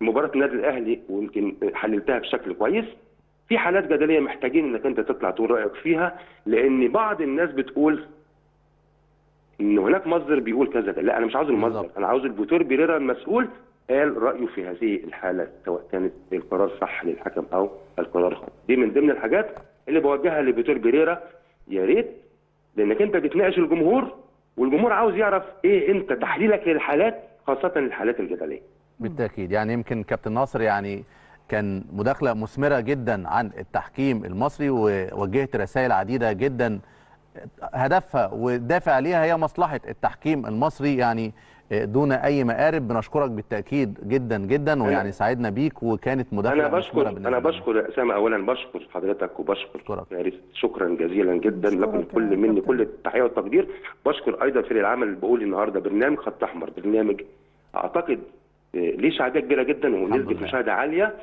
مباراه النادي الاهلي ويمكن حللتها بشكل كويس، في حالات جدليه محتاجين انك انت تطلع تقول رايك فيها، لان بعض الناس بتقول ان هناك مصدر بيقول كذا، لا انا مش عاوز المصدر، انا عاوز الفيتور بيريرا المسؤول قال رايه في هذه الحاله سواء كانت القرار صح للحكم او القرار خطا. دي من ضمن الحاجات اللي بوجهها لفيتور بيريرا، يا ريت لانك انت بتناقش الجمهور والجمهور عاوز يعرف ايه انت تحليلك للحالات خاصه الحالات الجدليه. بالتاكيد يعني يمكن كابتن ناصر يعني كان مداخله مثمره جدا عن التحكيم المصري، ووجهت رسائل عديده جدا هدفها ودافع ليها هي مصلحه التحكيم المصري يعني دون اي مقارب. بنشكرك بالتاكيد جدا جدا ويعني سعدنا بيك وكانت مداخله. انا بشكر يا اسامه، اولا بشكر حضرتك وبشكر فارس، شكرا جزيلا جدا لكم كل مني كل التحيه والتقدير. بشكر ايضا فريق العمل اللي بقول النهارده برنامج خط احمر، برنامج اعتقد ليه شعبيه كبيره جدا ونسبه مشاهده عاليه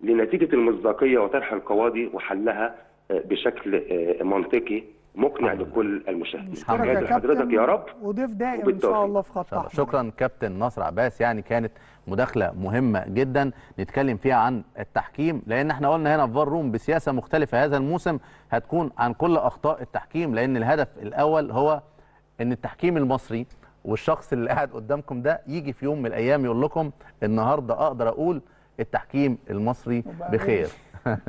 لنتيجه المصداقيه وطرح القواضي وحلها بشكل منطقي مقنع لكل المشاهدين. شكرا لحضرتك يا رب وضيف دائم ان شاء الله في خط احمر. شكرا كابتن نصر عباس، يعني كانت مداخله مهمه جدا نتكلم فيها عن التحكيم، لان احنا قلنا هنا في فار روم بسياسه مختلفه هذا الموسم هتكون عن كل اخطاء التحكيم، لان الهدف الاول هو ان التحكيم المصري والشخص اللي قاعد قدامكم ده يجي في يوم من الايام يقول لكم النهارده اقدر اقول التحكيم المصري بخير.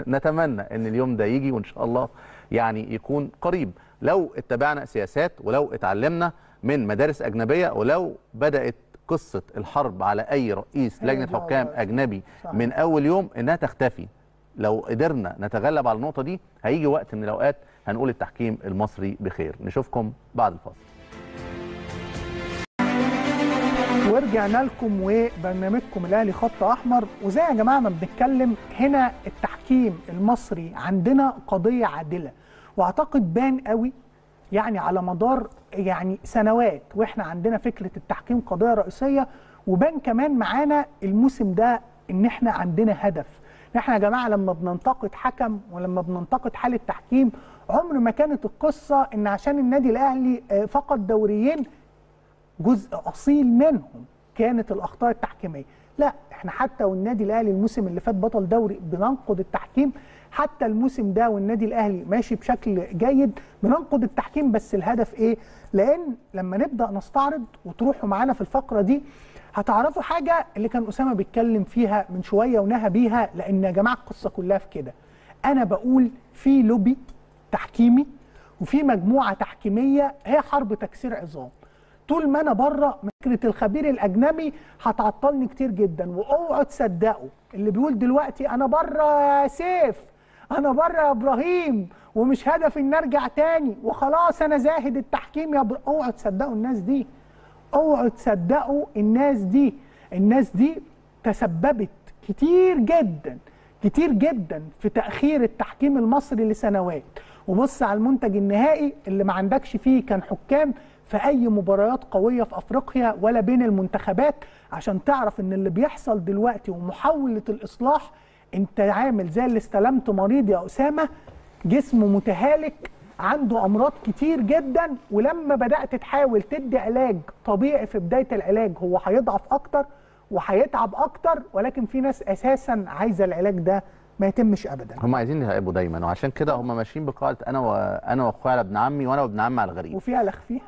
نتمنى ان اليوم ده يجي وان شاء الله يعني يكون قريب، لو اتبعنا سياسات ولو اتعلمنا من مدارس أجنبية، ولو بدأت قصة الحرب على أي رئيس لجنة حكام أجنبي من أول يوم إنها تختفي. لو قدرنا نتغلب على النقطة دي هيجي وقت من الأوقات هنقول التحكيم المصري بخير. نشوفكم بعد الفاصل ورجعنا لكم وبرنامجكم الأهلي خط أحمر. وزي يا جماعة ما بنتكلم هنا التحكيم المصري عندنا قضية عادلة، واعتقد بان قوي يعني على مدار يعني سنوات واحنا عندنا فكرة التحكيم قضية رئيسية، وبان كمان معانا الموسم ده ان احنا عندنا هدف. احنا يا جماعة لما بننتقد حكم ولما بننتقد حالة تحكيم عمر ما كانت القصة ان عشان النادي الأهلي فقد دوريين جزء اصيل منهم كانت الاخطاء التحكيميه، لا احنا حتى والنادي الاهلي الموسم اللي فات بطل دوري بننقد التحكيم، حتى الموسم ده والنادي الاهلي ماشي بشكل جيد بننقد التحكيم. بس الهدف ايه؟ لان لما نبدا نستعرض وتروحوا معانا في الفقره دي هتعرفوا حاجه اللي كان اسامه بيتكلم فيها من شويه ونهى بيها، لان يا جماعه القصه كلها في كده. انا بقول في لوبي تحكيمي وفي مجموعه تحكيميه هي حرب تكسير عظام. طول ما انا بره فكره الخبير الاجنبي هتعطلني كتير جدا، واوعوا تصدقوا اللي بيقول دلوقتي انا بره يا سيف انا بره يا ابراهيم ومش هدفي ان ارجع تاني وخلاص انا زاهد التحكيم يا اوعوا تصدقوا الناس دي، اوعوا تصدقوا الناس دي. الناس دي تسببت كتير جدا كتير جدا في تاخير التحكيم المصري لسنوات. وبص على المنتج النهائي اللي ما عندكش فيه كان حكام في أي مباريات قوية في أفريقيا ولا بين المنتخبات، عشان تعرف إن اللي بيحصل دلوقتي ومحاولة الإصلاح أنت عامل زي اللي استلمت مريض يا أسامة، جسمه متهالك عنده أمراض كتير جدا، ولما بدأت تحاول تدي علاج طبيعي في بداية العلاج هو هيضعف أكتر وهيتعب أكتر، ولكن في ناس أساسا عايزة العلاج ده ما يتمش ابدا. هم عايزين يهاجموا دايما، وعشان كده هم ماشيين بقاعده انا واخويا على ابن عمي وانا وابن عمي على الغريب، وفي على خفيه.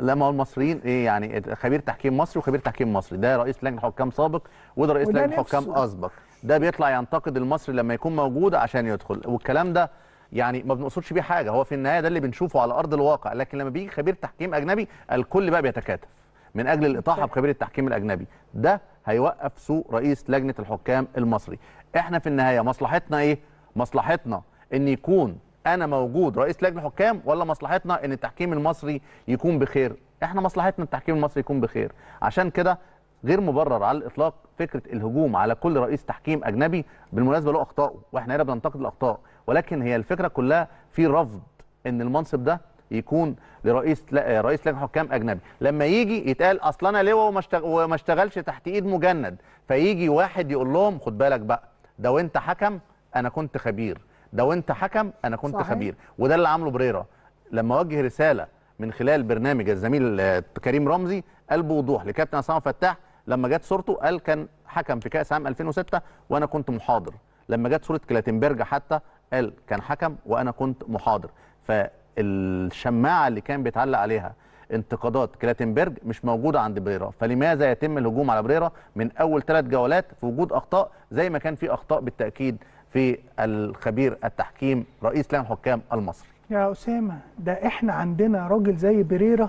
لما هو المصريين ايه يعني، خبير تحكيم مصري وخبير تحكيم مصري، ده رئيس لجنه حكام سابق وده رئيس لجنه حكام اسبق، ده بيطلع ينتقد المصري لما يكون موجود عشان يدخل، والكلام ده يعني ما بنقصدش بيه حاجه، هو في النهايه ده اللي بنشوفه على ارض الواقع. لكن لما بيجي خبير تحكيم اجنبي الكل بقى بيتكاتف من اجل الاطاحه بخبير التحكيم الاجنبي، ده هيوقف سوء رئيس لجنه الحكام المصري. احنا في النهايه مصلحتنا ايه؟ مصلحتنا ان يكون انا موجود رئيس لجنه حكام، ولا مصلحتنا ان التحكيم المصري يكون بخير؟ احنا مصلحتنا التحكيم المصري يكون بخير. عشان كده غير مبرر على الاطلاق فكره الهجوم على كل رئيس تحكيم اجنبي، بالمناسبه له اخطائه واحنا هنا بننتقد الاخطاء، ولكن هي الفكره كلها في رفض ان المنصب ده يكون لرئيس لجنه حكام اجنبي. لما يجي يتقال اصل انا لواء وما اشتغلش تحت ايد مجند، فيجي واحد يقول لهم خد بالك بقى، ده وانت حكم انا كنت خبير، ده وانت حكم انا كنت صحيح. خبير. وده اللي عمله بيريرا لما وجه رساله من خلال برنامج الزميل كريم رمزي، قال بوضوح لكابتن عصام فتاح لما جت صورته، قال كان حكم في كاس عام 2006 وانا كنت محاضر. لما جت صوره كلاتنبرغ حتى قال كان حكم وانا كنت محاضر. فالشماعه اللي كان بيتعلق عليها انتقادات كلاتنبرغ مش موجوده عند بيريرا، فلماذا يتم الهجوم على بيريرا من اول 3 جولات في وجود اخطاء، زي ما كان في اخطاء بالتاكيد في الخبير التحكيم رئيس لجنه الحكام المصري. يا اسامه، ده احنا عندنا راجل زي بيريرا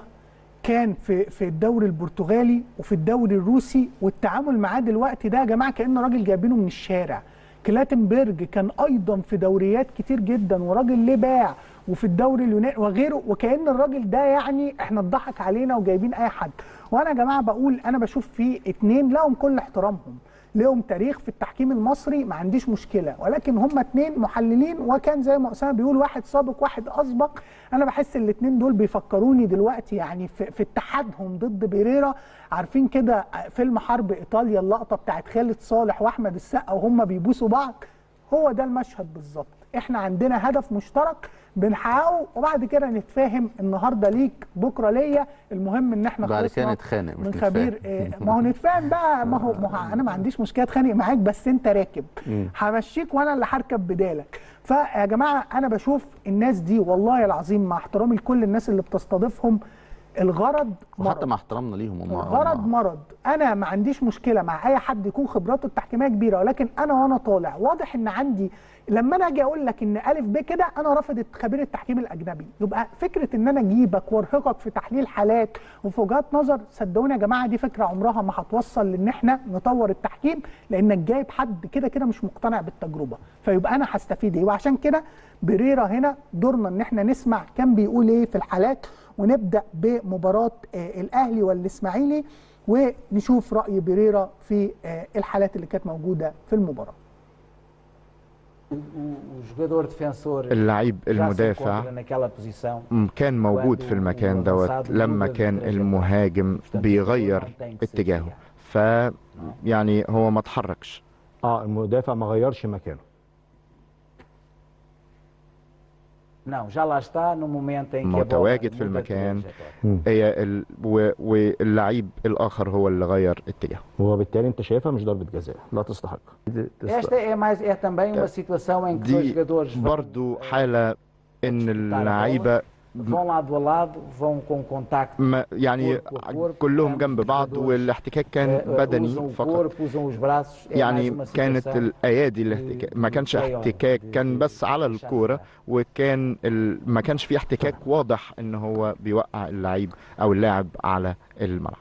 كان في الدوري البرتغالي وفي الدوري الروسي، والتعامل معاه دلوقتي ده يا جماعه كانه راجل جايبينه من الشارع. كلاتنبرغ كان ايضا في دوريات كتير جدا وراجل ليه باع، وفي الدوري اليوناني وغيره، وكأن الراجل ده يعني احنا اتضحك علينا وجايبين اي حد. وانا يا جماعه بقول انا بشوف فيه 2 لهم كل احترامهم، لهم تاريخ في التحكيم المصري ما عنديش مشكله، ولكن هم 2 محللين، وكان زي ما اسامه بيقول واحد سابق واحد اسبق. انا بحس ال2 دول بيفكروني دلوقتي يعني في اتحادهم ضد بيريرا، عارفين كده فيلم حرب ايطاليا اللقطه بتاعت خالد صالح واحمد السقا وهم بيبوسوا بعض، هو ده المشهد بالظبط. احنا عندنا هدف مشترك بنحققه، وبعد كده نتفاهم النهارده ليك بكره ليا، المهم ان احنا بعد كده نتخانق مش نتفاهم. خبير إيه؟ ما هو نتفاهم بقى، ما هو انا ما عنديش مشكله اتخانق معاك، بس انت راكب همشيك وانا اللي هركب بدالك. فيا جماعه انا بشوف الناس دي والله العظيم مع احترامي لكل الناس اللي بتستضيفهم، الغرض مرض، حتى مع احترامنا ليهم الغرض مرض. انا ما عنديش مشكله مع اي حد يكون خبراته التحكيميه كبيره، ولكن انا وانا طالع واضح ان عندي، لما انا اجي اقول لك ان الف ب كده انا رافض خبير التحكيم الاجنبي، يبقى فكره ان انا اجيبك وارهقك في تحليل حالات وفي وجهات نظر، صدقوني يا جماعه دي فكره عمرها ما هتوصل لان احنا نطور التحكيم، لانك جايب حد كده كده مش مقتنع بالتجربه، فيبقى انا هستفيد ايه؟ وعشان كده بيريرا هنا دورنا ان احنا نسمع كان بيقول ايه في الحالات، ونبدا بمباراه الاهلي والاسماعيلي ونشوف راي بيريرا في الحالات اللي كانت موجوده في المباراه. اللاعب المدافع كان موجود في المكان دوت لما كان المهاجم بيغير اتجاهه، فيعني هو ما اتحركش، المدافع ما غيرش مكانه. متواجد في المكان، واللاعب الاخر هو اللي غير اتجاهه، وبالتالي انت شايفها مش ضربه جزاء، لا تستحق. دي برضو حاله ان اللعيبه يعني كلهم جنب بعض، والاحتكاك كان بدني فقط، يعني كانت الايادي الاحتكاك، ما كانش احتكاك، كان بس على الكوره، وكان ما كانش في احتكاك واضح ان هو بيوقع اللعيب او اللاعب على الملعب.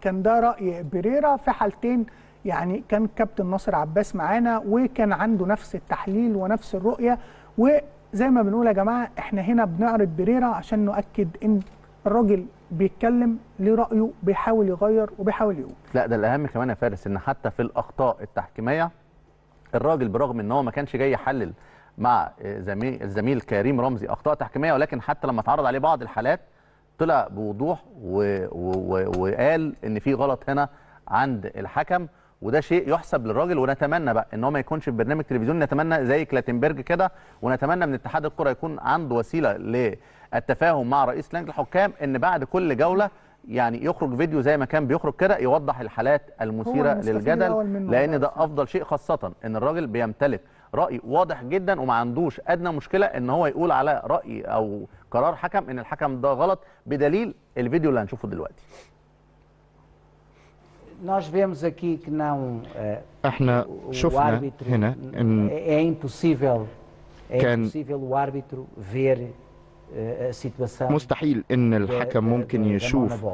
كان ده راي بيريرا في حالتين، يعني كان كابتن نصر عباس معانا وكان عنده نفس التحليل ونفس الرؤيه، و زي ما بنقول يا جماعه احنا هنا بنعرض بيريرا عشان نؤكد ان الراجل بيتكلم ليه رايه، بيحاول يغير وبيحاول يقول. لا ده الاهم كمان يا فارس، ان حتى في الاخطاء التحكيميه الراجل برغم ان هو ما كانش جاي يحلل مع الزميل كريم رمزي اخطاء تحكيميه، ولكن حتى لما اتعرض عليه بعض الحالات طلع بوضوح وقال ان في غلط هنا عند الحكم، وده شيء يحسب للراجل. ونتمنى بقى ان هو ما يكونش في برنامج تلفزيوني، نتمنى زي كلاتنبرغ كده، ونتمنى من اتحاد الكره يكون عنده وسيله للتفاهم مع رئيس لجنه الحكام، ان بعد كل جوله يعني يخرج فيديو زي ما كان بيخرج كده يوضح الحالات المثيرة للجدل، لأن ده أفضل شيء، خاصة إن الراجل بيمتلك رأي واضح جدا وما عندوش أدنى مشكلة إن هو يقول على رأي أو قرار حكم إن الحكم ده غلط، بدليل الفيديو اللي هنشوفه دلوقتي. احنا شفنا هنا إن كان مستحيل ان الحكم ممكن يشوف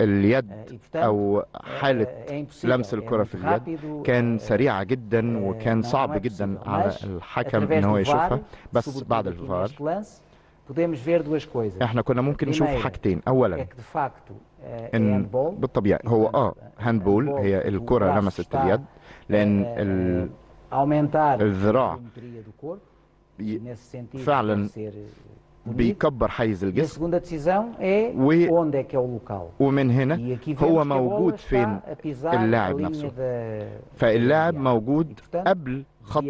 اليد او حالة لمس الكرة في اليد، كان سريعة جدا وكان صعب جدا على الحكم ان هو يشوفها. بس بعد الفار احنا كنا ممكن نشوف حاجتين، اولا ان بالطبيعي هو هاندبول، هي الكرة لمست اليد، لان الذراع فعلا بيكبر حيز الجسم، ومن هنا هو موجود فين اللاعب نفسه، فاللاعب موجود قبل خط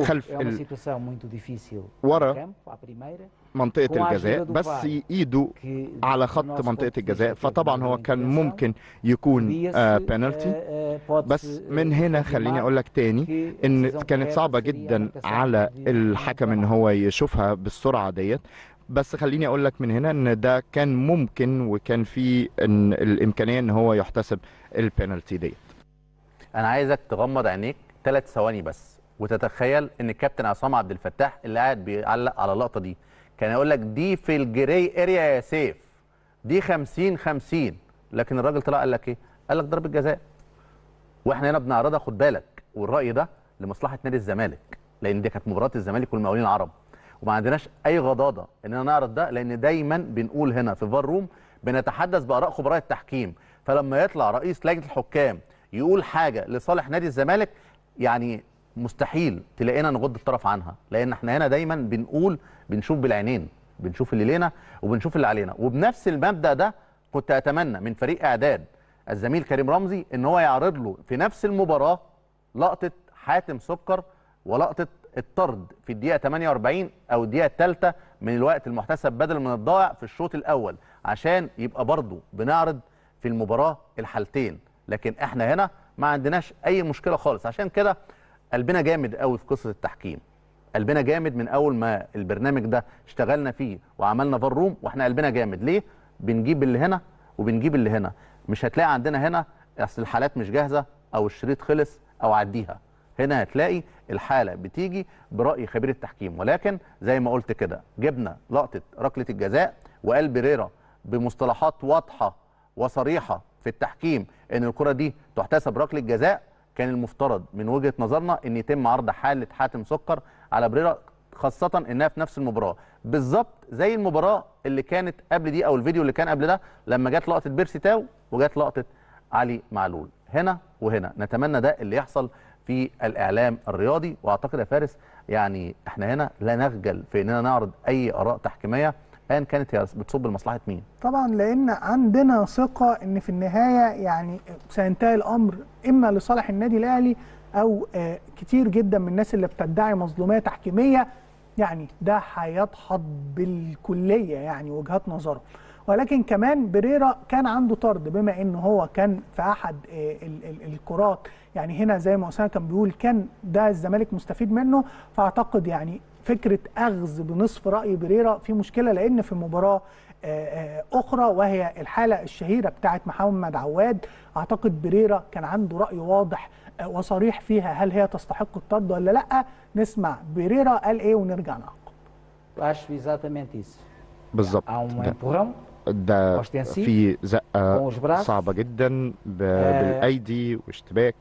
خلف ورا منطقة الجزاء، بس ايده على خط منطقة الجزاء، فطبعا هو كان ممكن يكون بنالتي. بس من هنا خليني اقول لك تاني ان كانت صعبة جدا على الحكم ان هو يشوفها بالسرعة ديت. بس خليني اقول لك من هنا ان ده كان ممكن وكان في الامكانية ان هو يحتسب البنالتي ديت. انا عايزك تغمض عينيك 3 ثواني بس وتتخيل ان الكابتن عصام عبد الفتاح اللي قاعد بيعلق على اللقطة دي كان يقول لك دي في الجري اريا يا سيف، دي 50-50، لكن الراجل طلع قال لك ايه؟ قال لك ضربة جزاء. واحنا هنا بنعرضها، خد بالك، والراي ده لمصلحه نادي الزمالك، لان دي كانت مباراه الزمالك والمقاولين العرب، وما عندناش اي غضاضه اننا نعرض ده، لان دايما بنقول هنا في فار روم بنتحدث باراء خبراء التحكيم، فلما يطلع رئيس لجنه الحكام يقول حاجه لصالح نادي الزمالك يعني مستحيل تلاقينا نغض الطرف عنها، لان احنا هنا دايما بنقول بنشوف بالعينين، بنشوف اللي لينا وبنشوف اللي علينا. وبنفس المبدا ده كنت اتمنى من فريق اعداد الزميل كريم رمزي ان هو يعرض له في نفس المباراه لقطه حاتم سكر ولقطه الطرد في الدقيقه 48 او الدقيقه الثالثه من الوقت المحتسب بدل من الضائع في الشوط الاول، عشان يبقى برضه بنعرض في المباراه الحالتين. لكن احنا هنا ما عندناش اي مشكله خالص، عشان كده قلبنا جامد قوي في قصه التحكيم، قلبنا جامد من اول ما البرنامج ده اشتغلنا فيه وعملنا فار روم، واحنا قلبنا جامد ليه؟ بنجيب اللي هنا وبنجيب اللي هنا. مش هتلاقي عندنا هنا اصل الحالات مش جاهزه او الشريط خلص او عديها، هنا هتلاقي الحاله بتيجي براي خبير التحكيم. ولكن زي ما قلت كده جبنا لقطه ركله الجزاء، وقال بيريرا بمصطلحات واضحه وصريحه في التحكيم ان الكره دي تحتسب ركله جزاء. كان المفترض من وجهه نظرنا ان يتم عرض حاله حاتم سكر على بيريرا، خاصه انها في نفس المباراه بالظبط زي المباراه اللي كانت قبل دي او الفيديو اللي كان قبل ده، لما جت لقطه بيرسي تاو وجت لقطه علي معلول. هنا وهنا نتمنى ده اللي يحصل في الاعلام الرياضي. واعتقد يا فارس يعني احنا هنا لا نخجل في اننا نعرض اي اراء تحكيميه ان كانت بتصب لمصلحه مين. طبعا لان عندنا ثقه ان في النهايه يعني سينتهي الامر اما لصالح النادي الاهلي او كتير جدا من الناس اللي بتدعي مظلوميه تحكيميه، يعني ده هيدحض بالكليه يعني وجهات نظره. ولكن كمان بيريرا كان عنده طرد، بما ان هو كان في احد الكرات، يعني هنا زي ما أسامة كان بيقول كان ده الزمالك مستفيد منه. فاعتقد يعني فكره اخذ بنصف راي بيريرا في مشكله، لان في مباراه اخرى وهي الحاله الشهيره بتاعه محمد عواد، اعتقد بيريرا كان عنده راي واضح وصريح فيها، هل هي تستحق الطرد ولا لا. نسمع بيريرا قال ايه ونرجع نعقد بالظبط. ده في زقه صعبه جدا بالايدي واشتباك.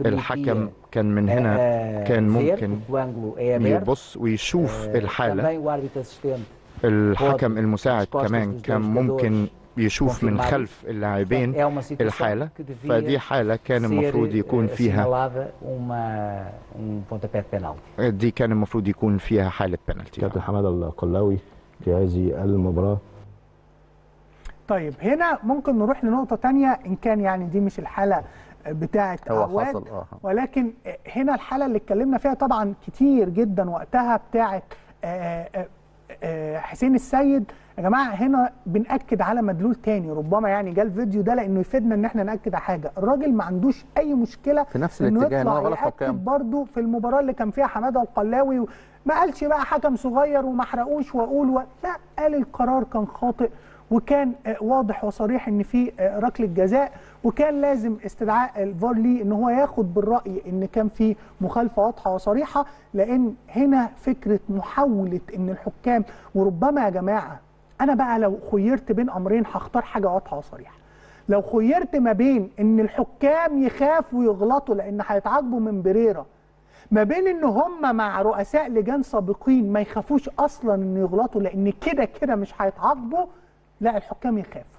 الحكم كان من هنا كان ممكن يبص ويشوف الحاله، الحكم المساعد كمان كان ممكن يشوف من خلف اللاعبين الحاله، فدي حاله كان المفروض يكون فيها حاله بنالتي. كابتن حماد القلاوي في هذه المباراه. طيب هنا ممكن نروح لنقطه ثانيه، ان كان يعني دي مش الحاله بتاعه عواد، ولكن هنا الحاله اللي اتكلمنا فيها طبعا كتير جدا وقتها بتاعه حسين السيد. يا جماعه هنا بنأكد على مدلول تاني، ربما يعني جه الفيديو ده لانه يفيدنا ان احنا نأكد على حاجه. الراجل ما عندوش اي مشكله في نفس الاتجاه ان هو غلط حكام. برضه في المباراه اللي كان فيها حماده القلاوي ما قالش بقى حكم صغير وما حرقوش واقول لا، قال القرار كان خاطئ وكان واضح وصريح ان في ركله جزاء، وكان لازم استدعاء الفار ليه ان هو ياخد بالراي ان كان في مخالفه واضحه وصريحه. لان هنا فكره محاوله ان الحكام، وربما يا جماعه انا بقى لو خيرت بين امرين هختار حاجه واضحه وصريحه. لو خيرت ما بين ان الحكام يخافوا يغلطوا لان هيتعاقبوا من بيريرا، ما بين ان هم مع رؤساء لجان سابقين ما يخافوش اصلا ان يغلطوا لان كده كده مش هيتعاقبوا، لا الحكام يخافوا.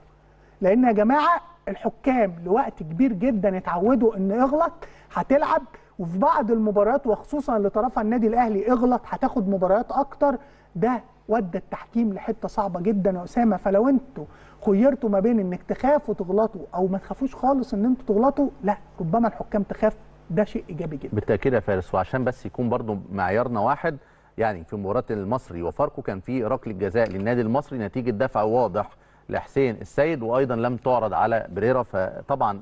لان يا جماعه الحكام لوقت كبير جدا اتعودوا ان اغلط هتلعب، وفي بعض المباريات وخصوصا لطرفها النادي الاهلي اغلط هتاخد مباريات اكتر. ده ودى التحكيم لحته صعبه جدا يا اسامه. فلو انتوا خيرتوا ما بين انك تخافوا تغلطوا او ما تخافوش خالص ان انتوا تغلطوا، لا ربما الحكام تخاف. ده شيء ايجابي جدا بالتاكيد يا فارس. وعشان بس يكون برضو معيارنا واحد، يعني في مباراه المصري وفاركو كان في ركله جزاء للنادي المصري نتيجه دفع واضح لحسين السيد، وايضا لم تعرض على بيريرا. فطبعا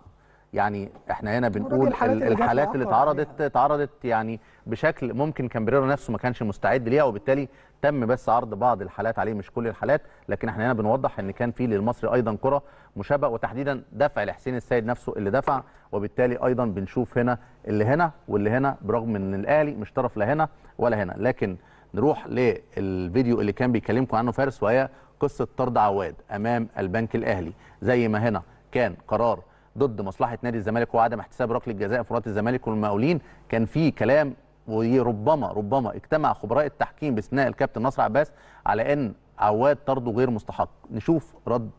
يعني احنا هنا بنقول الحالات اللي اتعرضت يعني بشكل ممكن كان بيريرا نفسه ما كانش مستعد ليها، وبالتالي تم بس عرض بعض الحالات عليه مش كل الحالات. لكن احنا هنا بنوضح ان كان في للمصري ايضا كره مشابهه، وتحديدا دفع لحسين السيد نفسه اللي دفع، وبالتالي ايضا بنشوف هنا اللي هنا واللي هنا، برغم ان الاهلي مش طرف لا هنا ولا هنا. لكن نروح للفيديو اللي كان بيكلمكم عنه فارس، وهي قصه طرد عواد امام البنك الاهلي. زي ما هنا كان قرار ضد مصلحه نادي الزمالك وعدم احتساب ركله جزاء في مباراه الزمالك والمقاولين، كان في كلام وربما اجتمع خبراء التحكيم باستثناء الكابتن نصر عباس على ان عواد طرده غير مستحق. نشوف رد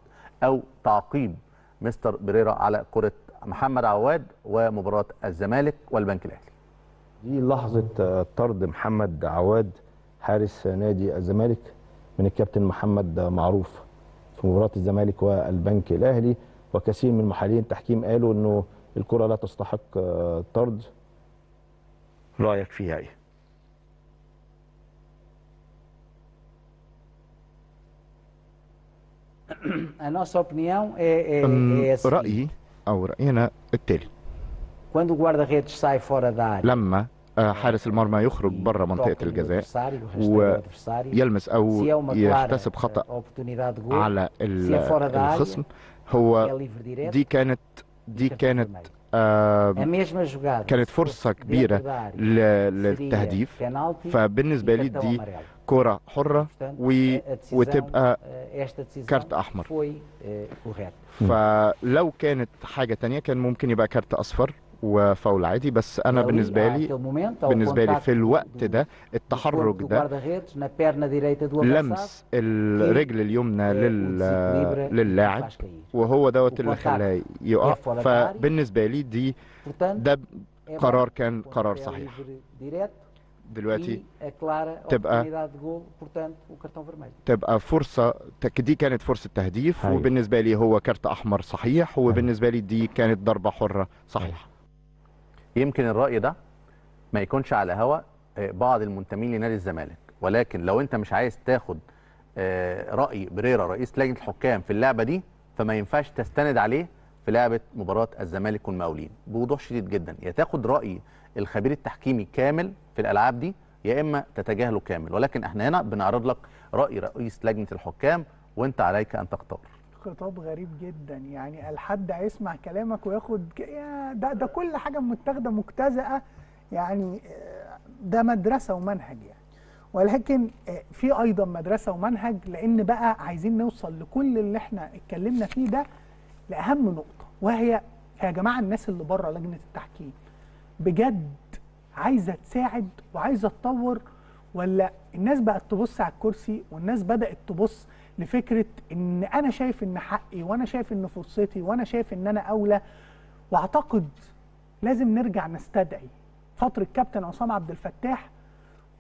او تعقيب مستر بيريرا على كره محمد عواد ومباراه الزمالك والبنك الاهلي. دي لحظه طرد محمد عواد حارس نادي الزمالك من الكابتن محمد معروف في مباراه الزمالك والبنك الاهلي، وكثير من محللين التحكيم قالوا انه الكره لا تستحق طرد. رايك فيها ايه؟ رايي او راينا التالي، لما حارس المرمى يخرج بره منطقه الجزاء ويلمس او يحتسب خطا على الخصم، هو دي كانت فرصة كبيرة للتهديف. فبالنسبة لي دي كرة حرة وتبقى كارت أحمر. فلو كانت حاجة تانية كان ممكن يبقى كارت أصفر وفاول عادي، بس أنا بالنسبة لي في الوقت ده التحرك ده لمس الرجل اليمنى للاعب، وهو دوت اللي خلاه يقع. فبالنسبة لي ده قرار كان قرار صحيح. دلوقتي تبقى فرصة، دي كانت فرصة تهديف، وبالنسبة لي هو كارت أحمر صحيح، وبالنسبة لي دي كانت ضربة حرة صحيحة. يمكن الرأي ده ما يكونش على هوا بعض المنتمين لنادي الزمالك، ولكن لو انت مش عايز تاخد رأي بيريرا رئيس لجنة الحكام في اللعبة دي، فما ينفعش تستند عليه في لعبة مباراة الزمالك والمقاولين بوضوح شديد جدا. يا تاخد رأي الخبير التحكيمي كامل في الألعاب دي، يا إما تتجاهله كامل. ولكن احنا هنا بنعرض لك رأي رئيس لجنة الحكام، وانت عليك أن تختار. خطاب غريب جدا، يعني الحد هيسمع كلامك وياخد ده كل حاجه متاخده مجتزأه، يعني ده مدرسه ومنهج يعني. ولكن في ايضا مدرسه ومنهج، لان بقى عايزين نوصل لكل اللي احنا اتكلمنا فيه ده لاهم نقطه، وهي يا جماعه الناس اللي بره لجنه التحكيم بجد عايزه تساعد وعايزه تطور، ولا الناس بقت تبص على الكرسي، والناس بدات تبص لفكره ان انا شايف ان حقي وانا شايف ان فرصتي وانا شايف ان انا اولى. واعتقد لازم نرجع نستدعي فتره كابتن عصام عبد الفتاح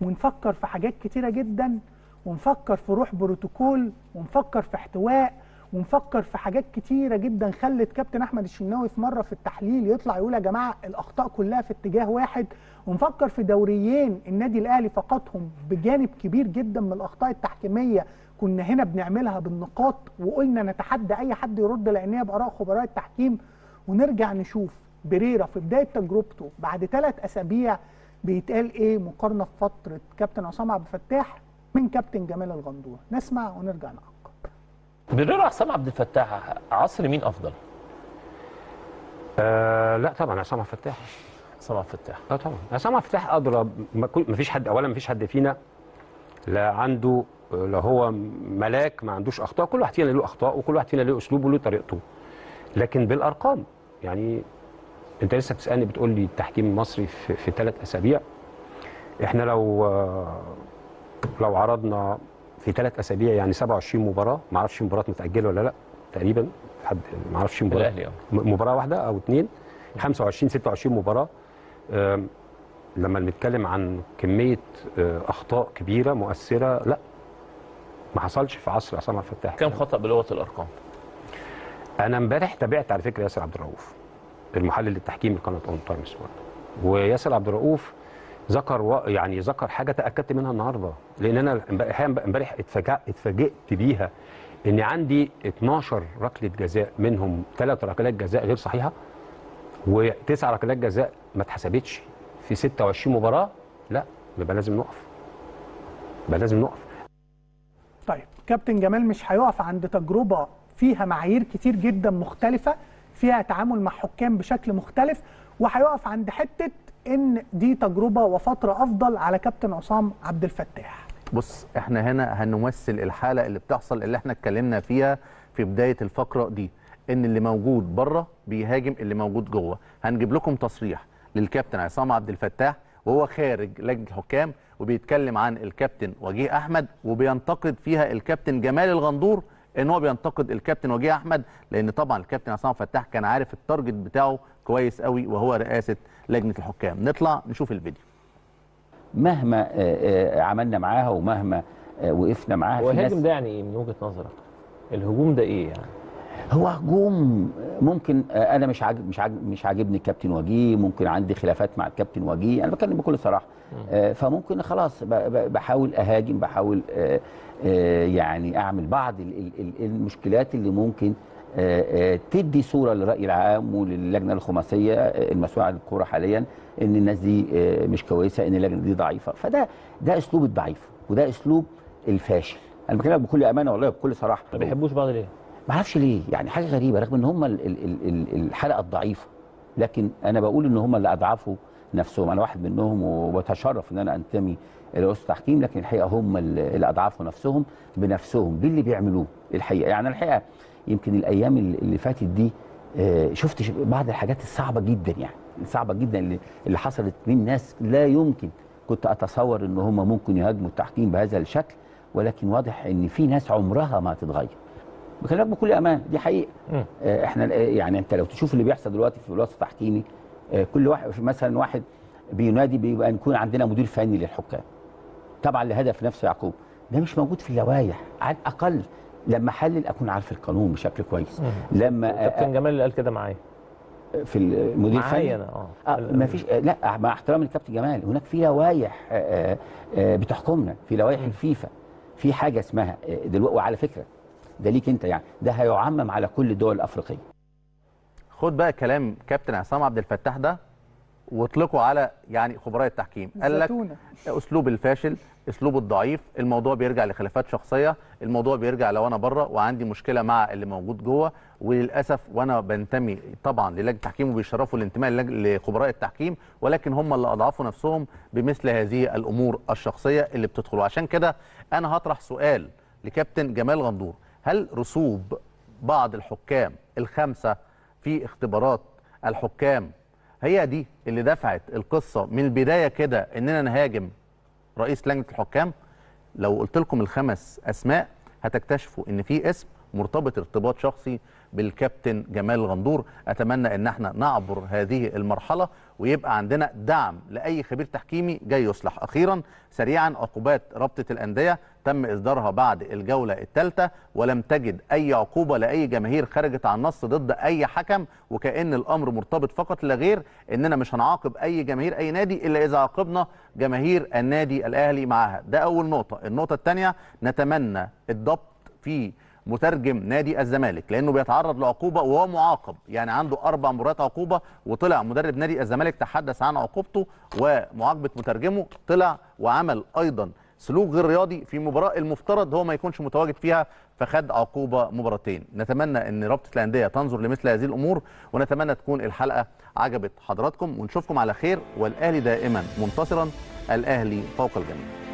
ونفكر في حاجات كتيره جدا، ونفكر في روح بروتوكول، ونفكر في احتواء، ونفكر في حاجات كتيره جدا خلت كابتن احمد الشناوي في مره في التحليل يطلع يقول يا جماعه الاخطاء كلها في اتجاه واحد، ونفكر في دوريين النادي الاهلي فقدهم بجانب كبير جدا من الاخطاء التحكيميه كنا هنا بنعملها بالنقاط، وقلنا نتحدى اي حد يرد لانها باراء خبراء التحكيم. ونرجع نشوف بيريرا في بدايه تجربته بعد 3 اسابيع بيتقال ايه مقارنه في فتره كابتن عصام عبد الفتاح من كابتن جمال الغندور. نسمع ونرجع نعقب. بيريرا عصام عبد الفتاح عصر مين افضل؟ لا طبعا عصام عبد الفتاح. عصام عبد الفتاح طبعا عصام عبد الفتاح ادرى. مفيش حد، اولا مفيش حد فينا لا عنده، لا هو ملاك ما عندوش اخطاء، كل واحد فينا له اخطاء وكل واحد فينا له اسلوبه وله طريقته. لكن بالارقام يعني انت لسه بتسالني بتقول لي التحكيم المصري في 3 اسابيع، احنا لو عرضنا في 3 اسابيع يعني 27 مباراه، ما اعرفش مباريات متاجله ولا لا، تقريبا حد ما اعرفش مباراه مباراه واحده او 2، 25 26 مباراه. لما بنتكلم عن كميه اخطاء كبيره مؤثره لا ما حصلش في عصر عصام عبد الفتاح. كم خطأ بلغه الارقام؟ انا امبارح تابعت على فكره ياسر عبد الرؤوف المحلل التحكيم لقناه اون تايم سبورت، وياسر عبد الرؤوف ذكر حاجه تاكدت منها النهارده، لان انا امبارح اتفاجئت بيها، ان عندي 12 ركله جزاء منهم 3 ركلات جزاء غير صحيحه و9 ركلات جزاء ما اتحسبتش في 26 مباراه. لا يبقى لازم نقف، يبقى لازم نقف. طيب كابتن جمال مش هيقف عند تجربه فيها معايير كتير جدا مختلفه، فيها تعامل مع حكام بشكل مختلف، وهيقف عند حته ان دي تجربه وفتره افضل على كابتن عصام عبد الفتاح. بص احنا هنا هنمثل الحاله اللي بتحصل اللي احنا اتكلمنا فيها في بدايه الفقره دي، ان اللي موجود بره بيهاجم اللي موجود جوه. هنجيب لكم تصريح للكابتن عصام عبد الفتاح وهو خارج لجنه الحكام وبيتكلم عن الكابتن وجيه احمد، وبينتقد فيها الكابتن جمال الغندور ان هو بينتقد الكابتن وجيه احمد، لان طبعا الكابتن عصام فتاح كان عارف التارجت بتاعه كويس قوي وهو رئاسه لجنه الحكام. نطلع نشوف الفيديو. مهما عملنا معاها ومهما وقفنا معاها، والهجم ده يعني ايه من وجهه نظرك؟ الهجوم ده ايه يعني؟ هو هجوم ممكن انا مش عاجبني الكابتن وجيه، ممكن عندي خلافات مع الكابتن وجيه، انا بتكلم بكل صراحه، فممكن خلاص بحاول اهاجم، بحاول يعني اعمل بعض المشكلات اللي ممكن تدي صوره للراي العام وللجنه الخماسيه المسؤوله عن الكوره حاليا ان الناس دي مش كويسه، ان اللجنه دي ضعيفه. فده اسلوب الضعيف وده اسلوب الفاشل. انا بكلمك بكل امانه والله بكل صراحه. ما بيحبوش بعض ليه؟ ما اعرفش ليه، يعني حاجه غريبه رغم ان هم الحلقه الضعيفه، لكن انا بقول ان هم اللي اضعفوا نفسهم. انا واحد منهم وبتشرف ان انا انتمي لرئاسه التحكيم، لكن الحقيقه هم اللي اضعفوا نفسهم بنفسهم باللي بيعملوه الحقيقه. يعني الحقيقه يمكن الايام اللي فاتت دي شفت بعض الحاجات الصعبه جدا، يعني الصعبه جدا اللي حصلت من ناس لا يمكن كنت اتصور ان هم ممكن يهاجموا التحكيم بهذا الشكل، ولكن واضح ان في ناس عمرها ما هتتغير. بكلمك بكل امان دي حقيقه. احنا يعني انت لو تشوف اللي بيحصل دلوقتي في الوسط التحكيمي، كل واحد مثلا واحد بينادي بيبقى نكون عندنا مدير فني للحكام طبعا لهدف نفسه يعقوب، ده مش موجود في اللوائح. على الاقل لما احلل اكون عارف القانون بشكل كويس. لما كابتن جمال اللي قال كده معايا في المدير الفني ما فيش، لا مع احترام الكابتن جمال هناك في لوائح بتحكمنا، في لوائح الفيفا، في حاجه اسمها دلوقتي. وعلى فكره ده ليك انت، يعني ده هيعمم على كل الدول الافريقيه. خد بقى كلام كابتن عصام عبد الفتاح ده واطلقوا على يعني خبراء التحكيم. قال لك اسلوب الفاشل، اسلوب الضعيف، الموضوع بيرجع لخلافات شخصيه، الموضوع بيرجع لو انا بره وعندي مشكله مع اللي موجود جوه. وللاسف وانا بنتمي طبعا للجنه التحكيم وبيشرفوا الانتماء لخبراء التحكيم، ولكن هم اللي اضعفوا نفسهم بمثل هذه الامور الشخصيه اللي بتدخلوا. عشان كده انا هطرح سؤال لكابتن جمال غندور، هل رسوب بعض الحكام ال5 في اختبارات الحكام هي دي اللي دفعت القصه من البدايه كده اننا نهاجم رئيس لجنه الحكام؟ لو قلت لكم ال5 اسماء هتكتشفوا ان في اسم مرتبط ارتباط شخصي بالكابتن جمال غندور. اتمنى ان احنا نعبر هذه المرحله ويبقى عندنا دعم لاي خبير تحكيمي جاي يصلح. اخيرا سريعا، عقوبات رابطه الانديه تم اصدارها بعد الجوله الثالثه ولم تجد اي عقوبه لاي جماهير خرجت عن النص ضد اي حكم، وكأن الامر مرتبط فقط لا غير، اننا مش هنعاقب اي جماهير اي نادي الا اذا عاقبنا جماهير النادي الاهلي معاها. ده اول نقطه. النقطه الثانيه، نتمنى الضبط في مترجم نادي الزمالك لانه بيتعرض لعقوبه وهو معاقب، يعني عنده 4 مرات عقوبه، وطلع مدرب نادي الزمالك تحدث عن عقوبته ومعاقبه مترجمه، طلع وعمل ايضا سلوك غير رياضي في مباراه المفترض هو ما يكونش متواجد فيها فخد عقوبه مباراتين. نتمنى ان رابطه الانديه تنظر لمثل هذه الامور، ونتمنى تكون الحلقه عجبت حضراتكم ونشوفكم على خير. والاهلي دائما منتصرا، الاهلي فوق الجميع.